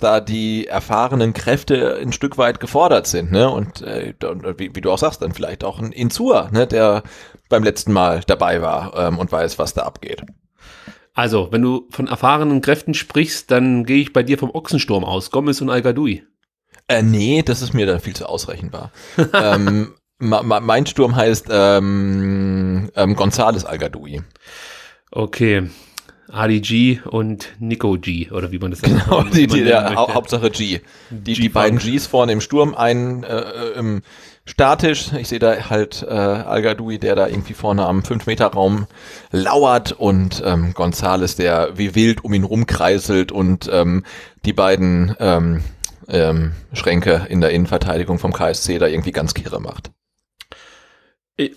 da die erfahrenen Kräfte ein Stück weit gefordert sind, ne? Und wie du auch sagst, dann vielleicht auch ein Insua, ne, der beim letzten Mal dabei war und weiß, was da abgeht. Also, wenn du von erfahrenen Kräften sprichst, dann gehe ich bei dir vom Ochsensturm aus, Gomez und Al-Ghadoui. Nee, das ist mir dann viel zu ausrechenbar. Mein Sturm heißt González Al-Ghadoui. Okay. Adi G und Nico G, oder wie man das nennt. Genau, Hauptsache G. Die beiden Gs vorne im Sturm, einen im Statisch. Ich sehe da halt Al-Ghadoui, der da irgendwie vorne am 5-Meter-Raum lauert, und González, der wie wild um ihn rumkreiselt, und die beiden Schränke in der Innenverteidigung vom KSC da irgendwie ganz kirre macht.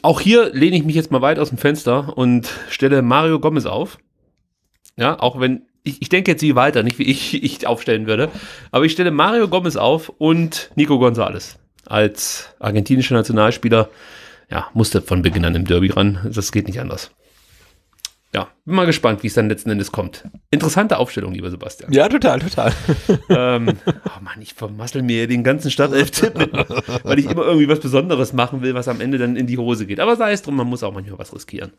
Auch hier lehne ich mich jetzt mal weit aus dem Fenster und stelle Mario Gomez auf. Ja, auch wenn, ich denke jetzt wie weiter, nicht wie ich aufstellen würde, aber ich stelle Mario Gomez auf und Nico González als argentinischer Nationalspieler. Ja, musste von Beginn an im Derby ran, das geht nicht anders. Ja, bin mal gespannt, wie es dann letzten Endes kommt. Interessante Aufstellung, lieber Sebastian. Ja, total. Oh Mann, ich vermassel mir den ganzen Startelf-Tipp, weil ich immer irgendwie was Besonderes machen will, was am Ende dann in die Hose geht. Aber sei es drum, man muss auch manchmal was riskieren.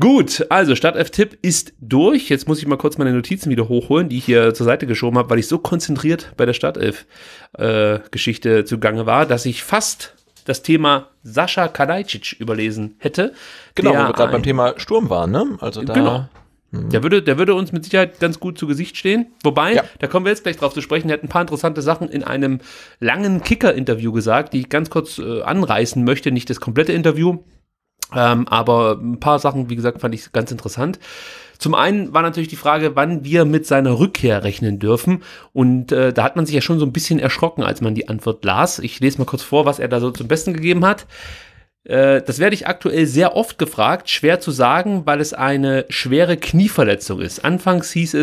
Gut, also Startelf-Tipp ist durch. Jetzt muss ich mal kurz meine Notizen wieder hochholen, die ich hier zur Seite geschoben habe, weil ich so konzentriert bei der Startelf-Geschichte zugange war, dass ich fast das Thema Sascha Kalajdzic überlesen hätte. Genau, wo wir gerade beim Thema Sturm waren, ne? Also da, genau. Der würde uns mit Sicherheit ganz gut zu Gesicht stehen. Wobei, ja, da kommen wir jetzt gleich drauf zu sprechen, er hat ein paar interessante Sachen in einem langen Kicker-Interview gesagt, die ich ganz kurz anreißen möchte, nicht das komplette Interview, aber ein paar Sachen, wie gesagt, fand ich ganz interessant. Zum einen war natürlich die Frage, wann wir mit seiner Rückkehr rechnen dürfen, und da hat man sich ja schon so ein bisschen erschrocken, als man die Antwort las. Ich lese mal kurz vor, was er da so zum Besten gegeben hat. Das werde ich aktuell sehr oft gefragt, schwer zu sagen, weil es eine schwere Knieverletzung ist. Anfangs hieß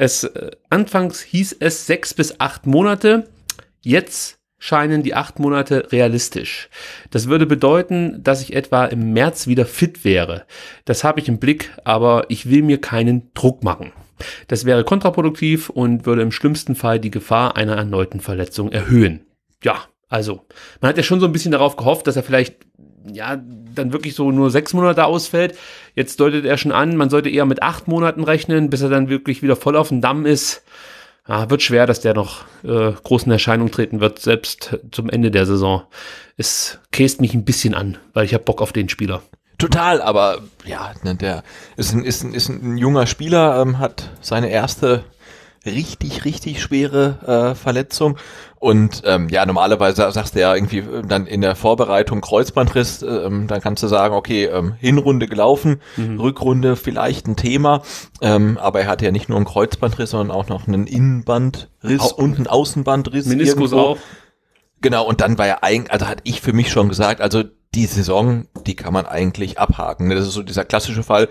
es 6 bis 8 Monate, jetzt scheinen die 8 Monate realistisch. Das würde bedeuten, dass ich etwa im März wieder fit wäre. Das habe ich im Blick, aber ich will mir keinen Druck machen. Das wäre kontraproduktiv und würde im schlimmsten Fall die Gefahr einer erneuten Verletzung erhöhen. Ja, also, man hat ja schon so ein bisschen darauf gehofft, dass er vielleicht, ja, dann wirklich so nur 6 Monate ausfällt. Jetzt deutet er schon an, man sollte eher mit 8 Monaten rechnen, bis er dann wirklich wieder voll auf dem Damm ist. Ah, wird schwer, dass der noch groß in Erscheinung treten wird, selbst zum Ende der Saison. Es käst mich ein bisschen an, weil ich habe Bock auf den Spieler. Total, aber ja, ne, der ist ein junger Spieler, hat seine erste richtig schwere Verletzung. Und ja, normalerweise sagst du ja irgendwie dann in der Vorbereitung Kreuzbandriss, dann kannst du sagen, okay, Hinrunde gelaufen, Rückrunde vielleicht ein Thema, aber er hatte ja nicht nur einen Kreuzbandriss, sondern auch noch einen Innenbandriss und einen Außenbandriss. Meniskus auch. Genau, und dann war ja eigentlich, also hatte ich für mich schon gesagt, also die Saison, die kann man eigentlich abhaken. Das ist so dieser klassische Fall,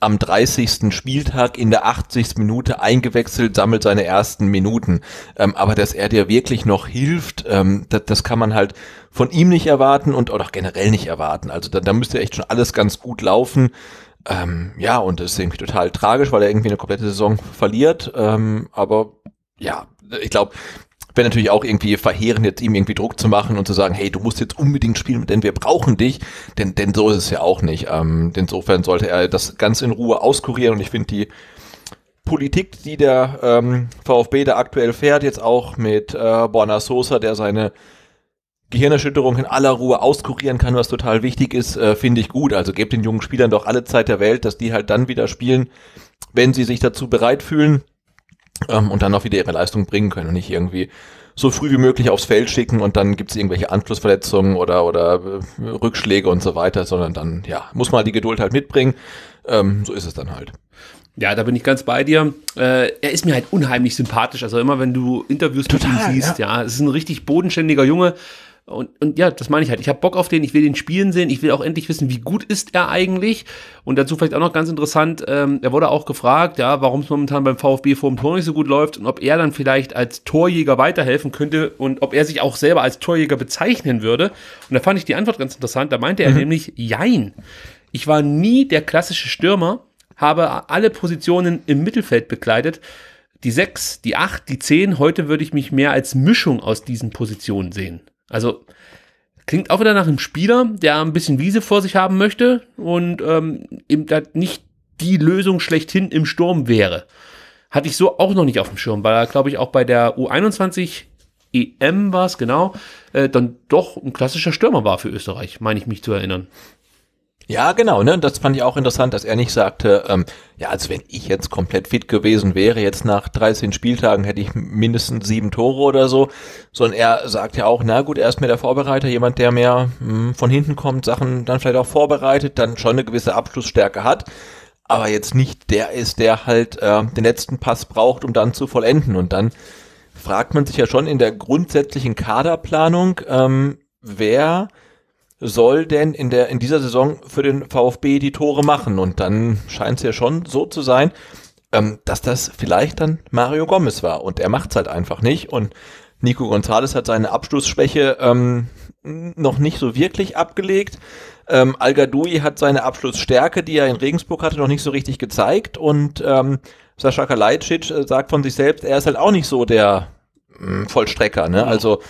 am 30. Spieltag in der 80. Minute eingewechselt, sammelt seine ersten Minuten. Aber dass er dir wirklich noch hilft, das kann man halt von ihm nicht erwarten und auch generell nicht erwarten. Also da müsste echt schon alles ganz gut laufen. Ja, und das ist irgendwie total tragisch, weil er irgendwie eine komplette Saison verliert. Aber ja, ich glaube, wäre natürlich auch irgendwie verheerend, jetzt ihm irgendwie Druck zu machen und zu sagen, hey, du musst jetzt unbedingt spielen, denn wir brauchen dich, denn so ist es ja auch nicht. Insofern sollte er das ganz in Ruhe auskurieren, und ich finde die Politik, die der VfB da aktuell fährt, jetzt auch mit Borna Sosa, der seine Gehirnerschütterung in aller Ruhe auskurieren kann, was total wichtig ist, finde ich gut. Also gebt den jungen Spielern doch alle Zeit der Welt, dass die halt dann wieder spielen, wenn sie sich dazu bereit fühlen. Und dann auch wieder ihre Leistung bringen können und nicht irgendwie so früh wie möglich aufs Feld schicken und dann gibt es irgendwelche Anschlussverletzungen oder Rückschläge und so weiter, sondern dann, ja, muss man halt die Geduld halt mitbringen. So ist es dann halt. Ja, da bin ich ganz bei dir. Er ist mir halt unheimlich sympathisch. Also immer, wenn du Interviews mit ihm siehst, ja, es ist ein richtig bodenständiger Junge. Und ja, das meine ich halt. Ich habe Bock auf den, ich will den spielen sehen, ich will auch endlich wissen, wie gut ist er eigentlich. Und dazu vielleicht auch noch ganz interessant, er wurde auch gefragt, ja, warum es momentan beim VfB vor dem Tor nicht so gut läuft und ob er dann vielleicht als Torjäger weiterhelfen könnte und ob er sich auch selber als Torjäger bezeichnen würde. Und da fand ich die Antwort ganz interessant. Da meinte er nämlich, jein, ich war nie der klassische Stürmer, habe alle Positionen im Mittelfeld bekleidet. Die 6, die 8, die 10, heute würde ich mich mehr als Mischung aus diesen Positionen sehen. Also klingt auch wieder nach einem Spieler, der ein bisschen Wiese vor sich haben möchte und eben da nicht die Lösung schlechthin im Sturm wäre. Hatte ich so auch noch nicht auf dem Schirm, weil er, glaube ich, auch bei der U21 EM war es, genau, dann doch ein klassischer Stürmer war für Österreich, meine ich mich zu erinnern. Ja, genau, ne? Das fand ich auch interessant, dass er nicht sagte, ja, also wenn ich jetzt komplett fit gewesen wäre, jetzt nach 13 Spieltagen hätte ich mindestens 7 Tore oder so, sondern er sagt ja auch, na gut, er ist mehr der Vorbereiter, jemand, der mehr von hinten kommt, Sachen dann vielleicht auch vorbereitet, dann schon eine gewisse Abschlussstärke hat, aber jetzt nicht der ist, der halt den letzten Pass braucht, um dann zu vollenden. Und dann fragt man sich ja schon in der grundsätzlichen Kaderplanung, wer soll denn in dieser Saison für den VfB die Tore machen? Und dann scheint es ja schon so zu sein, dass das vielleicht dann Mario Gomez war. Und er macht es halt einfach nicht. Und Nico González hat seine Abschlussschwäche noch nicht so wirklich abgelegt. Al-Ghadoui hat seine Abschlussstärke, die er in Regensburg hatte, noch nicht so richtig gezeigt. Und Sascha Kalajdzic sagt von sich selbst, er ist halt auch nicht so der Vollstrecker, ne? Also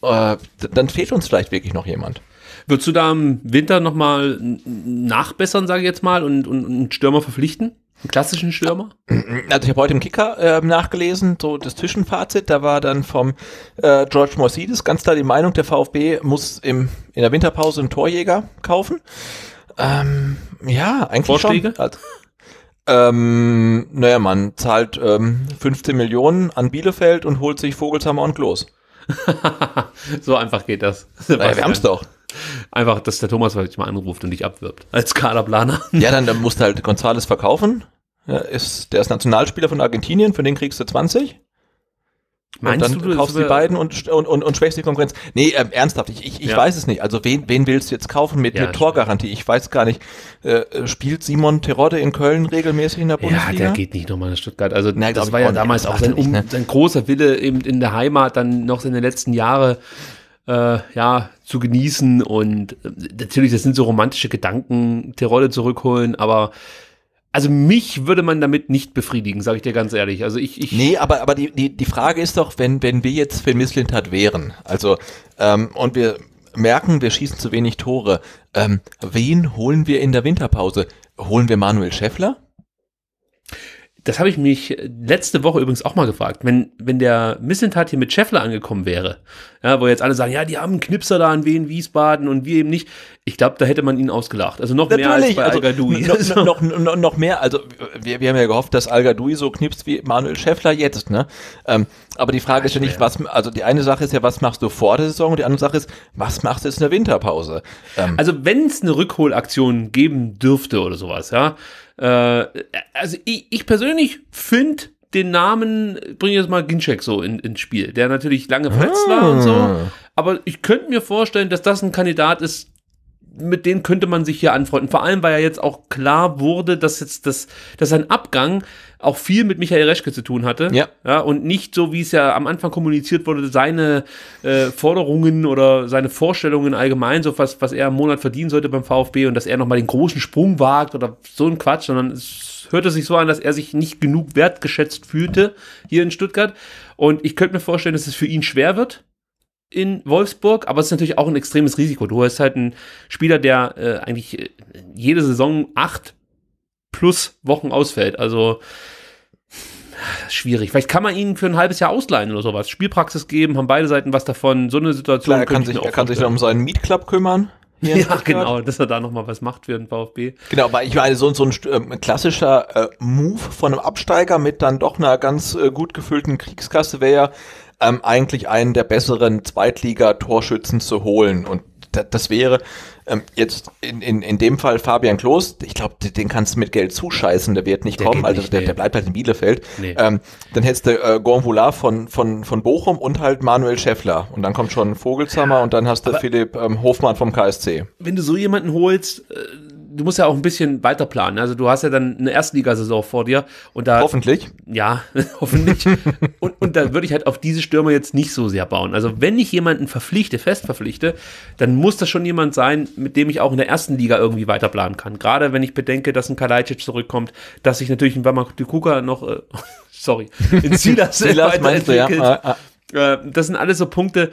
dann fehlt uns vielleicht wirklich noch jemand. Würdest du da im Winter nochmal nachbessern, sage ich jetzt mal, und einen Stürmer verpflichten? Einen klassischen Stürmer? Also ich habe heute im Kicker nachgelesen, so das Zwischenfazit, da war dann vom George Morsides ganz klar die Meinung, der VfB muss in der Winterpause einen Torjäger kaufen. Ja, eigentlich Vorschläge? Schon. Also, naja, man zahlt 15 Millionen an Bielefeld und holt sich Vogelsammer und Klos. So einfach geht das. Naja, wir haben es doch. Einfach, dass der Thomas mal anruft und dich abwirbt. Als Kaderplaner. Ja, dann musst du halt González verkaufen. Der ist Nationalspieler von Argentinien, für den kriegst du 20. Meinst und dann du kaufst die beiden und schwächst die Konkurrenz. Nee, ernsthaft, ich weiß es nicht. Also wen willst du jetzt kaufen mit Torgarantie? Ich weiß gar nicht. Spielt Simon Terodde in Köln regelmäßig in der Bundesliga? Ja, der geht nicht nochmal nach Stuttgart. Also nein, das war ja damals auch sein großer Wille, eben in der Heimat dann noch in den letzten Jahren zu genießen, und natürlich, das sind so romantische Gedanken, Terodde zurückholen, aber also mich würde man damit nicht befriedigen, sage ich dir ganz ehrlich. Also nee, aber die Frage ist doch, wenn wir jetzt für Mislintat wären, also und wir merken, wir schießen zu wenig Tore, wen holen wir in der Winterpause? Holen wir Manuel Schäffler? Das habe ich mich letzte Woche übrigens auch mal gefragt, wenn der Mislintat hier mit Schäffler angekommen wäre, ja, wo jetzt alle sagen, ja, die haben einen Knipser da in Wien-Wiesbaden und wir eben nicht. Ich glaube, da hätte man ihn ausgelacht. Also noch mehr als bei Al-Ghadoui. Noch mehr, also wir haben ja gehofft, dass Al-Ghadoui so knipst wie Manuel Schäffler jetzt, ne? Aber die Frage ist ja nicht, also die eine Sache ist ja, was machst du vor der Saison, und die andere Sache ist, was machst du jetzt in der Winterpause? Also wenn es eine Rückholaktion geben dürfte oder sowas, ja, also ich persönlich finde den Namen, bringe jetzt mal Ginczek so ins Spiel, der natürlich lange verletzt war und so, aber ich könnte mir vorstellen, dass das ein Kandidat ist, mit dem könnte man sich hier anfreunden, vor allem, weil ja jetzt auch klar wurde, dass jetzt dass sein Abgang auch viel mit Michael Reschke zu tun hatte, ja, und nicht so, wie es ja am Anfang kommuniziert wurde, seine Forderungen oder seine Vorstellungen allgemein, so was er im Monat verdienen sollte beim VfB und dass er nochmal den großen Sprung wagt oder so ein Quatsch, sondern es hörte sich so an, dass er sich nicht genug wertgeschätzt fühlte hier in Stuttgart, und ich könnte mir vorstellen, dass es für ihn schwer wird in Wolfsburg, aber es ist natürlich auch ein extremes Risiko. Du hast halt einen Spieler, der eigentlich jede Saison 8+ Wochen ausfällt. Also schwierig. Vielleicht kann man ihn für ein halbes Jahr ausleihen oder sowas. Spielpraxis geben, haben beide Seiten was davon. So eine Situation. Klar, er kann sich dann um seinen Mietclub kümmern. Ja, genau, dass er da nochmal was macht für den VfB. Genau, weil ich meine, so ein klassischer Move von einem Absteiger mit dann doch einer ganz gut gefüllten Kriegskasse wäre ja, eigentlich einen der besseren Zweitliga-Torschützen zu holen. Und das wäre jetzt in dem Fall Fabian Klos. Ich glaube, den kannst du mit Geld zuscheißen, der wird nicht kommen. Also der bleibt halt in Bielefeld. Nee. Dann hättest du Gonvola von Bochum und halt Manuel Schäffler. Und dann kommt schon Vogelsammer, ja, und dann hast du Philipp Hofmann vom KSC. Wenn du so jemanden holst, du musst ja auch ein bisschen weiter planen. Also du hast ja dann eine Erstligasaison vor dir. Und da, hoffentlich. Ja, hoffentlich. und da würde ich halt auf diese Stürmer jetzt nicht so sehr bauen. Also wenn ich jemanden fest verpflichte, dann muss das schon jemand sein, mit dem ich auch in der ersten Liga irgendwie weiter planen kann. Gerade wenn ich bedenke, dass ein Kalajdzic zurückkommt, dass ich natürlich ein Wamakukuka noch, in Silas weiterentwickelt. Ja. Das sind alles so Punkte,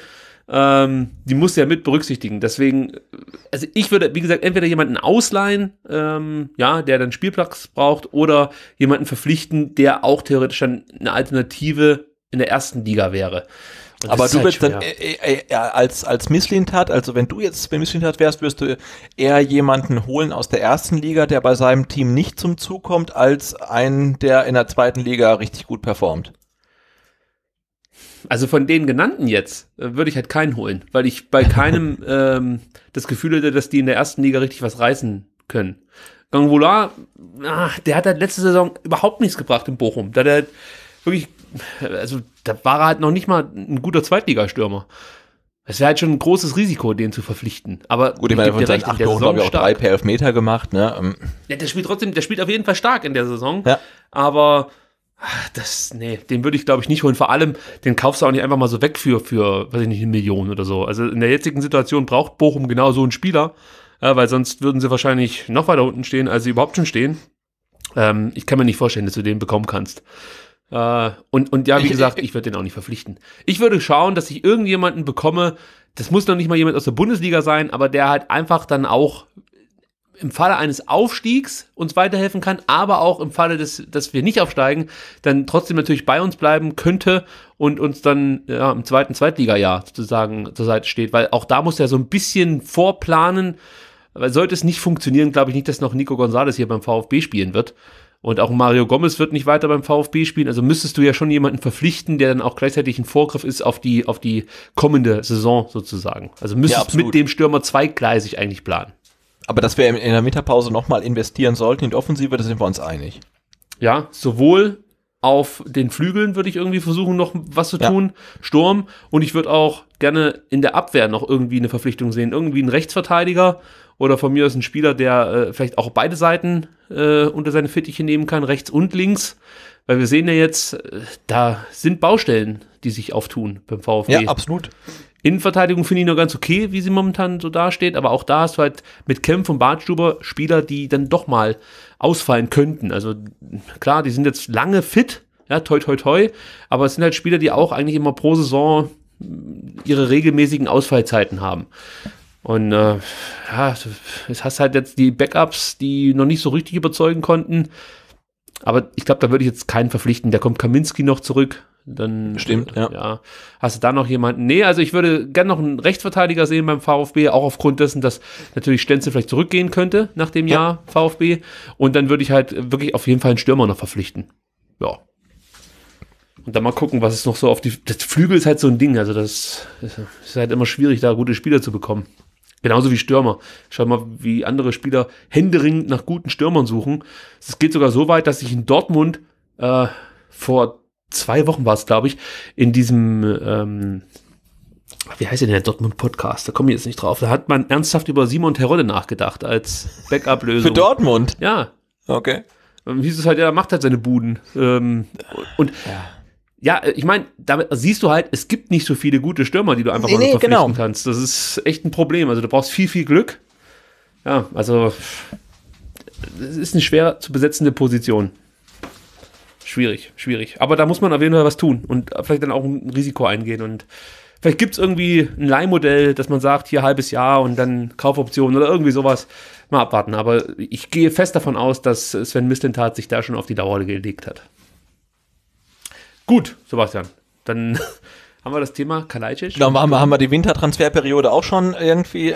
die musst du ja mit berücksichtigen. Deswegen, also ich würde, wie gesagt, entweder jemanden ausleihen, der dann Spielplatz braucht, oder jemanden verpflichten, der auch theoretisch dann eine Alternative in der ersten Liga wäre. Und aber du bist halt dann als Mislintat, also wenn du jetzt bei Mislintat wärst, wirst du eher jemanden holen aus der ersten Liga, der bei seinem Team nicht zum Zug kommt, als einen, der in der zweiten Liga richtig gut performt. Also von den genannten jetzt würde ich halt keinen holen, weil ich bei keinem das Gefühl hätte, dass die in der ersten Liga richtig was reißen können. Gangvola, der hat halt letzte Saison überhaupt nichts gebracht in Bochum. Da hat er wirklich, also da war er halt noch nicht mal ein guter Zweitligastürmer. Es wäre halt schon ein großes Risiko, den zu verpflichten. Aber gut, ich meine, von seinen 8 Toren haben wir auch 3 per Elfmeter gemacht. Ne? Ja, der spielt trotzdem, der spielt auf jeden Fall stark in der Saison. Ja. Aber den würde ich, glaube ich, nicht holen. Vor allem, den kaufst du auch nicht einfach mal so weg für, weiß ich nicht, 1 Million oder so. Also in der jetzigen Situation braucht Bochum genau so einen Spieler, weil sonst würden sie wahrscheinlich noch weiter unten stehen, als sie überhaupt schon stehen. Ich kann mir nicht vorstellen, dass du den bekommen kannst. Und ja, wie gesagt, ich würde den auch nicht verpflichten. Ich würde schauen, dass ich irgendjemanden bekomme, das muss noch nicht mal jemand aus der Bundesliga sein, aber der halt einfach dann auch im Falle eines Aufstiegs uns weiterhelfen kann, aber auch im Falle, dass wir nicht aufsteigen, dann trotzdem natürlich bei uns bleiben könnte und uns dann im zweiten Zweitliga-Jahr sozusagen zur Seite steht, weil auch da muss er so ein bisschen vorplanen, weil sollte es nicht funktionieren, glaube ich nicht, dass noch Nico González hier beim VfB spielen wird und auch Mario Gomez wird nicht weiter beim VfB spielen, also müsstest du ja schon jemanden verpflichten, der dann auch gleichzeitig ein Vorgriff ist auf die kommende Saison sozusagen, also müsstest mit dem Stürmer zweigleisig eigentlich planen. Aber dass wir in der Winterpause nochmal investieren sollten in die Offensive, da sind wir uns einig. Ja, sowohl auf den Flügeln würde ich irgendwie versuchen, noch was zu tun, Sturm. Und ich würde auch gerne in der Abwehr noch irgendwie eine Verpflichtung sehen. Irgendwie einen Rechtsverteidiger oder von mir aus ein Spieler, der vielleicht auch beide Seiten unter seine Fittiche nehmen kann, rechts und links. Weil wir sehen ja jetzt, da sind Baustellen, die sich auftun beim VfB. Ja, absolut. Innenverteidigung finde ich noch ganz okay, wie sie momentan so dasteht, aber auch da hast du halt mit Kempf und Badstuber Spieler, die dann doch mal ausfallen könnten. Also klar, die sind jetzt lange fit, ja, toi toi toi, aber es sind halt Spieler, die auch eigentlich immer pro Saison ihre regelmäßigen Ausfallzeiten haben. Und es hast halt jetzt die Backups, die noch nicht so richtig überzeugen konnten, aber ich glaube, da würde ich jetzt keinen verpflichten, da kommt Kaminski noch zurück. Dann stimmt, ja. Hast du da noch jemanden? Nee, also ich würde gerne noch einen Rechtsverteidiger sehen beim VfB, auch aufgrund dessen, dass natürlich Stenzel vielleicht zurückgehen könnte nach dem Jahr VfB. Und dann würde ich halt wirklich auf jeden Fall einen Stürmer noch verpflichten. Ja. Und dann mal gucken, was es noch so auf die... Das Flügel ist halt so ein Ding, also das ist halt immer schwierig, da gute Spieler zu bekommen. Genauso wie Stürmer. Schau mal, wie andere Spieler händeringend nach guten Stürmern suchen. Es geht sogar so weit, dass ich in Dortmund vor 2 Wochen war es, glaube ich, in diesem, wie heißt denn der Dortmund-Podcast? Da komme ich jetzt nicht drauf. Da hat man ernsthaft über Simon Terodde nachgedacht als Backup-Lösung. Für Dortmund? Ja. Okay. Hieß es halt, er macht halt seine Buden. Ich meine, damit siehst du halt, es gibt nicht so viele gute Stürmer, die du einfach mal verpflichten kannst. Das ist echt ein Problem. Also du brauchst viel, viel Glück. Ja, also es ist eine schwer zu besetzende Position. Schwierig. Aber da muss man auf jeden Fall was tun und vielleicht dann auch ein Risiko eingehen. Und vielleicht gibt es irgendwie ein Leihmodell, dass man sagt, hier halbes Jahr und dann Kaufoptionen oder irgendwie sowas. Mal abwarten. Aber ich gehe fest davon aus, dass Sven Mislintat sich da schon auf die Dauer gelegt hat. Gut, Sebastian. Dann haben wir das Thema Kalajdzic. Dann haben wir die Wintertransferperiode auch schon irgendwie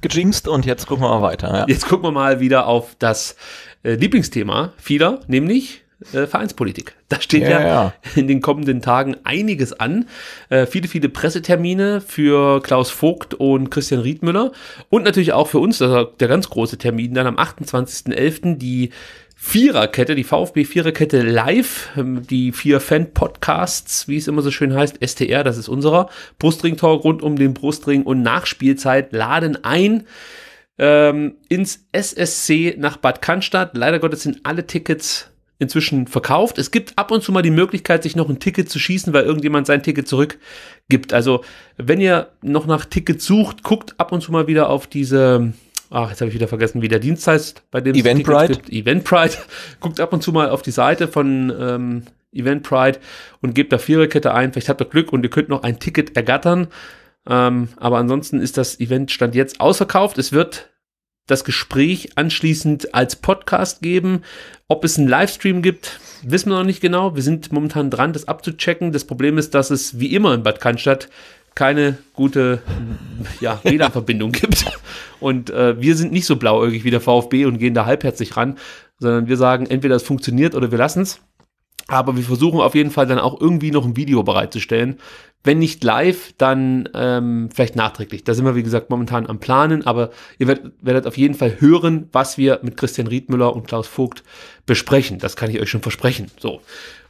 gejinxt und jetzt gucken wir mal weiter. Ja. Jetzt gucken wir mal wieder auf das Lieblingsthema vieler, nämlich... Vereinspolitik. Da steht in den kommenden Tagen einiges an. Viele Pressetermine für Klaus Vogt und Christian Riedmüller und natürlich auch für uns, das ist der ganz große Termin, dann am 28.11. die Viererkette, die VfB-Viererkette live, die 4 Fan-Podcasts, wie es immer so schön heißt, STR, das ist unserer, Brustring-Talk rund um den Brustring und Nachspielzeit laden ein ins SSC nach Bad Cannstatt. Leider Gottes sind alle Tickets inzwischen verkauft. Es gibt ab und zu mal die Möglichkeit, sich noch ein Ticket zu schießen, weil irgendjemand sein Ticket zurückgibt. Also, wenn ihr noch nach Tickets sucht, guckt ab und zu mal wieder auf diese, jetzt habe ich wieder vergessen, wie der Dienst heißt, bei dem Eventbrite. Eventbrite. Guckt ab und zu mal auf die Seite von Eventbrite und gebt da Viererkette ein. Vielleicht habt ihr Glück und ihr könnt noch ein Ticket ergattern. Aber ansonsten ist das Event Stand jetzt ausverkauft. Es wird das Gespräch anschließend als Podcast geben. Ob es einen Livestream gibt, wissen wir noch nicht genau. Wir sind momentan dran, das abzuchecken. Das Problem ist, dass es wie immer in Bad Cannstatt keine gute WLAN-Verbindung gibt. Und wir sind nicht so blauäugig wie der VfB und gehen da halbherzig ran, sondern wir sagen, entweder es funktioniert oder wir lassen es. Aber wir versuchen auf jeden Fall dann auch irgendwie noch ein Video bereitzustellen. Wenn nicht live, dann vielleicht nachträglich. Da sind wir, wie gesagt, momentan am Planen. Aber ihr werdet auf jeden Fall hören, was wir mit Christian Riedmüller und Klaus Vogt besprechen. Das kann ich euch schon versprechen. So.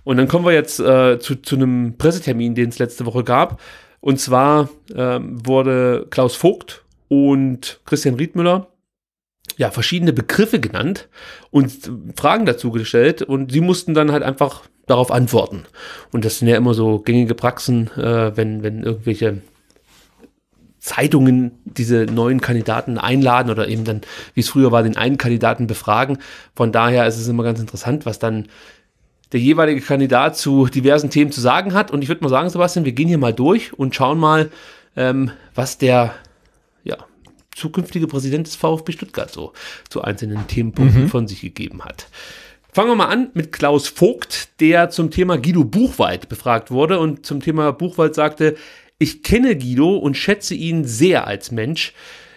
Und dann kommen wir jetzt zu einem Pressetermin, den es letzte Woche gab. Und zwar wurde Klaus Vogt und Christian Riedmüller verschiedene Begriffe genannt und Fragen dazu gestellt, und sie mussten dann halt einfach darauf antworten. Und das sind ja immer so gängige Praxen, wenn irgendwelche Zeitungen diese neuen Kandidaten einladen oder eben dann, wie es früher war, den einen Kandidaten befragen. Von daher ist es immer ganz interessant, was dann der jeweilige Kandidat zu diversen Themen zu sagen hat. Und ich würde mal sagen, Sebastian, wir gehen hier mal durch und schauen mal, was der zukünftige Präsident des VfB Stuttgart so zu einzelnen Themenpunkten von sich gegeben hat. Fangen wir mal an mit Klaus Vogt, der zum Thema Guido Buchwald befragt wurde und zum Thema Buchwald sagte: Ich kenne Guido und schätze ihn sehr als Mensch.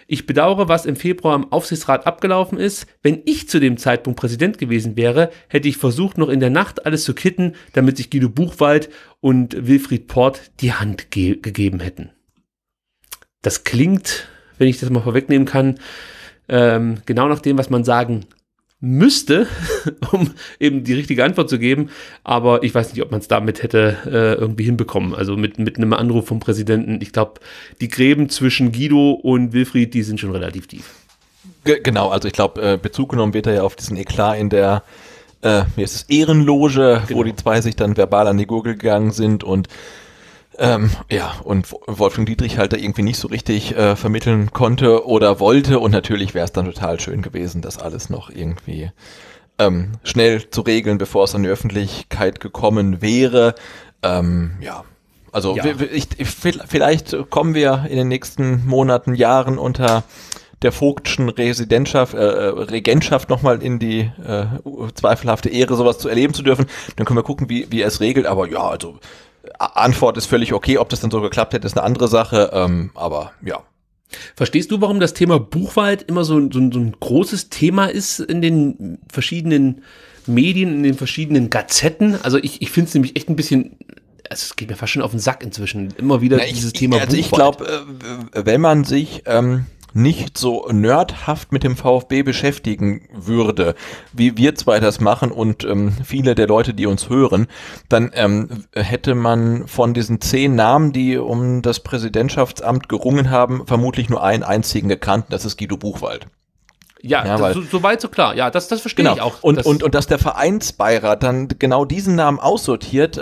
Ich bedauere, was im Februar im Aufsichtsrat abgelaufen ist. Wenn ich zu dem Zeitpunkt Präsident gewesen wäre, hätte ich versucht, noch in der Nacht alles zu kitten, damit sich Guido Buchwald und Wilfried Port die Hand gegeben hätten. Das klingt, wenn ich das mal vorwegnehmen kann, genau nach dem, was man sagen müsste, um eben die richtige Antwort zu geben. Aber ich weiß nicht, ob man es damit hätte irgendwie hinbekommen. Also mit einem Anruf vom Präsidenten. Ich glaube, die Gräben zwischen Guido und Wilfried, die sind schon relativ tief. Genau, also ich glaube, Bezug genommen wird er ja auf diesen Eklat in der Ehrenloge, genau, wo die zwei sich dann verbal an die Gurgel gegangen sind und und Wolfgang Dietrich halt da irgendwie nicht so richtig vermitteln konnte oder wollte, und natürlich wäre es dann total schön gewesen, das alles noch irgendwie schnell zu regeln, bevor es an die Öffentlichkeit gekommen wäre. Vielleicht kommen wir in den nächsten Monaten, Jahren unter der Vogtschen Regentschaft nochmal in die zweifelhafte Ehre, sowas zu erleben zu dürfen. Dann können wir gucken, wie er es regelt, aber ja, also Antwort ist völlig okay. Ob das dann so geklappt hätte, ist eine andere Sache, aber ja. Verstehst du, warum das Thema Buchwald immer so ein großes Thema ist in den verschiedenen Medien, in den verschiedenen Gazetten? Also ich finde es nämlich echt ein bisschen, also es geht mir fast schon auf den Sack inzwischen, immer wieder Thema Buchwald. Also ich glaube, wenn man sich nicht so nerdhaft mit dem VfB beschäftigen würde, wie wir zwei das machen und viele der Leute, die uns hören, dann hätte man von diesen 10 Namen, die um das Präsidentschaftsamt gerungen haben, vermutlich nur einen einzigen gekannt, das ist Guido Buchwald. Ja, weil, so weit, so klar. Ja, das verstehe ich auch. Und dass der Vereinsbeirat dann genau diesen Namen aussortiert,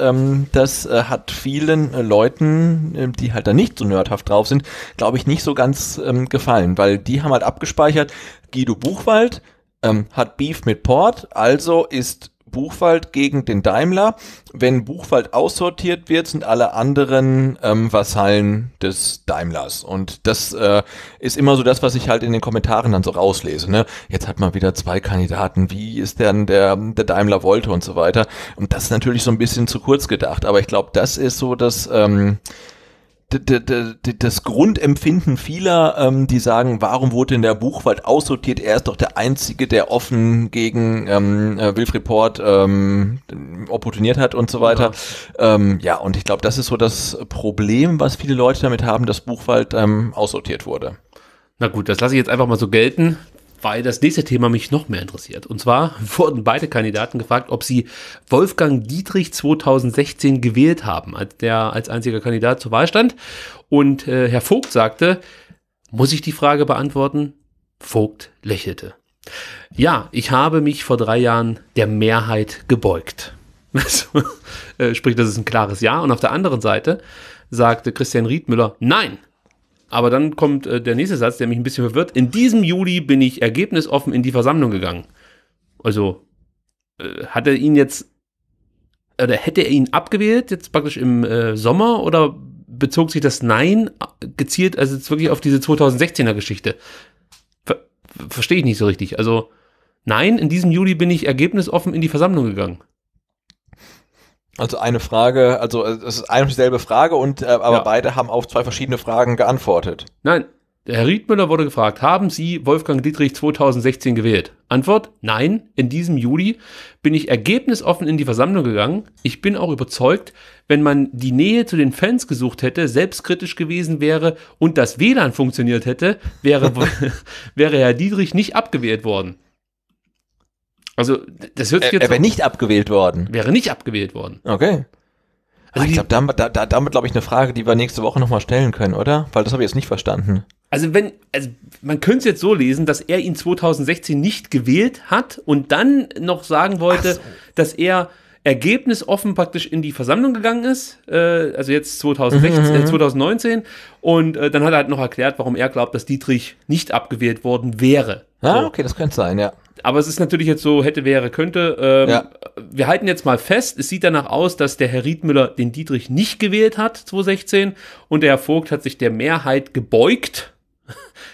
das hat vielen Leuten, die halt da nicht so nerdhaft drauf sind, glaube ich, nicht so ganz gefallen, weil die haben halt abgespeichert, Guido Buchwald hat Beef mit Port, also ist Buchwald gegen den Daimler. Wenn Buchwald aussortiert wird, sind alle anderen Vasallen des Daimlers. Und das ist immer so das, was ich halt in den Kommentaren dann so rauslese. Ne? Jetzt hat man wieder 2 Kandidaten. Wie ist denn der Daimler wollte und so weiter? Und das ist natürlich so ein bisschen zu kurz gedacht. Aber ich glaube, das ist so das das Grundempfinden vieler, die sagen, warum wurde denn der Buchwald aussortiert? Er ist doch der Einzige, der offen gegen Wilfried Port opportuniert hat und so weiter. Und ich glaube, das ist so das Problem, was viele Leute damit haben, dass Buchwald aussortiert wurde. Na gut, das lasse ich jetzt einfach mal so gelten, weil das nächste Thema mich noch mehr interessiert. Und zwar wurden beide Kandidaten gefragt, ob sie Wolfgang Dietrich 2016 gewählt haben, als der als einziger Kandidat zur Wahl stand. Und Herr Vogt sagte, muss ich die Frage beantworten? Vogt lächelte. Ja, ich habe mich vor 3 Jahren der Mehrheit gebeugt. Sprich, das ist ein klares Ja. Und auf der anderen Seite sagte Christian Riedmüller, nein. Aber dann kommt der nächste Satz, der mich ein bisschen verwirrt. In diesem Juli bin ich ergebnisoffen in die Versammlung gegangen. Also hat er ihn jetzt, oder hätte er ihn abgewählt, jetzt praktisch im Sommer, oder bezog sich das Nein gezielt, also jetzt wirklich auf diese 2016er Geschichte? verstehe ich nicht so richtig. Also nein, in diesem Juli bin ich ergebnisoffen in die Versammlung gegangen. Also eine Frage, also es ist eine und dieselbe Frage, und aber ja, beide haben auf zwei verschiedene Fragen geantwortet. Nein, der Herr Riedmüller wurde gefragt, haben Sie Wolfgang Dietrich 2016 gewählt? Antwort, nein, in diesem Juli bin ich ergebnisoffen in die Versammlung gegangen. Ich bin auch überzeugt, wenn man die Nähe zu den Fans gesucht hätte, selbstkritisch gewesen wäre und das WLAN funktioniert hätte, wäre Herr Dietrich nicht abgewählt worden. Also, das hört sich jetzt. Er wäre nicht abgewählt worden. Wäre nicht abgewählt worden. Okay. Also ich glaube, damit glaube ich, eine Frage, die wir nächste Woche nochmal stellen können, oder? Weil das habe ich jetzt nicht verstanden. Also, man könnte es jetzt so lesen, dass er ihn 2016 nicht gewählt hat und dann noch sagen wollte, so, dass er ergebnisoffen praktisch in die Versammlung gegangen ist, also jetzt 2019, und dann hat er halt noch erklärt, warum er glaubt, dass Dietrich nicht abgewählt worden wäre. Ah, so, okay, das könnte sein, ja. Aber es ist natürlich jetzt so, hätte, wäre, könnte. Ja. Wir halten jetzt mal fest, es sieht danach aus, dass der Herr Riedmüller den Dietrich nicht gewählt hat, 2016, und der Herr Vogt hat sich der Mehrheit gebeugt.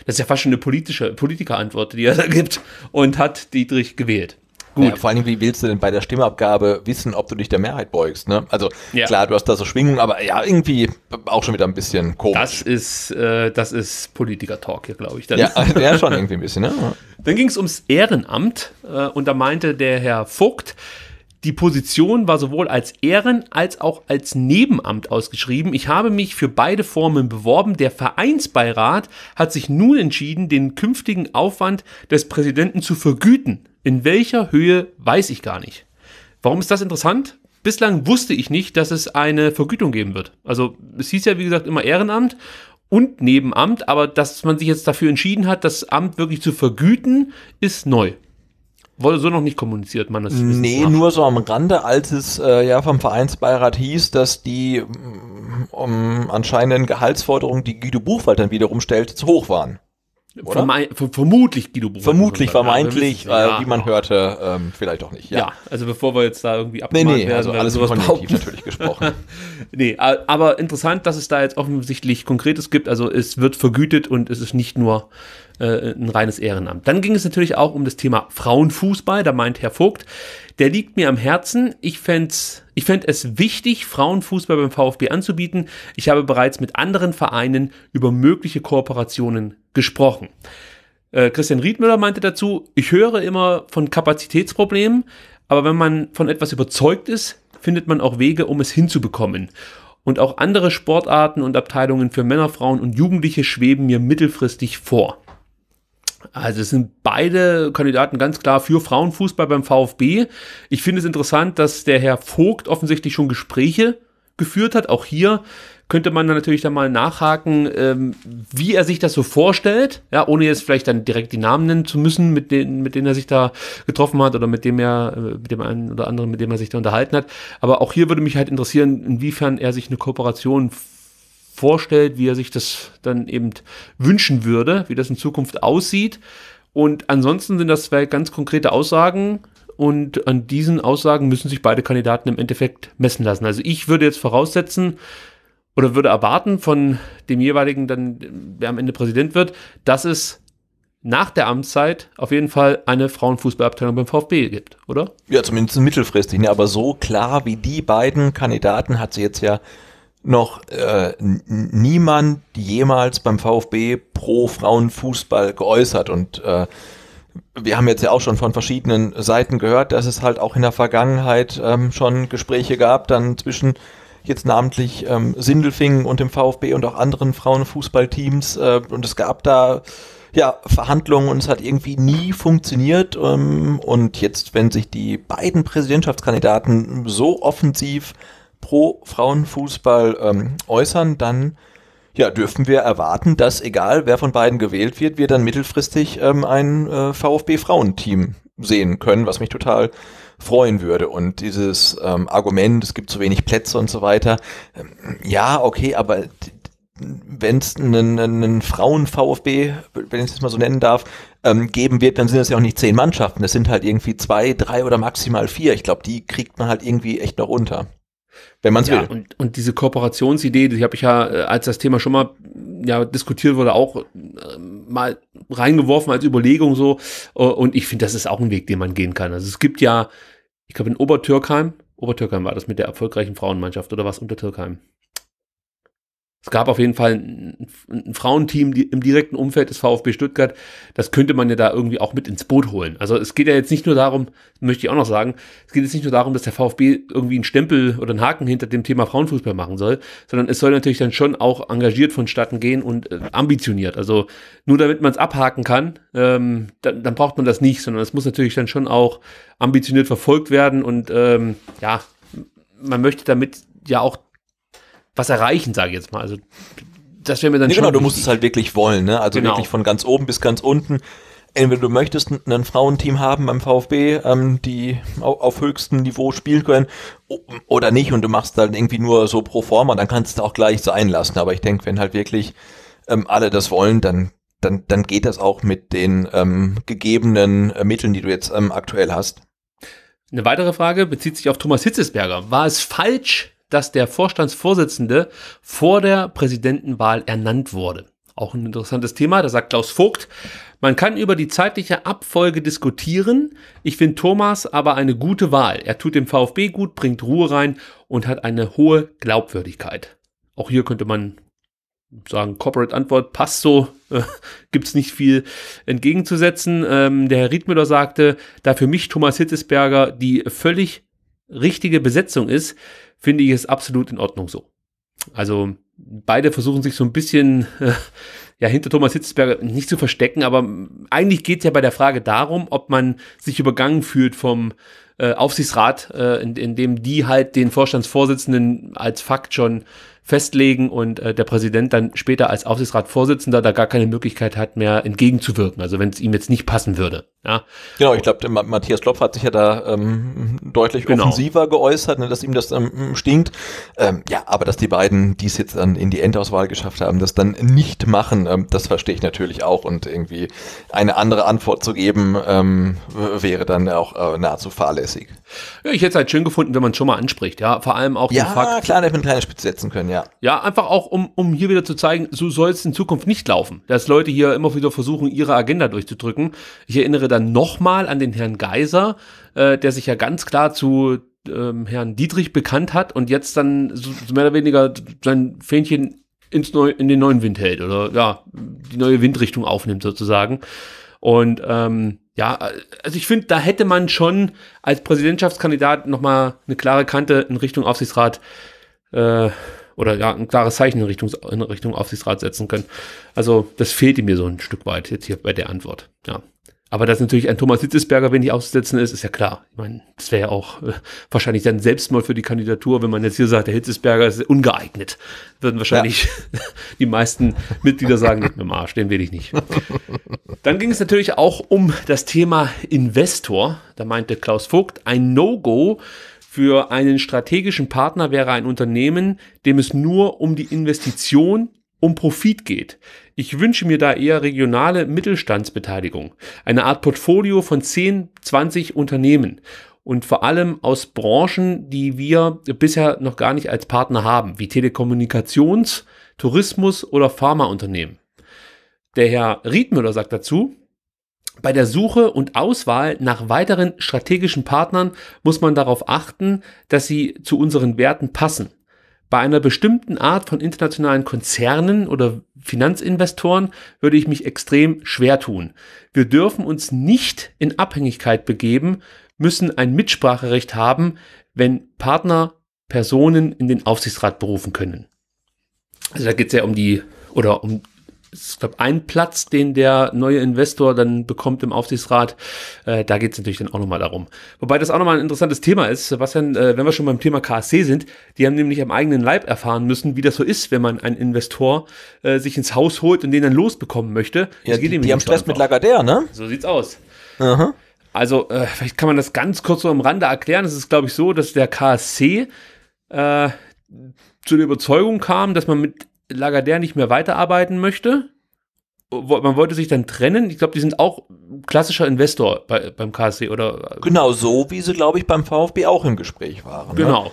Das ist ja fast schon eine Politikerantwort, die er da gibt, und hat Dietrich gewählt. Ja, vor allem, wie willst du denn bei der Stimmabgabe wissen, ob du dich der Mehrheit beugst? Ne? Also ja, klar, du hast da so Schwingungen, aber ja, irgendwie auch schon wieder ein bisschen komisch. Das ist Politiker-Talk hier, glaube ich. Dann. Ja, ja, schon irgendwie ein bisschen. Ne? Dann ging es ums Ehrenamt und da meinte der Herr Vogt, die Position war sowohl als Ehren- als auch als Nebenamt ausgeschrieben. Ich habe mich für beide Formen beworben. Der Vereinsbeirat hat sich nun entschieden, den künftigen Aufwand des Präsidenten zu vergüten. In welcher Höhe, weiß ich gar nicht. Warum ist das interessant? Bislang wusste ich nicht, dass es eine Vergütung geben wird. Also es hieß ja, wie gesagt, immer Ehrenamt und Nebenamt, aber dass man sich jetzt dafür entschieden hat, das Amt wirklich zu vergüten, ist neu. Wurde so noch nicht kommuniziert, man. Nee, nur so am Rande, als es ja vom Vereinsbeirat hieß, dass die anscheinend Gehaltsforderungen, die Guido Buchwald dann wiederum stellte, zu hoch waren. Vermutlich Guido Buchwald. Vermutlich, vermeintlich, wie man hörte, vielleicht auch nicht. Ja, ja, also bevor wir jetzt da irgendwie abgemahnt werden. Also alles sowas kognitiv natürlich gesprochen. Nee, aber interessant, dass es da jetzt offensichtlich Konkretes gibt. Also es wird vergütet und es ist nicht nur ein reines Ehrenamt. Dann ging es natürlich auch um das Thema Frauenfußball. Da meint Herr Vogt, der liegt mir am Herzen. Ich fänd es wichtig, Frauenfußball beim VfB anzubieten. Ich habe bereits mit anderen Vereinen über mögliche Kooperationen gesprochen. Christian Riedmüller meinte dazu, ich höre immer von Kapazitätsproblemen, aber wenn man von etwas überzeugt ist, findet man auch Wege, um es hinzubekommen. Und auch andere Sportarten und Abteilungen für Männer, Frauen und Jugendliche schweben mir mittelfristig vor. Also es sind beide Kandidaten ganz klar für Frauenfußball beim VfB. Ich finde es interessant, dass der Herr Vogt offensichtlich schon Gespräche geführt hat. Auch hier könnte man dann natürlich dann mal nachhaken, wie er sich das so vorstellt, ja, ohne jetzt vielleicht dann direkt die Namen nennen zu müssen, mit denen er sich da getroffen hat oder mit dem er sich da unterhalten hat. Aber auch hier würde mich halt interessieren, inwiefern er sich eine Kooperation vorstellt, wie er sich das dann eben wünschen würde, wie das in Zukunft aussieht. Und ansonsten sind das zwei ganz konkrete Aussagen und an diesen Aussagen müssen sich beide Kandidaten im Endeffekt messen lassen. Also ich würde jetzt voraussetzen oder würde erwarten von dem jeweiligen, dann, wer am Ende Präsident wird, dass es nach der Amtszeit auf jeden Fall eine Frauenfußballabteilung beim VfB gibt, oder? Ja, zumindest mittelfristig, ne? Aber so klar wie die beiden Kandidaten hat sie jetzt ja noch niemand jemals beim VfB pro Frauenfußball geäußert. Und wir haben jetzt ja auch schon von verschiedenen Seiten gehört, dass es halt auch in der Vergangenheit schon Gespräche gab, dann zwischen jetzt namentlich Sindelfingen und dem VfB und auch anderen Frauenfußballteams. Und es gab da ja Verhandlungen und es hat irgendwie nie funktioniert. Und jetzt, wenn sich die beiden Präsidentschaftskandidaten so offensiv pro Frauenfußball äußern, dann ja, dürfen wir erwarten, dass egal wer von beiden gewählt wird, wir dann mittelfristig ein VfB-Frauenteam sehen können, was mich total freuen würde. Und dieses Argument, es gibt zu wenig Plätze und so weiter, ja, okay, aber wenn es einen Frauen-VfB, wenn ich es mal so nennen darf, geben wird, dann sind das ja auch nicht 10 Mannschaften, das sind halt irgendwie 2, 3 oder maximal 4. Ich glaube, die kriegt man halt irgendwie echt noch unter. wenn man es will. Und diese Kooperationsidee, die habe ich ja, als das Thema schon mal diskutiert wurde, auch mal reingeworfen als Überlegung so. Und ich finde, das ist auch ein Weg, den man gehen kann. Also es gibt ja, ich glaube in Obertürkheim war das mit der erfolgreichen Frauenmannschaft oder was, Untertürkheim. Es gab auf jeden Fall ein Frauenteam im direkten Umfeld des VfB Stuttgart. Das könnte man ja da irgendwie auch mit ins Boot holen. Also es geht ja jetzt nicht nur darum, möchte ich auch noch sagen, es geht jetzt nicht nur darum, dass der VfB irgendwie einen Stempel oder einen Haken hinter dem Thema Frauenfußball machen soll, sondern es soll natürlich dann schon auch engagiert vonstatten gehen und ambitioniert. Also nur damit man es abhaken kann, dann braucht man das nicht, sondern es muss natürlich dann schon auch ambitioniert verfolgt werden und man möchte damit ja auch was erreichen, sage ich jetzt mal. Also das wäre mir dann schon genau, du musst es halt wirklich wollen, ne? Also wirklich von ganz oben bis ganz unten. Entweder du möchtest ein Frauenteam haben beim VfB, die auf höchstem Niveau spielen können oder nicht und du machst dann irgendwie nur so pro forma, dann kannst du auch gleich sein lassen. Aber ich denke, wenn halt wirklich alle das wollen, dann geht das auch mit den gegebenen Mitteln, die du jetzt aktuell hast. Eine weitere Frage bezieht sich auf Thomas Hitzlsberger. War es falsch, dass der Vorstandsvorsitzende vor der Präsidentenwahl ernannt wurde? Auch ein interessantes Thema, da sagt Klaus Vogt, man kann über die zeitliche Abfolge diskutieren, ich finde Thomas aber eine gute Wahl. Er tut dem VfB gut, bringt Ruhe rein und hat eine hohe Glaubwürdigkeit. Auch hier könnte man sagen, Corporate Antwort, passt so, gibt es nicht viel entgegenzusetzen. Der Herr Riedmüller sagte, da für mich Thomas Hitzlsberger die völlig richtige Besetzung ist, finde ich es absolut in Ordnung so. Also beide versuchen sich so ein bisschen hinter Thomas Hitzlsberger nicht zu verstecken, aber eigentlich geht es ja bei der Frage darum, ob man sich übergangen fühlt vom Aufsichtsrat, in dem die halt den Vorstandsvorsitzenden als Fakt schon festlegen und der Präsident dann später als Aufsichtsratsvorsitzender da gar keine Möglichkeit hat, mehr entgegenzuwirken, also wenn es ihm jetzt nicht passen würde. Ja. Genau, ich glaube, Matthias Klopf hat sich ja da deutlich offensiver geäußert, ne, dass ihm das stinkt. Aber dass die beiden, die es jetzt dann in die Endauswahl geschafft haben, das dann nicht machen, das verstehe ich natürlich auch. Und irgendwie eine andere Antwort zu geben, wäre dann auch nahezu fahrlässig. Ja, ich hätte es halt schön gefunden, wenn man es schon mal anspricht. Ja, vor allem auch den Fakt. Ja, klar, da hätte man kleine Spitze setzen können, ja. Ja, einfach auch, um hier wieder zu zeigen, so soll es in Zukunft nicht laufen, dass Leute hier immer wieder versuchen, ihre Agenda durchzudrücken. Ich erinnere dann nochmal an den Herrn Geiser, der sich ja ganz klar zu Herrn Dietrich bekannt hat und jetzt dann so mehr oder weniger sein Fähnchen in den neuen Wind hält oder ja, die neue Windrichtung aufnimmt sozusagen. Und also ich finde, da hätte man schon als Präsidentschaftskandidat nochmal eine klare Kante in Richtung Aufsichtsrat ein klares Zeichen in Richtung Aufsichtsrat setzen können. Also das fehlte mir so ein Stück weit jetzt hier bei der Antwort. Ja. Aber dass natürlich ein Thomas Hitzlsberger wenig auszusetzen ist, ist ja klar. Ich meine, das wäre ja auch wahrscheinlich dann Selbstmord für die Kandidatur, wenn man jetzt hier sagt, der Hitzlsberger ist ungeeignet. Würden wahrscheinlich die meisten Mitglieder sagen, nicht mit dem Arsch, den will ich nicht. Dann ging es natürlich auch um das Thema Investor. Da meinte Klaus Vogt, ein No-Go für einen strategischen Partner wäre ein Unternehmen, dem es nur um die Investition, um Profit geht. Ich wünsche mir da eher regionale Mittelstandsbeteiligung, eine Art Portfolio von 10, 20 Unternehmen und vor allem aus Branchen, die wir bisher noch gar nicht als Partner haben, wie Telekommunikations-, Tourismus- oder Pharmaunternehmen. Der Herr Riedmüller sagt dazu: Bei der Suche und Auswahl nach weiteren strategischen Partnern muss man darauf achten, dass sie zu unseren Werten passen. Bei einer bestimmten Art von internationalen Konzernen oder Finanzinvestoren würde ich mich extrem schwer tun. Wir dürfen uns nicht in Abhängigkeit begeben, müssen ein Mitspracherecht haben, wenn Partner Personen in den Aufsichtsrat berufen können. Also da geht es ja ich glaube, ein Platz, den der neue Investor dann bekommt im Aufsichtsrat, da geht es natürlich dann auch nochmal darum. Wobei das auch nochmal ein interessantes Thema ist, Sebastian, wenn wir schon beim Thema KSC sind, die haben nämlich am eigenen Leib erfahren müssen, wie das so ist, wenn man einen Investor sich ins Haus holt und den dann losbekommen möchte. Ja, die haben Stress mit Lagardère, ne? So sieht's aus. Aha. Also vielleicht kann man das ganz kurz so am Rande erklären. Es ist, glaube ich, so, dass der KSC zu der Überzeugung kam, dass man mit Lagardère nicht mehr weiterarbeiten möchte. Man wollte sich dann trennen. Ich glaube, die sind auch klassischer Investor beim KSC, oder? Genau, so wie sie, glaube ich, beim VfB auch im Gespräch waren. Genau. Ne?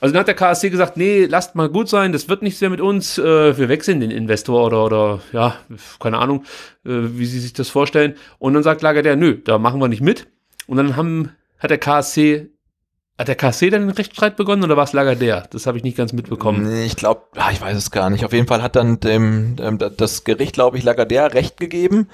Also dann hat der KSC gesagt, nee, lasst mal gut sein, das wird nichts mehr mit uns, wir wechseln den Investor oder ja, keine Ahnung, wie sie sich das vorstellen. Und dann sagt Lagardère, nö, da machen wir nicht mit. Und dann hat der KSC dann den Rechtsstreit begonnen oder war es Lagardère? Das habe ich nicht ganz mitbekommen. Nee, ich glaube, ich weiß es gar nicht. Auf jeden Fall hat dann das Gericht, glaube ich, Lagardère Recht gegeben.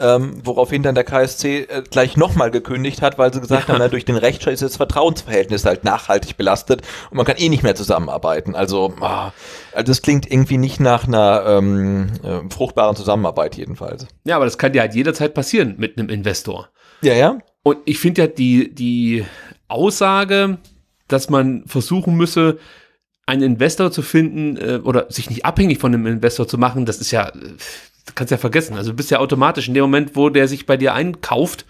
Woraufhin dann der KSC gleich nochmal gekündigt hat, weil sie gesagt haben, na, durch den Rechtsstreit ist das Vertrauensverhältnis halt nachhaltig belastet und man kann eh nicht mehr zusammenarbeiten. Also das klingt irgendwie nicht nach einer fruchtbaren Zusammenarbeit jedenfalls. Ja, aber das kann dir halt jederzeit passieren mit einem Investor. Ja, ja. Und ich finde ja die Aussage, dass man versuchen müsse, einen Investor zu finden oder sich nicht abhängig von einem Investor zu machen, das ist ja... kannst ja vergessen, also du bist ja automatisch in dem Moment, wo der sich bei dir einkauft,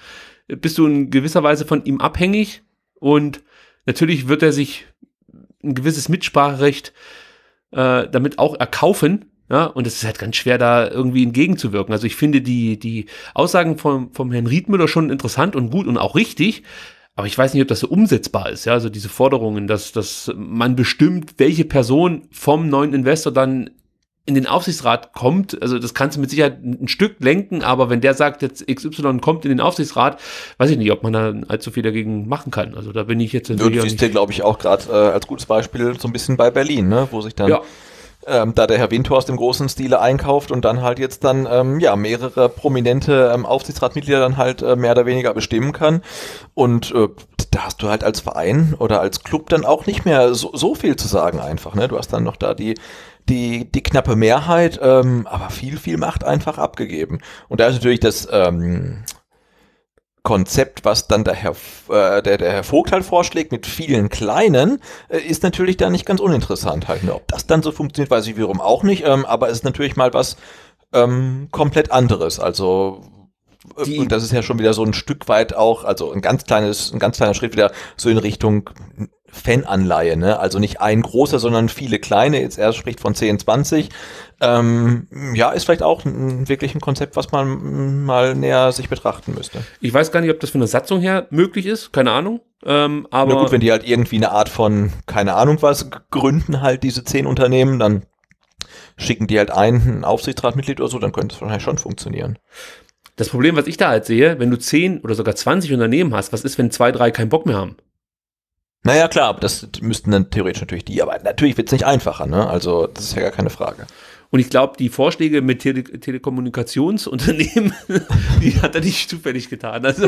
bist du in gewisser Weise von ihm abhängig und natürlich wird er sich ein gewisses Mitspracherecht damit auch erkaufen, ja, und es ist halt ganz schwer, da irgendwie entgegenzuwirken. Also ich finde die Aussagen vom Herrn Riedmüller schon interessant und gut und auch richtig, aber ich weiß nicht, ob das so umsetzbar ist, ja, also diese Forderungen, dass man bestimmt, welche Person vom neuen Investor dann in den Aufsichtsrat kommt, also das kannst du mit Sicherheit ein Stück lenken, aber wenn der sagt, jetzt XY kommt in den Aufsichtsrat, weiß ich nicht, ob man da allzu viel dagegen machen kann. Also da bin ich jetzt... Du siehst ja, glaube ich, auch gerade als gutes Beispiel so ein bisschen bei Berlin, ne? Wo sich dann, ja, da der Herr Windhorst im großen Stile einkauft und dann halt jetzt dann mehrere prominente Aufsichtsratmitglieder dann halt mehr oder weniger bestimmen kann. Und da hast du halt als Verein oder als Club dann auch nicht mehr so viel zu sagen einfach, ne? Du hast dann noch da die knappe Mehrheit, aber viel Macht einfach abgegeben. Und da ist natürlich das Konzept, was dann der Herr Vogt halt vorschlägt, mit vielen kleinen, ist natürlich da nicht ganz uninteressant halt. Ob das dann so funktioniert, weiß ich wiederum auch nicht, aber es ist natürlich mal was komplett anderes. Also und das ist ja schon wieder so ein Stück weit auch, also ein ganz kleiner Schritt wieder so in Richtung Fananleihe, ne? Also nicht ein großer, sondern viele kleine. Jetzt erst spricht von 10, 20. Ja, ist vielleicht auch wirklich ein Konzept, was man mal näher sich betrachten müsste. Ich weiß gar nicht, ob das von der Satzung her möglich ist. Keine Ahnung. Aber na gut, wenn die halt irgendwie eine Art von, keine Ahnung was, gründen halt diese 10 Unternehmen, dann schicken die halt ein Aufsichtsratmitglied oder so, dann könnte es wahrscheinlich schon funktionieren. Das Problem, was ich da halt sehe, wenn du 10 oder sogar 20 Unternehmen hast, was ist, wenn 2, 3 keinen Bock mehr haben? Naja, klar, das müssten dann theoretisch natürlich die, aber natürlich wird es nicht einfacher, ne? Also das ist ja gar keine Frage. Und ich glaube, die Vorschläge mit Telekommunikationsunternehmen, die hat er nicht zufällig getan. Also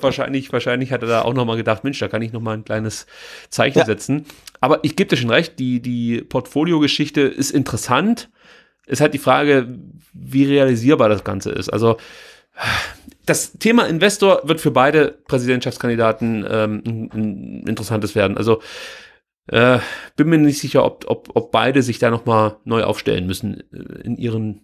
wahrscheinlich hat er da auch nochmal gedacht, Mensch, da kann ich nochmal ein kleines Zeichen setzen. Aber ich gebe dir schon recht, die Portfoliogeschichte ist interessant. Es hat die Frage, wie realisierbar das Ganze ist. Also das Thema Investor wird für beide Präsidentschaftskandidaten ein interessantes werden. Also bin mir nicht sicher, ob beide sich da nochmal neu aufstellen müssen in ihren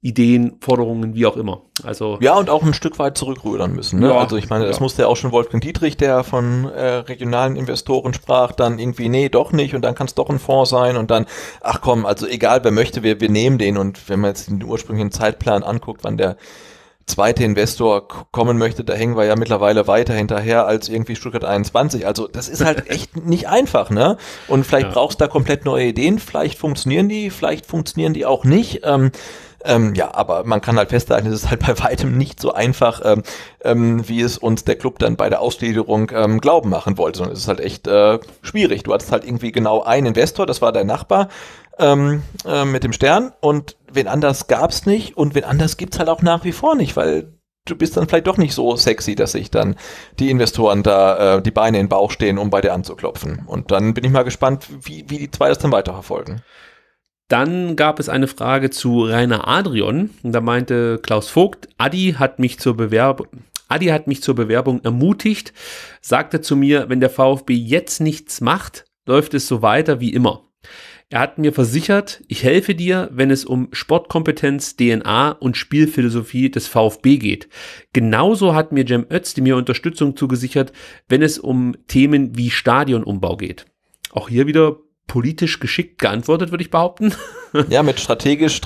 Ideen, Forderungen, wie auch immer. Also ja, und auch ein Stück weit zurückrudern müssen, ne? Ja, also ich meine, das musste ja auch schon Wolfgang Dietrich, der von regionalen Investoren sprach, dann irgendwie, nee, doch nicht, und dann kann es doch ein Fonds sein und dann, ach komm, also egal, wer möchte, wir nehmen den. Und wenn man jetzt den ursprünglichen Zeitplan anguckt, wann der zweite Investor kommen möchte, da hängen wir ja mittlerweile weiter hinterher als irgendwie Stuttgart 21. Also das ist halt echt nicht einfach, ne? Und vielleicht brauchst du da komplett neue Ideen, vielleicht funktionieren die auch nicht. Ja, aber man kann halt festhalten, es ist halt bei weitem nicht so einfach, wie es uns der Club dann bei der Ausgliederung glauben machen wollte, sondern es ist halt echt schwierig. Du hattest halt irgendwie genau einen Investor, das war dein Nachbar mit dem Stern, und wen anders gab's nicht und wen anders gibt's halt auch nach wie vor nicht, weil du bist dann vielleicht doch nicht so sexy, dass sich dann die Investoren da die Beine in den Bauch stehen, um bei dir anzuklopfen. Und dann bin ich mal gespannt, wie die zwei das dann weiterverfolgen. Dann gab es eine Frage zu Rainer Adrion. Da meinte Klaus Vogt, Adi hat mich zur Bewerbung ermutigt, sagte zu mir, wenn der VfB jetzt nichts macht, läuft es so weiter wie immer. Er hat mir versichert, ich helfe dir, wenn es um Sportkompetenz, DNA und Spielphilosophie des VfB geht. Genauso hat mir Cem Özdemir Unterstützung zugesichert, wenn es um Themen wie Stadionumbau geht. Auch hier wieder politisch geschickt geantwortet, würde ich behaupten. Ja, mit strategisch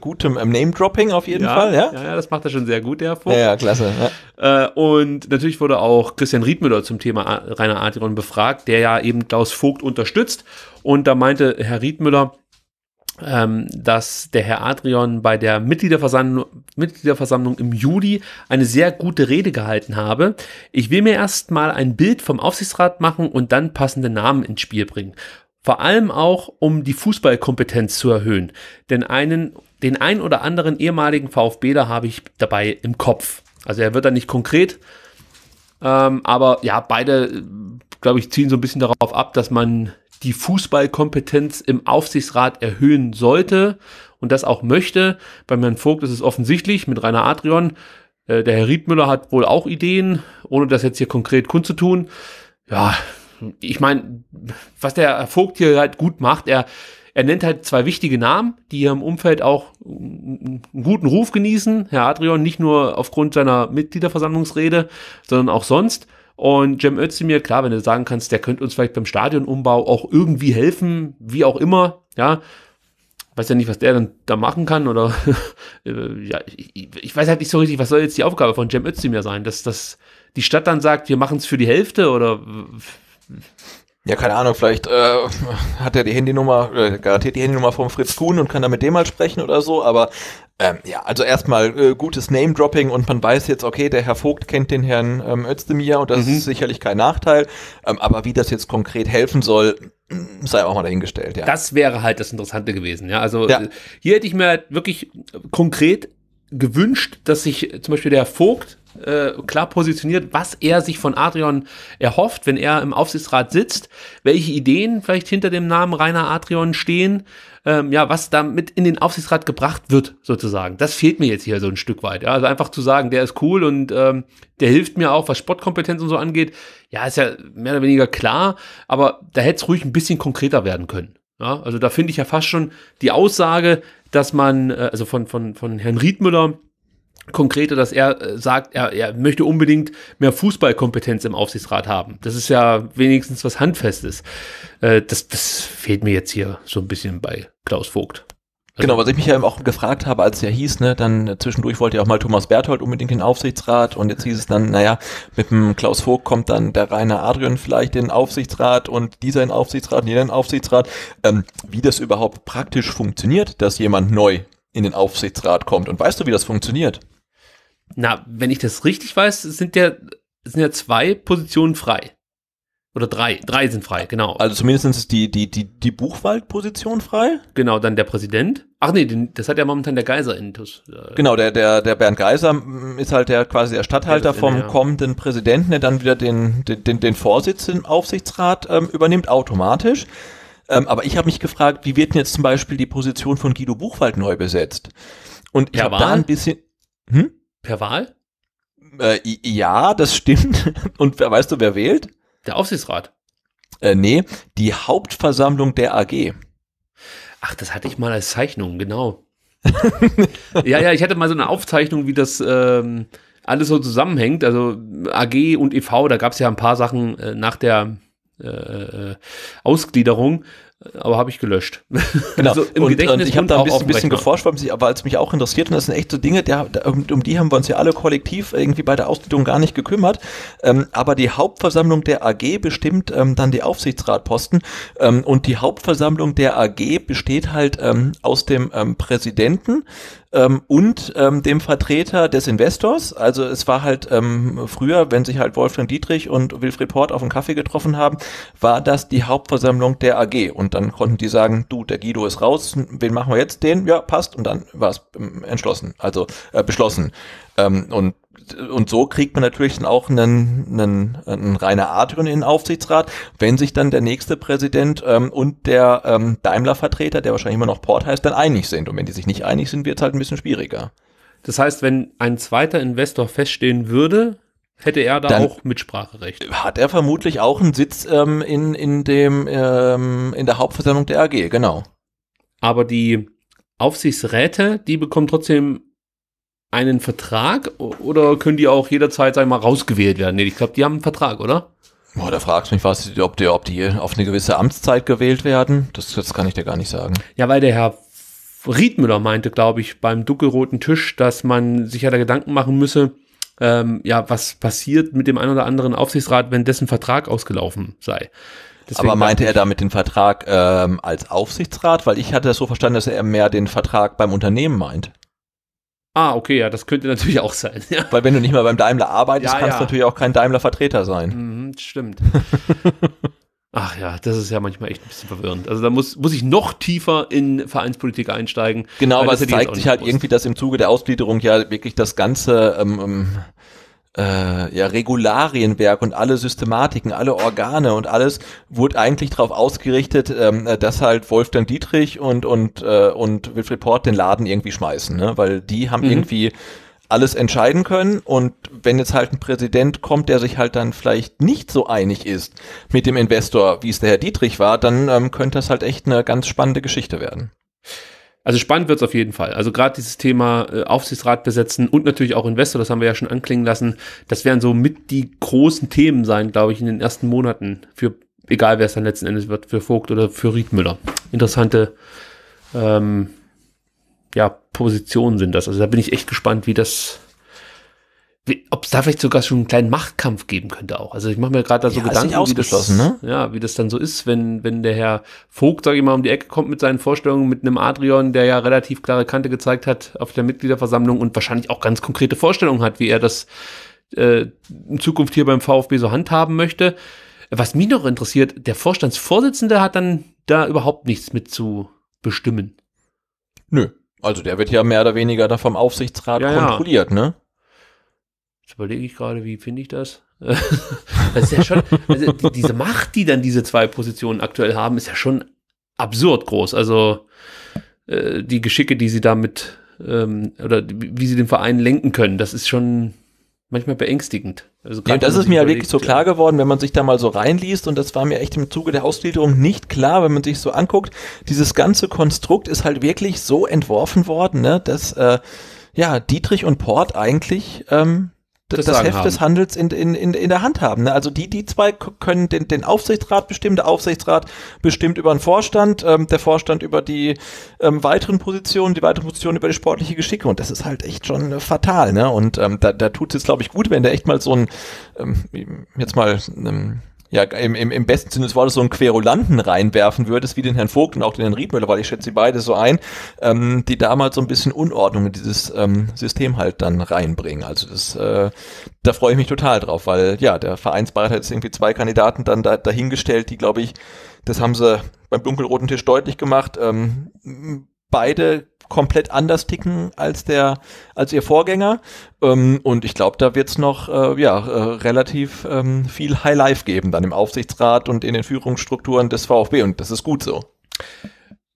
gutem Name-Dropping auf jeden Fall. Ja? Ja, das macht er schon sehr gut, der Vogt. Ja, klasse. Ja. Und natürlich wurde auch Christian Riedmüller zum Thema Rainer Adrion befragt, der ja eben Klaus Vogt unterstützt. Und da meinte Herr Riedmüller, dass der Herr Adrion bei der Mitgliederversammlung im Juli eine sehr gute Rede gehalten habe. Ich will mir erstmal ein Bild vom Aufsichtsrat machen und dann passende Namen ins Spiel bringen. Vor allem auch, um die Fußballkompetenz zu erhöhen. Denn den ein oder anderen ehemaligen VfBler habe ich dabei im Kopf. Also er wird da nicht konkret, aber ja, beide, glaube ich, ziehen so ein bisschen darauf ab, dass man die Fußballkompetenz im Aufsichtsrat erhöhen sollte und das auch möchte. Bei Herrn Vogt ist es offensichtlich mit Rainer Adrion. Der Herr Riedmüller hat wohl auch Ideen, ohne das jetzt hier konkret kundzutun. Ja, ich meine, was der Herr Vogt hier halt gut macht, er nennt halt zwei wichtige Namen, die hier im Umfeld auch einen guten Ruf genießen. Herr Adrion nicht nur aufgrund seiner Mitgliederversammlungsrede, sondern auch sonst. Und Cem Özdemir, klar, wenn du sagen kannst, der könnte uns vielleicht beim Stadionumbau auch irgendwie helfen, wie auch immer, ja, weiß ja nicht, was der dann da machen kann oder, ja, ich weiß halt nicht so richtig, was soll jetzt die Aufgabe von Cem Özdemir sein, dass die Stadt dann sagt, wir machen es für die Hälfte oder... Ja, keine Ahnung, vielleicht hat er die Handynummer, garantiert die Handynummer von Fritz Kuhn und kann da mit dem mal sprechen oder so, aber ja, also erstmal gutes Name-Dropping und man weiß jetzt, okay, der Herr Vogt kennt den Herrn Özdemir und das ist sicherlich kein Nachteil, aber wie das jetzt konkret helfen soll, sei auch mal dahingestellt, ja. Das wäre halt das Interessante gewesen, ja, also ja. Hier hätte ich mir halt wirklich konkret gewünscht, dass sich zum Beispiel der Herr Vogt klar positioniert, was er sich von Adrion erhofft, wenn er im Aufsichtsrat sitzt, welche Ideen vielleicht hinter dem Namen Rainer Adrion stehen, ja, was damit in den Aufsichtsrat gebracht wird, sozusagen. Das fehlt mir jetzt hier so ein Stück weit. Ja. Also einfach zu sagen, der ist cool und der hilft mir auch, was Sportkompetenz und so angeht, ja, ist ja mehr oder weniger klar, aber da hätte es ruhig ein bisschen konkreter werden können. Ja. Also da finde ich ja fast schon die Aussage, dass man, also von Herrn Riedmüller, konkreter, dass er sagt, er möchte unbedingt mehr Fußballkompetenz im Aufsichtsrat haben. Das ist ja wenigstens was Handfestes. Das fehlt mir jetzt hier so ein bisschen bei Klaus Vogt. Also genau, was ich mich ja auch gefragt habe, als es ja hieß, ne, dann zwischendurch wollte ja auch mal Thomas Berthold unbedingt in den Aufsichtsrat und jetzt hieß es dann, naja, mit dem Klaus Vogt kommt dann der Rainer Adrion vielleicht in den Aufsichtsrat und dieser in den Aufsichtsrat und jener in den Aufsichtsrat. Wie das überhaupt praktisch funktioniert, dass jemand neu in den Aufsichtsrat kommt und weißt du, wie das funktioniert? Na, wenn ich das richtig weiß, sind ja zwei Positionen frei. Oder drei. Drei sind frei, genau. Also zumindest ist die Buchwald-Position frei. Genau, dann der Präsident. Ach nee, das hat ja momentan der Geiser intus. Genau, der Bernd Geiser ist halt quasi der Statthalter vom kommenden Präsidenten, der dann wieder den Vorsitz im Aufsichtsrat übernimmt, automatisch. Aber ich habe mich gefragt, wie wird denn jetzt zum Beispiel die Position von Guido Buchwald neu besetzt? Und ich habe da ein bisschen... Per Wahl? Ja, das stimmt. Und weißt du, wer wählt? Der Aufsichtsrat. Nee, die Hauptversammlung der AG. Ach, das hatte ich mal als Zeichnung, genau. ja, ich hatte mal so eine Aufzeichnung, wie das alles so zusammenhängt. Also AG und e.V., da gab es ja ein paar Sachen nach der Ausgliederung, aber habe ich gelöscht. Genau. Also im Gedächtnis und ich habe da ein bisschen geforscht, weil es mich auch interessiert und das sind echt so Dinge, um die haben wir uns ja alle kollektiv irgendwie bei der Ausbildung gar nicht gekümmert, aber die Hauptversammlung der AG bestimmt dann die Aufsichtsratposten und die Hauptversammlung der AG besteht halt aus dem Präsidenten und dem Vertreter des Investors. Also es war halt früher, wenn sich halt Wolfgang Dietrich und Wilfried Port auf einen Kaffee getroffen haben, war das die Hauptversammlung der AG und dann konnten die sagen, du, der Guido ist raus, wen machen wir jetzt? Den? Ja, passt. Und dann war es beschlossen. Und so kriegt man natürlich dann auch einen Rainer Adrion in den Aufsichtsrat, wenn sich dann der nächste Präsident und der Daimler-Vertreter, der wahrscheinlich immer noch Port heißt, dann einig sind. Und wenn die sich nicht einig sind, wird es halt ein bisschen schwieriger. Das heißt, wenn ein zweiter Investor feststehen würde, hätte er dann auch Mitspracherecht? Hat er vermutlich auch einen Sitz in der Hauptversammlung der AG, genau. Aber die Aufsichtsräte, die bekommen trotzdem einen Vertrag oder können die auch jederzeit, rausgewählt werden? Nee, ich glaube, die haben einen Vertrag, oder? Boah, da fragst du mich, was, ob die auf eine gewisse Amtszeit gewählt werden. Das kann ich dir gar nicht sagen. Ja, weil der Herr Riedmüller meinte, glaube ich, beim dunkelroten Tisch, dass man sich ja da Gedanken machen müsse, ja, was passiert mit dem einen oder anderen Aufsichtsrat, wenn dessen Vertrag ausgelaufen sei. Deswegen aber meinte er damit den Vertrag als Aufsichtsrat? Weil ich hatte das so verstanden, dass er mehr den Vertrag beim Unternehmen meint. Ah, okay, ja, das könnte natürlich auch sein. Ja. Weil wenn du nicht mal beim Daimler arbeitest, ja, kannst du natürlich auch kein Daimler-Vertreter sein. Mhm, stimmt. Ach ja, das ist ja manchmal echt ein bisschen verwirrend. Also da muss ich noch tiefer in Vereinspolitik einsteigen. Genau, weil es zeigt sich halt irgendwie, dass im Zuge der Ausgliederung ja wirklich das ganze ja, Regularienwerk und alle Systematiken, alle Organe und alles wurde eigentlich darauf ausgerichtet, dass halt Wolfgang Dietrich und Wilfried Port den Laden irgendwie schmeißen, ne? Weil die haben irgendwie alles entscheiden können, und wenn jetzt halt ein Präsident kommt, der sich halt dann vielleicht nicht so einig ist mit dem Investor, wie es der Herr Dietrich war, dann könnte das halt echt eine ganz spannende Geschichte werden. Also spannend wird's auf jeden Fall. Also gerade dieses Thema Aufsichtsrat besetzen und natürlich auch Investor, das haben wir ja schon anklingen lassen, das werden so mit die großen Themen sein, glaube ich, in den ersten Monaten, für egal wer es dann letzten Endes wird, für Vogt oder für Riedmüller. Interessante ja, Positionen sind das. Also da bin ich echt gespannt, wie das, ob es da vielleicht sogar schon einen kleinen Machtkampf geben könnte auch. Also ich mache mir gerade da so ja, Gedanken, wie das dann so ist, wenn der Herr Vogt, sage ich mal, um die Ecke kommt mit seinen Vorstellungen, mit einem Adrion, der ja relativ klare Kante gezeigt hat auf der Mitgliederversammlung und wahrscheinlich auch ganz konkrete Vorstellungen hat, wie er das in Zukunft hier beim VfB so handhaben möchte. Was mich noch interessiert, der Vorstandsvorsitzende hat dann da überhaupt nichts mit zu bestimmen. Nö, also der wird ja mehr oder weniger da vom Aufsichtsrat kontrolliert, ne? Jetzt überlege ich gerade, wie finde ich das? Das ist ja schon, also diese Macht, die dann diese zwei Positionen aktuell haben, ist ja schon absurd groß. Also die Geschicke, die sie damit, oder wie sie den Verein lenken können, das ist schon manchmal beängstigend. Also ja, das ist mir ja wirklich so klar geworden, wenn man sich da mal so reinliest, und das war mir echt im Zuge der Ausgliederung nicht klar, wenn man sich so anguckt. Dieses ganze Konstrukt ist halt wirklich so entworfen worden, ne, dass ja, Dietrich und Port eigentlich das Heft des Handels in der Hand haben. Ne? Also die zwei können den Aufsichtsrat bestimmen, der Aufsichtsrat bestimmt über den Vorstand, der Vorstand über die weiteren Positionen, über die sportliche Geschicke, und das ist halt echt schon fatal. Ne? Und da tut es jetzt, glaube ich, gut, wenn der echt mal so ein, ja, im besten Sinne des Wortes so einen Querulanten reinwerfen würdest, wie den Herrn Vogt und auch den Herrn Riedmüller, weil ich schätze sie beide so ein, die damals so ein bisschen Unordnung in dieses System halt dann reinbringen. Also das, da freue ich mich total drauf, weil ja, der Vereinsbeirat hat jetzt irgendwie zwei Kandidaten dann dahingestellt, die, glaube ich, das haben sie beim dunkelroten Tisch deutlich gemacht, beide komplett anders ticken als als ihr Vorgänger, und ich glaube, da wird es noch relativ viel High Life geben dann im Aufsichtsrat und in den Führungsstrukturen des VfB, und das ist gut so.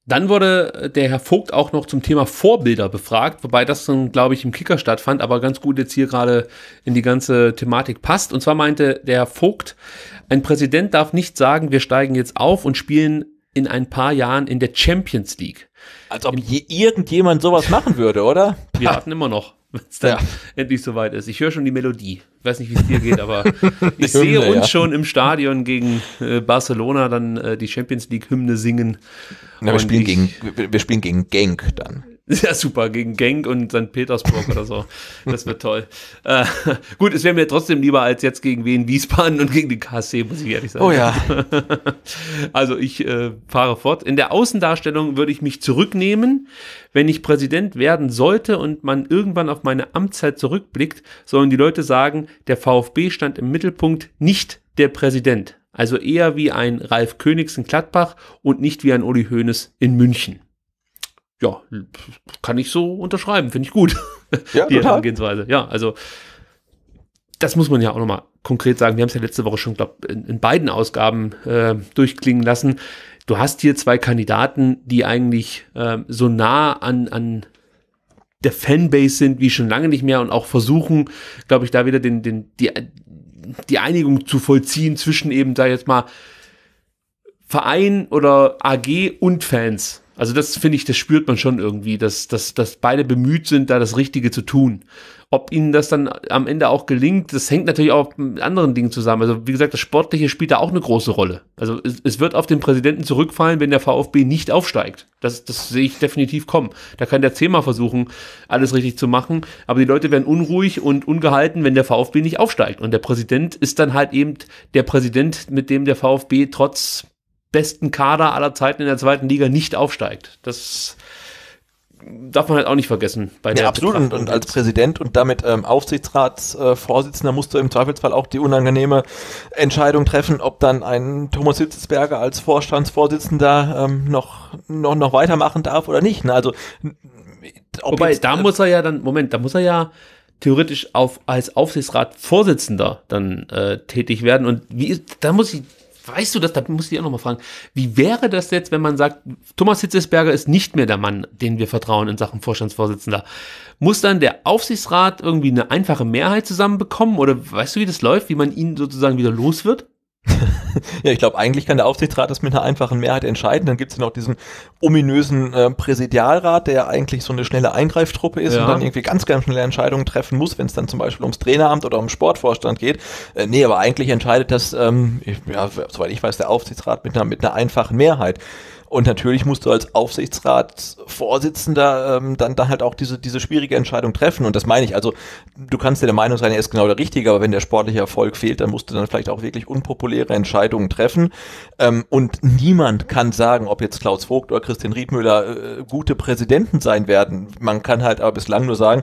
Dann wurde der Herr Vogt auch noch zum Thema Vorbilder befragt, wobei das dann, glaube ich, im Kicker stattfand, aber ganz gut jetzt hier gerade in die ganze Thematik passt. Und zwar meinte der Herr Vogt, ein Präsident darf nicht sagen, wir steigen jetzt auf und spielen in ein paar Jahren in der Champions League. Als ob irgendjemand sowas machen würde, oder? Wir warten immer noch, wenn es dann endlich soweit ist. Ich höre schon die Melodie. Ich weiß nicht, wie es dir geht, aber ich sehe uns schon im Stadion gegen Barcelona dann die Champions League-Hymne singen. Na, wir spielen gegen Genk dann. Ja, super, gegen Genk und St. Petersburg oder so. Das wird toll. Gut, es wäre mir trotzdem lieber als jetzt gegen Wien Wiesbaden und gegen den KSC, muss ich ehrlich sagen. Oh ja. Also ich fahre fort. In der Außendarstellung würde ich mich zurücknehmen. Wenn ich Präsident werden sollte und man irgendwann auf meine Amtszeit zurückblickt, sollen die Leute sagen, der VfB stand im Mittelpunkt, nicht der Präsident. Also eher wie ein Ralf Königs in Gladbach und nicht wie ein Uli Hoeneß in München. Ja, kann ich so unterschreiben, finde ich gut. Ja, die Herangehensweise. Ja, also das muss man ja auch nochmal konkret sagen. Wir haben es ja letzte Woche schon, glaube ich, in beiden Ausgaben durchklingen lassen. Du hast hier zwei Kandidaten, die eigentlich so nah an der Fanbase sind wie schon lange nicht mehr und auch versuchen, glaube ich, da wieder die Einigung zu vollziehen zwischen eben, sag ich jetzt mal, Verein oder AG und Fans. Also das finde ich, das spürt man schon irgendwie, dass beide bemüht sind, da das Richtige zu tun. Ob ihnen das dann am Ende auch gelingt, das hängt natürlich auch mit anderen Dingen zusammen. Also wie gesagt, das Sportliche spielt da auch eine große Rolle. Also es wird auf den Präsidenten zurückfallen, wenn der VfB nicht aufsteigt. Das sehe ich definitiv kommen. Da kann der zehnmal versuchen, alles richtig zu machen. Aber die Leute werden unruhig und ungehalten, wenn der VfB nicht aufsteigt. Und der Präsident ist dann halt eben der Präsident, mit dem der VfB trotz besten Kader aller Zeiten in der zweiten Liga nicht aufsteigt. Das darf man halt auch nicht vergessen. Bei der absolut. Und als Präsident und damit Aufsichtsratsvorsitzender musst du im Zweifelsfall auch die unangenehme Entscheidung treffen, ob dann ein Thomas Hitzlsberger als Vorstandsvorsitzender noch weitermachen darf oder nicht. Ne? Also, wobei, da muss er ja dann, da muss er ja theoretisch als Aufsichtsratsvorsitzender dann tätig werden. Und weißt du das, da muss ich auch nochmal fragen, wie wäre das jetzt, wenn man sagt, Thomas Hitzlsberger ist nicht mehr der Mann, den wir vertrauen in Sachen Vorstandsvorsitzender. Muss dann der Aufsichtsrat irgendwie eine einfache Mehrheit zusammenbekommen oder weißt du, wie das läuft, wie man ihn sozusagen wieder los wird? Ja, ich glaube, eigentlich kann der Aufsichtsrat das mit einer einfachen Mehrheit entscheiden. Dann gibt es ja noch diesen ominösen Präsidialrat, der ja eigentlich so eine schnelle Eingreiftruppe ist, ja, und dann irgendwie ganz, ganz schnelle Entscheidungen treffen muss, wenn es dann zum Beispiel ums Traineramt oder um Sportvorstand geht. Nee, aber eigentlich entscheidet das, soweit ich weiß, der Aufsichtsrat mit einer einfachen Mehrheit. Und natürlich musst du als Aufsichtsratsvorsitzender dann halt auch diese schwierige Entscheidung treffen. Und das meine ich. Also du kannst dir der Meinung sein, er ist genau der Richtige, aber wenn der sportliche Erfolg fehlt, dann musst du dann vielleicht auch wirklich unpopuläre Entscheidungen treffen. Und niemand kann sagen, ob jetzt Klaus Vogt oder Christian Riedmüller gute Präsidenten sein werden. Man kann halt aber bislang nur sagen,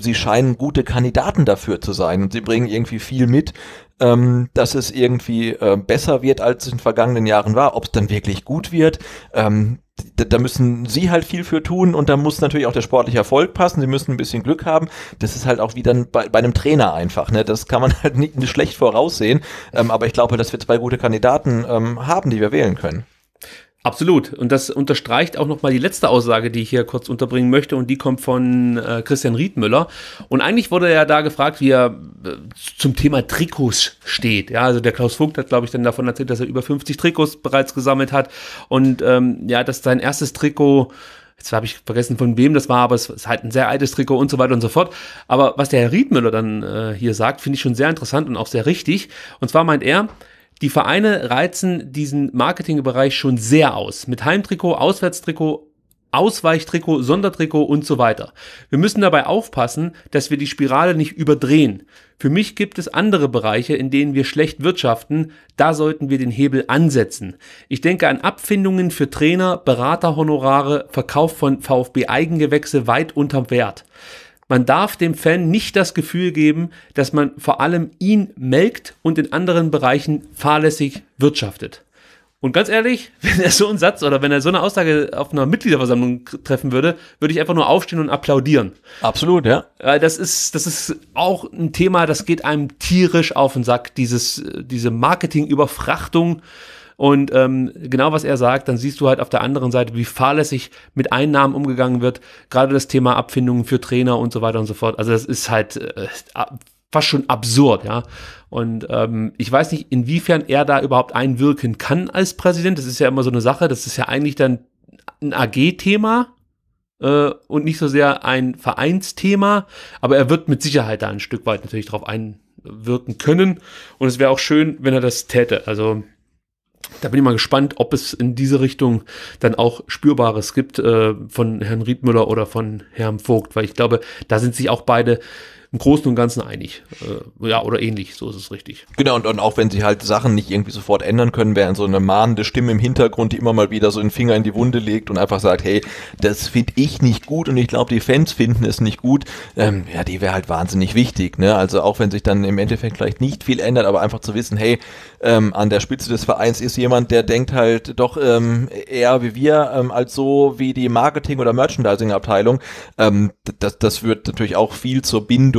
sie scheinen gute Kandidaten dafür zu sein. Und sie bringen irgendwie viel mit, dass es irgendwie besser wird, als es in den vergangenen Jahren war. Ob es dann wirklich gut wird, da müssen sie halt viel für tun und da muss natürlich auch der sportliche Erfolg passen. Sie müssen ein bisschen Glück haben. Das ist halt auch wieder bei einem Trainer einfach. Ne? Das kann man halt nicht schlecht voraussehen. Aber ich glaube, dass wir zwei gute Kandidaten haben, die wir wählen können. Absolut. Und das unterstreicht auch nochmal die letzte Aussage, die ich hier kurz unterbringen möchte. Und die kommt von Christian Riedmüller. Und eigentlich wurde er da gefragt, wie er zum Thema Trikots steht. Ja, also der Klaus Vogt hat, glaube ich, dann davon erzählt, dass er über 50 Trikots bereits gesammelt hat. Und ja, dass sein erstes Trikot, jetzt habe ich vergessen, von wem das war, aber es ist halt ein sehr altes Trikot und so weiter und so fort. Aber was der Herr Riedmüller dann hier sagt, finde ich schon sehr interessant und auch sehr richtig. Und zwar meint er, die Vereine reizen diesen Marketingbereich schon sehr aus. Mit Heimtrikot, Auswärtstrikot, Ausweichtrikot, Sondertrikot und so weiter. Wir müssen dabei aufpassen, dass wir die Spirale nicht überdrehen. Für mich gibt es andere Bereiche, in denen wir schlecht wirtschaften. Da sollten wir den Hebel ansetzen. Ich denke an Abfindungen für Trainer, Beraterhonorare, Verkauf von VfB-Eigengewächse weit unterm Wert. Man darf dem Fan nicht das Gefühl geben, dass man vor allem ihn melkt und in anderen Bereichen fahrlässig wirtschaftet. Und ganz ehrlich, wenn er so einen Satz oder wenn er so eine Aussage auf einer Mitgliederversammlung treffen würde, würde ich einfach nur aufstehen und applaudieren. Absolut, ja. Das ist auch ein Thema, das geht einem tierisch auf den Sack, diese Marketingüberfrachtung. Und genau was er sagt, dann siehst du halt auf der anderen Seite, wie fahrlässig mit Einnahmen umgegangen wird, gerade das Thema Abfindungen für Trainer und so weiter und so fort. Also das ist halt fast schon absurd, ja. Und ich weiß nicht, inwiefern er da überhaupt einwirken kann als Präsident. Das ist ja immer so eine Sache, das ist ja eigentlich dann ein AG-Thema und nicht so sehr ein Vereinsthema, aber er wird mit Sicherheit da ein Stück weit natürlich drauf einwirken können und es wäre auch schön, wenn er das täte, also da bin ich mal gespannt, ob es in diese Richtung dann auch Spürbares gibt von Herrn Riedmüller oder von Herrn Vogt, weil ich glaube, da sind sich auch beide im Großen und Ganzen einig. Ja, oder ähnlich, so ist es richtig. Genau, und auch wenn sie halt Sachen nicht irgendwie sofort ändern können, wäre so eine mahnende Stimme im Hintergrund, die immer mal wieder so einen Finger in die Wunde legt und einfach sagt, hey, das finde ich nicht gut und ich glaube, die Fans finden es nicht gut, ja, die wäre halt wahnsinnig wichtig. Ne? Also auch wenn sich dann im Endeffekt vielleicht nicht viel ändert, aber einfach zu wissen, hey, an der Spitze des Vereins ist jemand, der denkt halt doch eher wie wir, als so wie die Marketing- oder Merchandising-Abteilung. Das wird natürlich auch viel zur Bindung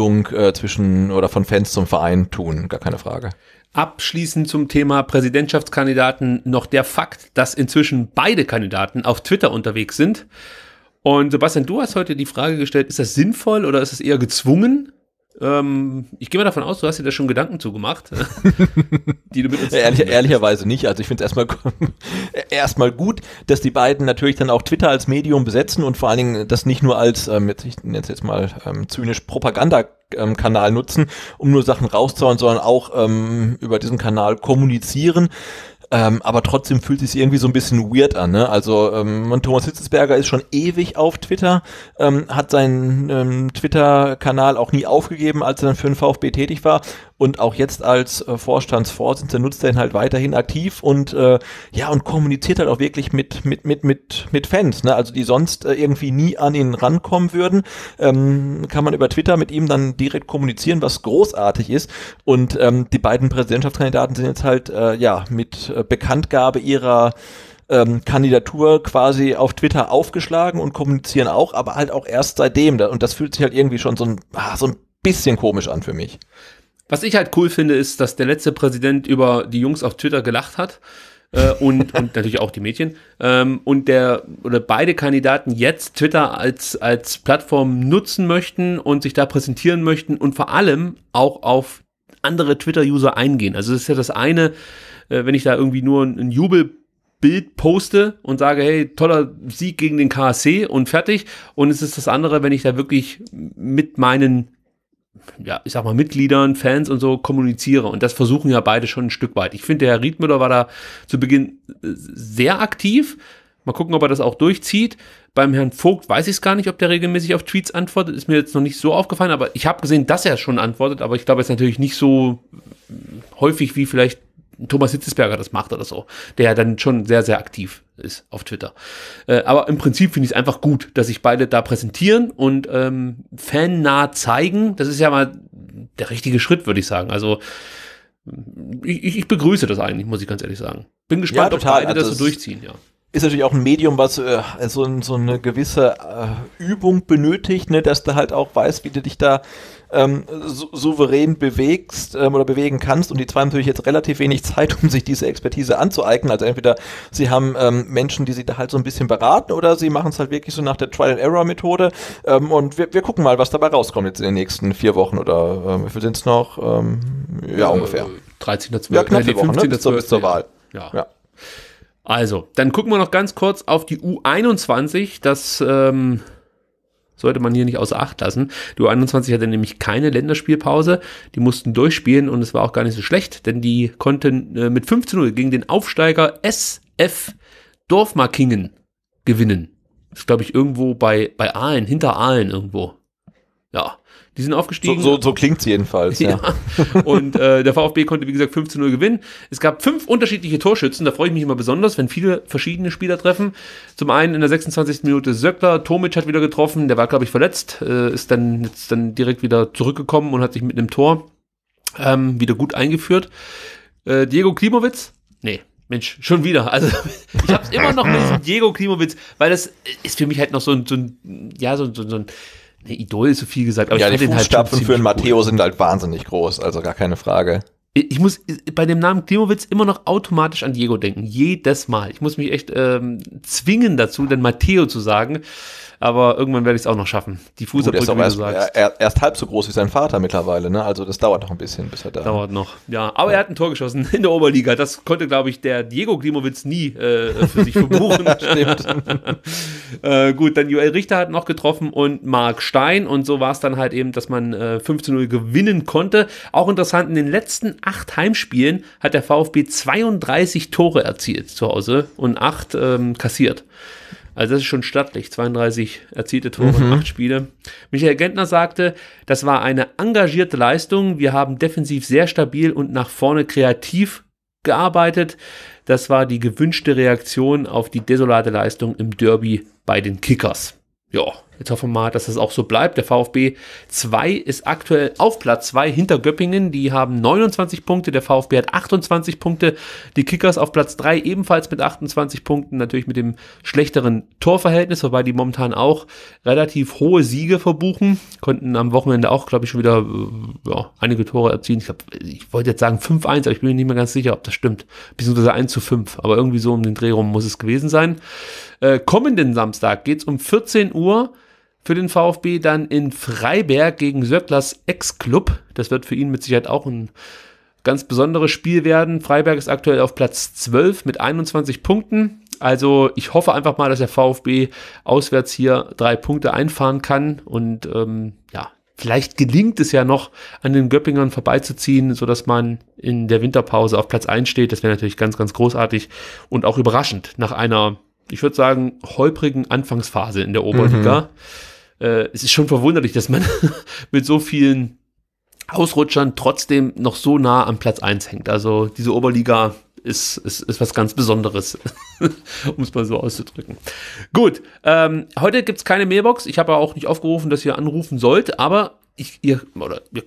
zwischen oder von Fans zum Verein tun, gar keine Frage. Abschließend zum Thema Präsidentschaftskandidaten noch der Fakt, dass inzwischen beide Kandidaten auf Twitter unterwegs sind. Und Sebastian, du hast heute die Frage gestellt, ist das sinnvoll oder ist das eher gezwungen? Ich gehe mal davon aus, du hast dir da schon Gedanken zu gemacht, die du mit uns ehrlicherweise nicht. Also ich finde es erstmal gut, dass die beiden natürlich dann auch Twitter als Medium besetzen und vor allen Dingen das nicht nur als, zynisch Propagandakanal nutzen, um nur Sachen rauszuhauen, sondern auch über diesen Kanal kommunizieren. Aber trotzdem fühlt es sich irgendwie so ein bisschen weird an, ne? Also Thomas Hitzlsberger ist schon ewig auf Twitter, hat seinen Twitter-Kanal auch nie aufgegeben, als er dann für den VfB tätig war, und auch jetzt als Vorstandsvorsitzender nutzt er ihn halt weiterhin aktiv und und kommuniziert halt auch wirklich mit Fans, ne? Also die sonst irgendwie nie an ihn rankommen würden, kann man über Twitter mit ihm dann direkt kommunizieren, was großartig ist. Und die beiden Präsidentschaftskandidaten sind jetzt halt mit Bekanntgabe ihrer Kandidatur quasi auf Twitter aufgeschlagen und kommunizieren auch, aber halt auch erst seitdem. Und das fühlt sich halt irgendwie schon so ein bisschen komisch an für mich. Was ich halt cool finde, ist, dass der letzte Präsident über die Jungs auf Twitter gelacht hat und natürlich auch die Mädchen. Und beide Kandidaten jetzt Twitter als Plattform nutzen möchten und sich da präsentieren möchten und vor allem auch auf andere Twitter-User eingehen. Also das ist ja das eine, wenn ich da irgendwie nur ein Jubelbild poste und sage, hey, toller Sieg gegen den KSC und fertig. Und es ist das andere, wenn ich da wirklich mit meinen, Mitgliedern, Fans und so kommuniziere. Und das versuchen ja beide schon ein Stück weit. Ich finde, der Herr Riedmüller war da zu Beginn sehr aktiv. Mal gucken, ob er das auch durchzieht. Beim Herrn Vogt weiß ich es gar nicht, ob der regelmäßig auf Tweets antwortet. Ist mir jetzt noch nicht so aufgefallen, aber ich habe gesehen, dass er schon antwortet. Aber ich glaube, es ist natürlich nicht so häufig wie vielleicht Thomas Hitzlsberger das macht oder so, der dann schon sehr, sehr aktiv ist auf Twitter. Aber im Prinzip finde ich es einfach gut, dass sich beide da präsentieren und fannah zeigen. Das ist ja mal der richtige Schritt, würde ich sagen. Also ich begrüße das eigentlich, muss ich ganz ehrlich sagen. Bin gespannt, ja, total, ob beide das so durchziehen, ja. Ist natürlich auch ein Medium, was so eine gewisse Übung benötigt, ne, dass du halt auch weißt, wie du dich da souverän bewegst oder bewegen kannst, und die zwei haben natürlich jetzt relativ wenig Zeit, um sich diese Expertise anzueignen. Also entweder sie haben Menschen, die sie da halt so ein bisschen beraten, oder sie machen es halt wirklich so nach der Trial-and-Error-Methode und wir gucken mal, was dabei rauskommt jetzt in den nächsten 4 Wochen oder wie viel sind es noch? Ungefähr. 13.12. Ja, knapp 4 Wochen, ne? bis zur Wahl. Ja. Also, dann gucken wir noch ganz kurz auf die U21, das sollte man hier nicht außer Acht lassen. Die U21 hatte nämlich keine Länderspielpause, die mussten durchspielen und es war auch gar nicht so schlecht, denn die konnten mit 5:0 gegen den Aufsteiger SF Dorfmarkingen gewinnen. Das ist, glaube ich, irgendwo bei Aalen, hinter Aalen irgendwo. Ja, die sind aufgestiegen. So klingt es jedenfalls. Ja. Und der VfB konnte, wie gesagt, 5:0 gewinnen. Es gab 5 unterschiedliche Torschützen. Da freue ich mich immer besonders, wenn viele verschiedene Spieler treffen. Zum einen in der 26. Minute Söckler. Tomic hat wieder getroffen. Der war, glaube ich, verletzt. Ist dann jetzt direkt wieder zurückgekommen und hat sich mit einem Tor wieder gut eingeführt. Diego Klimowitz? Nee. Mensch, schon wieder. Also ich habe es immer noch mit Diego Klimowitz, weil das ist für mich halt noch so ein Idol ist so viel gesagt. Aber ja, die Fußstapfen für einen Matteo sind halt wahnsinnig groß, also gar keine Frage. Ich muss bei dem Namen Klimowitz immer noch automatisch an Diego denken, jedes Mal. Ich muss mich echt zwingen dazu, dann Matteo zu sagen, aber irgendwann werde ich es auch noch schaffen. Die Fußabbrücke, wie du sagst. Erst halb so groß wie sein Vater mittlerweile, ne? Also das dauert noch ein bisschen, bis er da... Dauert noch, ja. Aber er hat ein Tor geschossen in der Oberliga. Das konnte, glaube ich, der Diego Klimowitz nie für sich verbuchen. Stimmt. Gut, dann Joel Richter hat noch getroffen und Marc Stein, und so war es dann halt eben, dass man 5:0 gewinnen konnte. Auch interessant, in den letzten 8 Heimspielen hat der VfB 32 Tore erzielt zu Hause und 8 kassiert. Also das ist schon stattlich, 32 erzielte Tore und 8 Spiele. Michael Gentner sagte, das war eine engagierte Leistung. Wir haben defensiv sehr stabil und nach vorne kreativ gearbeitet. Das war die gewünschte Reaktion auf die desolate Leistung im Derby bei den Kickers. Ja, jetzt hoffen wir mal, dass das auch so bleibt. Der VfB 2 ist aktuell auf Platz 2 hinter Göppingen. Die haben 29 Punkte, der VfB hat 28 Punkte. Die Kickers auf Platz 3 ebenfalls mit 28 Punkten, natürlich mit dem schlechteren Torverhältnis, wobei die momentan auch relativ hohe Siege verbuchen. Konnten am Wochenende auch, glaube ich, schon wieder einige Tore erzielen. Ich wollte jetzt sagen 5:1, aber ich bin mir nicht mehr ganz sicher, ob das stimmt. Beziehungsweise 1:5, aber irgendwie so um den Dreh rum muss es gewesen sein. Kommenden Samstag geht es um 14 Uhr Für den VfB dann in Freiberg gegen Söcklers Ex-Club. Das wird für ihn mit Sicherheit auch ein ganz besonderes Spiel werden. Freiberg ist aktuell auf Platz 12 mit 21 Punkten. Also ich hoffe einfach mal, dass der VfB auswärts hier 3 Punkte einfahren kann. Und ja, vielleicht gelingt es ja noch, an den Göppingern vorbeizuziehen, sodass man in der Winterpause auf Platz 1 steht. Das wäre natürlich ganz, ganz großartig und auch überraschend nach einer, ich würde sagen, holprigen Anfangsphase in der Oberliga. Es ist schon verwunderlich, dass man mit so vielen Ausrutschern trotzdem noch so nah am Platz 1 hängt. Also diese Oberliga ist was ganz Besonderes, um es mal so auszudrücken. Gut, heute gibt es keine Mailbox. Ich habe auch nicht aufgerufen, dass ihr anrufen sollt, aber ihr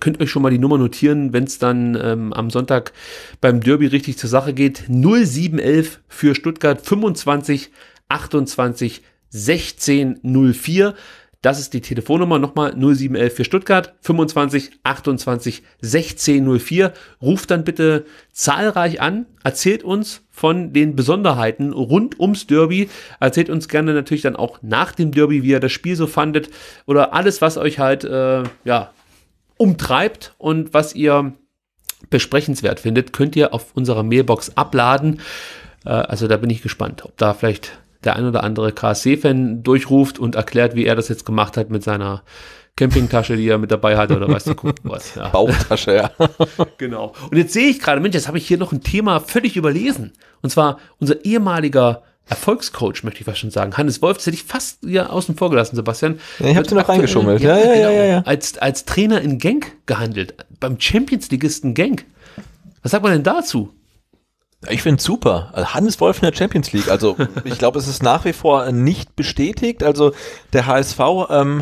könnt euch schon mal die Nummer notieren, wenn es dann am Sonntag beim Derby richtig zur Sache geht. 0711 für Stuttgart 25 28 16 04. Das ist die Telefonnummer, nochmal 0711 für Stuttgart, 25 28 16 04. Ruft dann bitte zahlreich an, erzählt uns von den Besonderheiten rund ums Derby, erzählt uns gerne natürlich dann auch nach dem Derby, wie ihr das Spiel so fandet oder alles, was euch halt umtreibt und was ihr besprechenswert findet, könnt ihr auf unserer Mailbox abladen. Also da bin ich gespannt, ob da vielleicht der ein oder andere KSC-Fan durchruft und erklärt, wie er das jetzt gemacht hat mit seiner Campingtasche, die er mit dabei hatte oder weißt du, was. Ja. Bauchtasche, ja. Genau. Und jetzt sehe ich gerade, Mensch, jetzt habe ich hier noch ein Thema völlig überlesen. Und zwar unser ehemaliger Erfolgscoach, möchte ich fast schon sagen, Hannes Wolf, das hätte ich fast hier außen vor gelassen, Sebastian. Ja, ich habe sie noch reingeschummelt. Ja. Als Trainer in Genk gehandelt, beim Champions-Ligisten Genk. Was sagt man denn dazu? Ich finde es super. Hannes Wolf in der Champions League. Also ich glaube, es ist nach wie vor nicht bestätigt. Also der HSV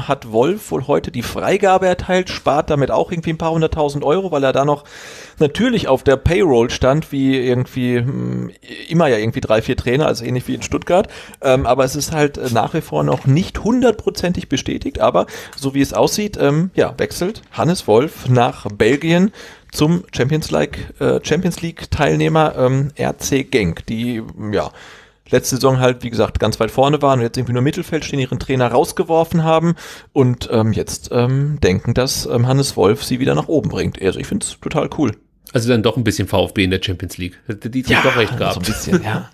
hat Wolf wohl heute die Freigabe erteilt, spart damit auch irgendwie ein paar 100.000 Euro, weil er da noch natürlich auf der Payroll stand, wie irgendwie immer ja irgendwie 3, 4 Trainer, also ähnlich wie in Stuttgart. Aber es ist halt nach wie vor noch nicht 100%ig bestätigt. Aber so wie es aussieht, wechselt Hannes Wolf nach Belgien zum Champions League-Teilnehmer RC Genk, die letzte Saison halt, wie gesagt, ganz weit vorne waren und jetzt irgendwie nur im Mittelfeld stehen, ihren Trainer rausgeworfen haben und jetzt denken, dass Hannes Wolf sie wieder nach oben bringt. Also ich finde es total cool. Also dann doch ein bisschen VfB in der Champions League. Die hat doch recht gehabt. So ein bisschen, ja.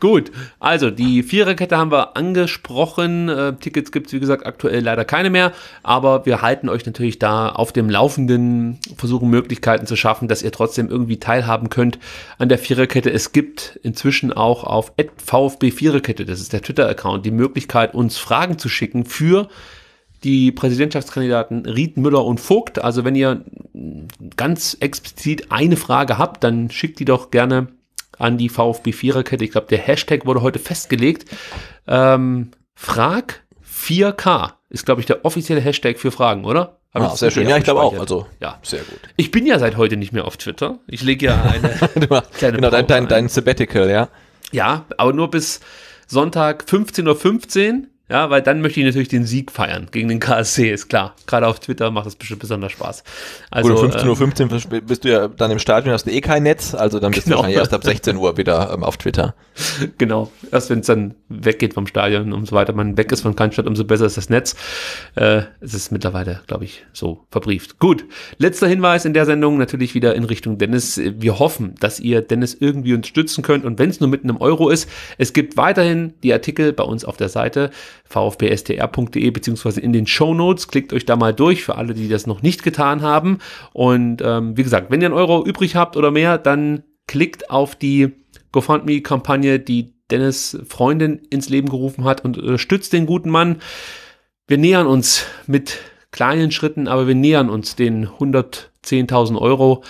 Gut, also die Viererkette haben wir angesprochen. Tickets gibt es, wie gesagt, aktuell leider keine mehr. Aber wir halten euch natürlich da auf dem Laufenden, versuchen Möglichkeiten zu schaffen, dass ihr trotzdem irgendwie teilhaben könnt an der Viererkette. Es gibt inzwischen auch auf @VfB Viererkette, das ist der Twitter-Account, die Möglichkeit, uns Fragen zu schicken für die Präsidentschaftskandidaten Riedmüller und Vogt. Also wenn ihr ganz explizit eine Frage habt, dann schickt die doch gerne an die VfB-Viererkette. Ich glaube, der Hashtag wurde heute festgelegt. Frag 4K ist, glaube ich, der offizielle Hashtag für Fragen, oder? Sehr schön. Ja, ich glaube auch. Also, ja, sehr gut. Ich bin ja seit heute nicht mehr auf Twitter. Ich lege ja eine kleine Genau, dein Sabbatical, ja. Ja, aber nur bis Sonntag 15:15 Uhr. Ja, weil dann möchte ich natürlich den Sieg feiern gegen den KSC, ist klar. Gerade auf Twitter macht das bestimmt besonders Spaß. Also, gut, um 15:15 Uhr bist du ja dann im Stadion, hast du eh kein Netz, also dann bist du wahrscheinlich erst ab 16 Uhr wieder auf Twitter. Genau, erst wenn es dann weggeht vom Stadion, umso weiter man weg ist von Cannstatt, umso besser ist das Netz. Es ist mittlerweile, glaube ich, so verbrieft. Gut, letzter Hinweis in der Sendung, natürlich wieder in Richtung Dennis. Wir hoffen, dass ihr Dennis irgendwie unterstützen könnt und wenn es nur mit einem Euro ist, es gibt weiterhin die Artikel bei uns auf der Seite vfbstr.de beziehungsweise in den Shownotes. Klickt euch da mal durch für alle, die das noch nicht getan haben. Und wie gesagt, wenn ihr einen Euro übrig habt oder mehr, dann klickt auf die GoFundMe-Kampagne, die Dennis Freundin ins Leben gerufen hat und unterstützt den guten Mann. Wir nähern uns mit kleinen Schritten, aber wir nähern uns den 110.000 Euro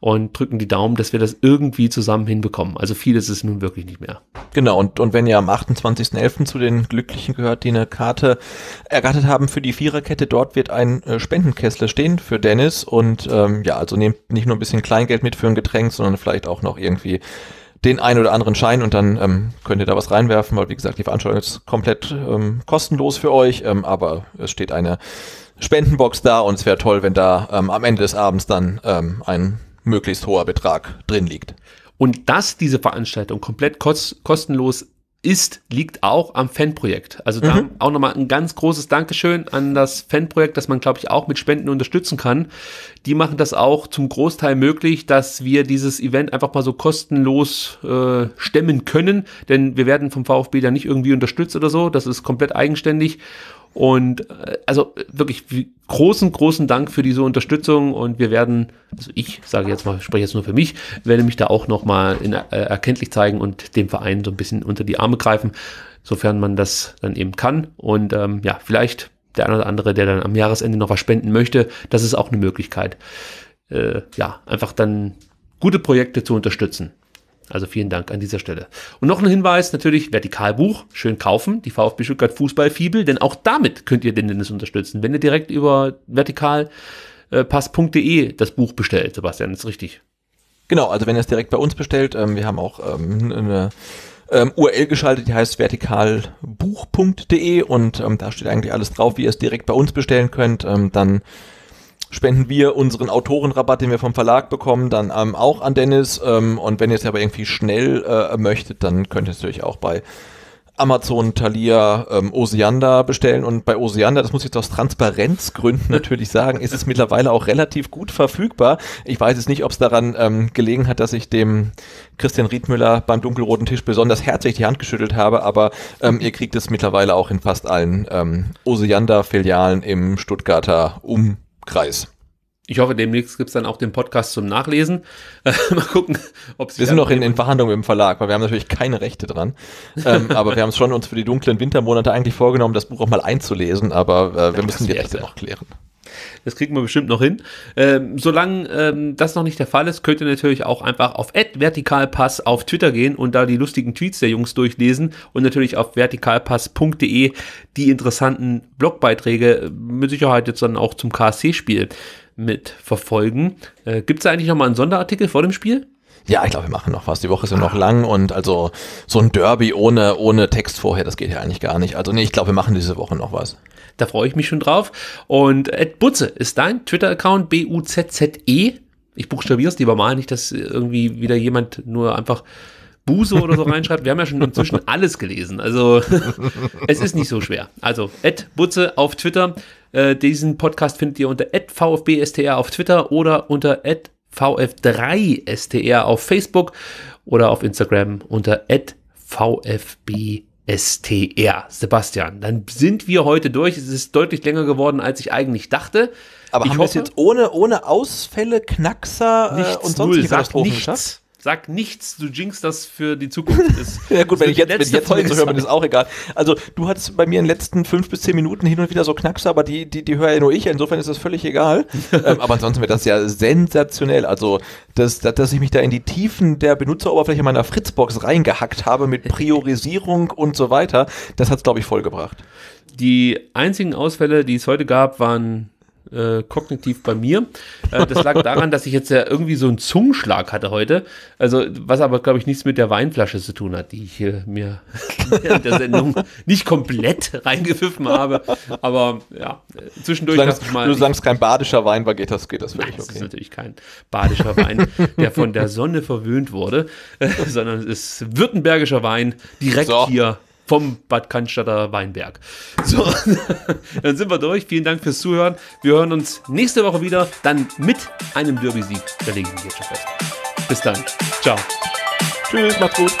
und drücken die Daumen, dass wir das irgendwie zusammen hinbekommen. Also viel ist es nun wirklich nicht mehr. Genau, und wenn ihr am 28.11. zu den Glücklichen gehört, die eine Karte ergattert haben für die Viererkette, dort wird ein Spendenkessel stehen für Dennis und also nehmt nicht nur ein bisschen Kleingeld mit für ein Getränk, sondern vielleicht auch noch irgendwie den ein oder anderen Schein und dann könnt ihr da was reinwerfen, weil wie gesagt, die Veranstaltung ist komplett kostenlos für euch, aber es steht eine Spendenbox da und es wäre toll, wenn da am Ende des Abends dann ein möglichst hoher Betrag drin liegt. Und dass diese Veranstaltung komplett kostenlos ist, liegt auch am Fanprojekt. Also da auch nochmal ein ganz großes Dankeschön an das Fanprojekt, das man, glaube ich, auch mit Spenden unterstützen kann. Die machen das auch zum Großteil möglich, dass wir dieses Event einfach mal so kostenlos stemmen können, denn wir werden vom VfB da nicht irgendwie unterstützt oder so, das ist komplett eigenständig. Und also wirklich großen, großen Dank für diese Unterstützung, und wir werden, also ich sage jetzt mal, spreche jetzt nur für mich, werde mich da auch nochmal erkenntlich zeigen und dem Verein so ein bisschen unter die Arme greifen, sofern man das dann eben kann. Und ja, vielleicht der eine oder andere, der dann am Jahresende noch was spenden möchte, das ist auch eine Möglichkeit, ja, einfach dann gute Projekte zu unterstützen. Also vielen Dank an dieser Stelle. Und noch ein Hinweis, natürlich Vertikalbuch, schön kaufen, die VfB Stuttgart Fußballfibel, denn auch damit könnt ihr den Dennis unterstützen, wenn ihr direkt über vertikalpass.de das Buch bestellt. Sebastian, ist richtig? Genau, also wenn ihr es direkt bei uns bestellt, wir haben auch eine URL geschaltet, die heißt vertikalbuch.de, und da steht eigentlich alles drauf, wie ihr es direkt bei uns bestellen könnt, dann spenden wir unseren Autorenrabatt, den wir vom Verlag bekommen, dann auch an Dennis. Und wenn ihr es aber irgendwie schnell möchtet, dann könnt ihr es natürlich auch bei Amazon, Thalia, Osiander bestellen. Und bei Osiander, das muss ich jetzt aus Transparenzgründen natürlich sagen, ist es mittlerweile auch relativ gut verfügbar. Ich weiß jetzt nicht, ob es daran gelegen hat, dass ich dem Christian Riedmüller beim dunkelroten Tisch besonders herzlich die Hand geschüttelt habe, aber ihr kriegt es mittlerweile auch in fast allen Osiander-Filialen im Stuttgarter Umkreis. Ich hoffe, demnächst gibt es dann auch den Podcast zum Nachlesen. Mal gucken, ob wir sind noch in Verhandlung mit dem Verlag, weil wir haben natürlich keine Rechte dran. Aber wir haben es schon uns für die dunklen Wintermonate eigentlich vorgenommen, das Buch auch mal einzulesen, aber wir müssen die Rechte noch klären. Das kriegen wir bestimmt noch hin. Solange das noch nicht der Fall ist, könnt ihr natürlich auch einfach auf @vertikalpass auf Twitter gehen und da die lustigen Tweets der Jungs durchlesen und natürlich auf vertikalpass.de die interessanten Blogbeiträge mit Sicherheit jetzt dann auch zum KSC-Spiel mitverfolgen. Gibt es da eigentlich nochmal einen Sonderartikel vor dem Spiel? Ja, ich glaube, wir machen noch was. Die Woche ist ja noch lang, und also so ein Derby ohne Text vorher, das geht ja eigentlich gar nicht. Also nee, ich glaube, wir machen diese Woche noch was. Da freue ich mich schon drauf. Und @butze ist dein Twitter-Account, BUZZE. Ich buchstabiere es lieber mal, nicht, dass irgendwie wieder jemand nur einfach Buse oder so reinschreibt. Wir haben ja schon inzwischen alles gelesen. Also es ist nicht so schwer. Also @butze auf Twitter. Diesen Podcast findet ihr unter @VfBSTR auf Twitter oder unter @VF3STR auf Facebook oder auf Instagram unter @VfBSTR. Sebastian, dann sind wir heute durch. Es ist deutlich länger geworden, als ich eigentlich dachte. Aber ich haben wir es jetzt ohne Ausfälle, Knackser nichts, und sonstige Katastrophen geschafft? Sag nichts, du jinxst das für die Zukunft. Ja gut, wenn ich jetzt Folge so höre, dann ist auch egal. Also du hattest bei mir in den letzten 5 bis 10 Minuten hin und wieder so Knackser, aber die höre ja nur ich, insofern ist das völlig egal. Aber ansonsten wird das ja sensationell. Also dass ich mich da in die Tiefen der Benutzeroberfläche meiner Fritzbox reingehackt habe mit Priorisierung und so weiter, das hat es, glaube ich, vollgebracht. Die einzigen Ausfälle, die es heute gab, waren kognitiv bei mir. Das lag daran, dass ich jetzt ja irgendwie so einen Zungenschlag hatte heute, also was aber, glaube ich, nichts mit der Weinflasche zu tun hat, die ich mir während der Sendung nicht komplett reingepfiffen habe, aber ja, zwischendurch... Du sagst, kein badischer Wein war, geht das wirklich. Nein, okay. Das ist natürlich kein badischer Wein, der von der Sonne verwöhnt wurde, sondern es ist württembergischer Wein, direkt so. Hier vom Bad Cannstatter Weinberg. So, dann sind wir durch. Vielen Dank fürs Zuhören. Wir hören uns nächste Woche wieder, dann mit einem Derby-Sieg. Da legen wir jetzt schon fest. Bis dann. Ciao. Tschüss, macht's gut.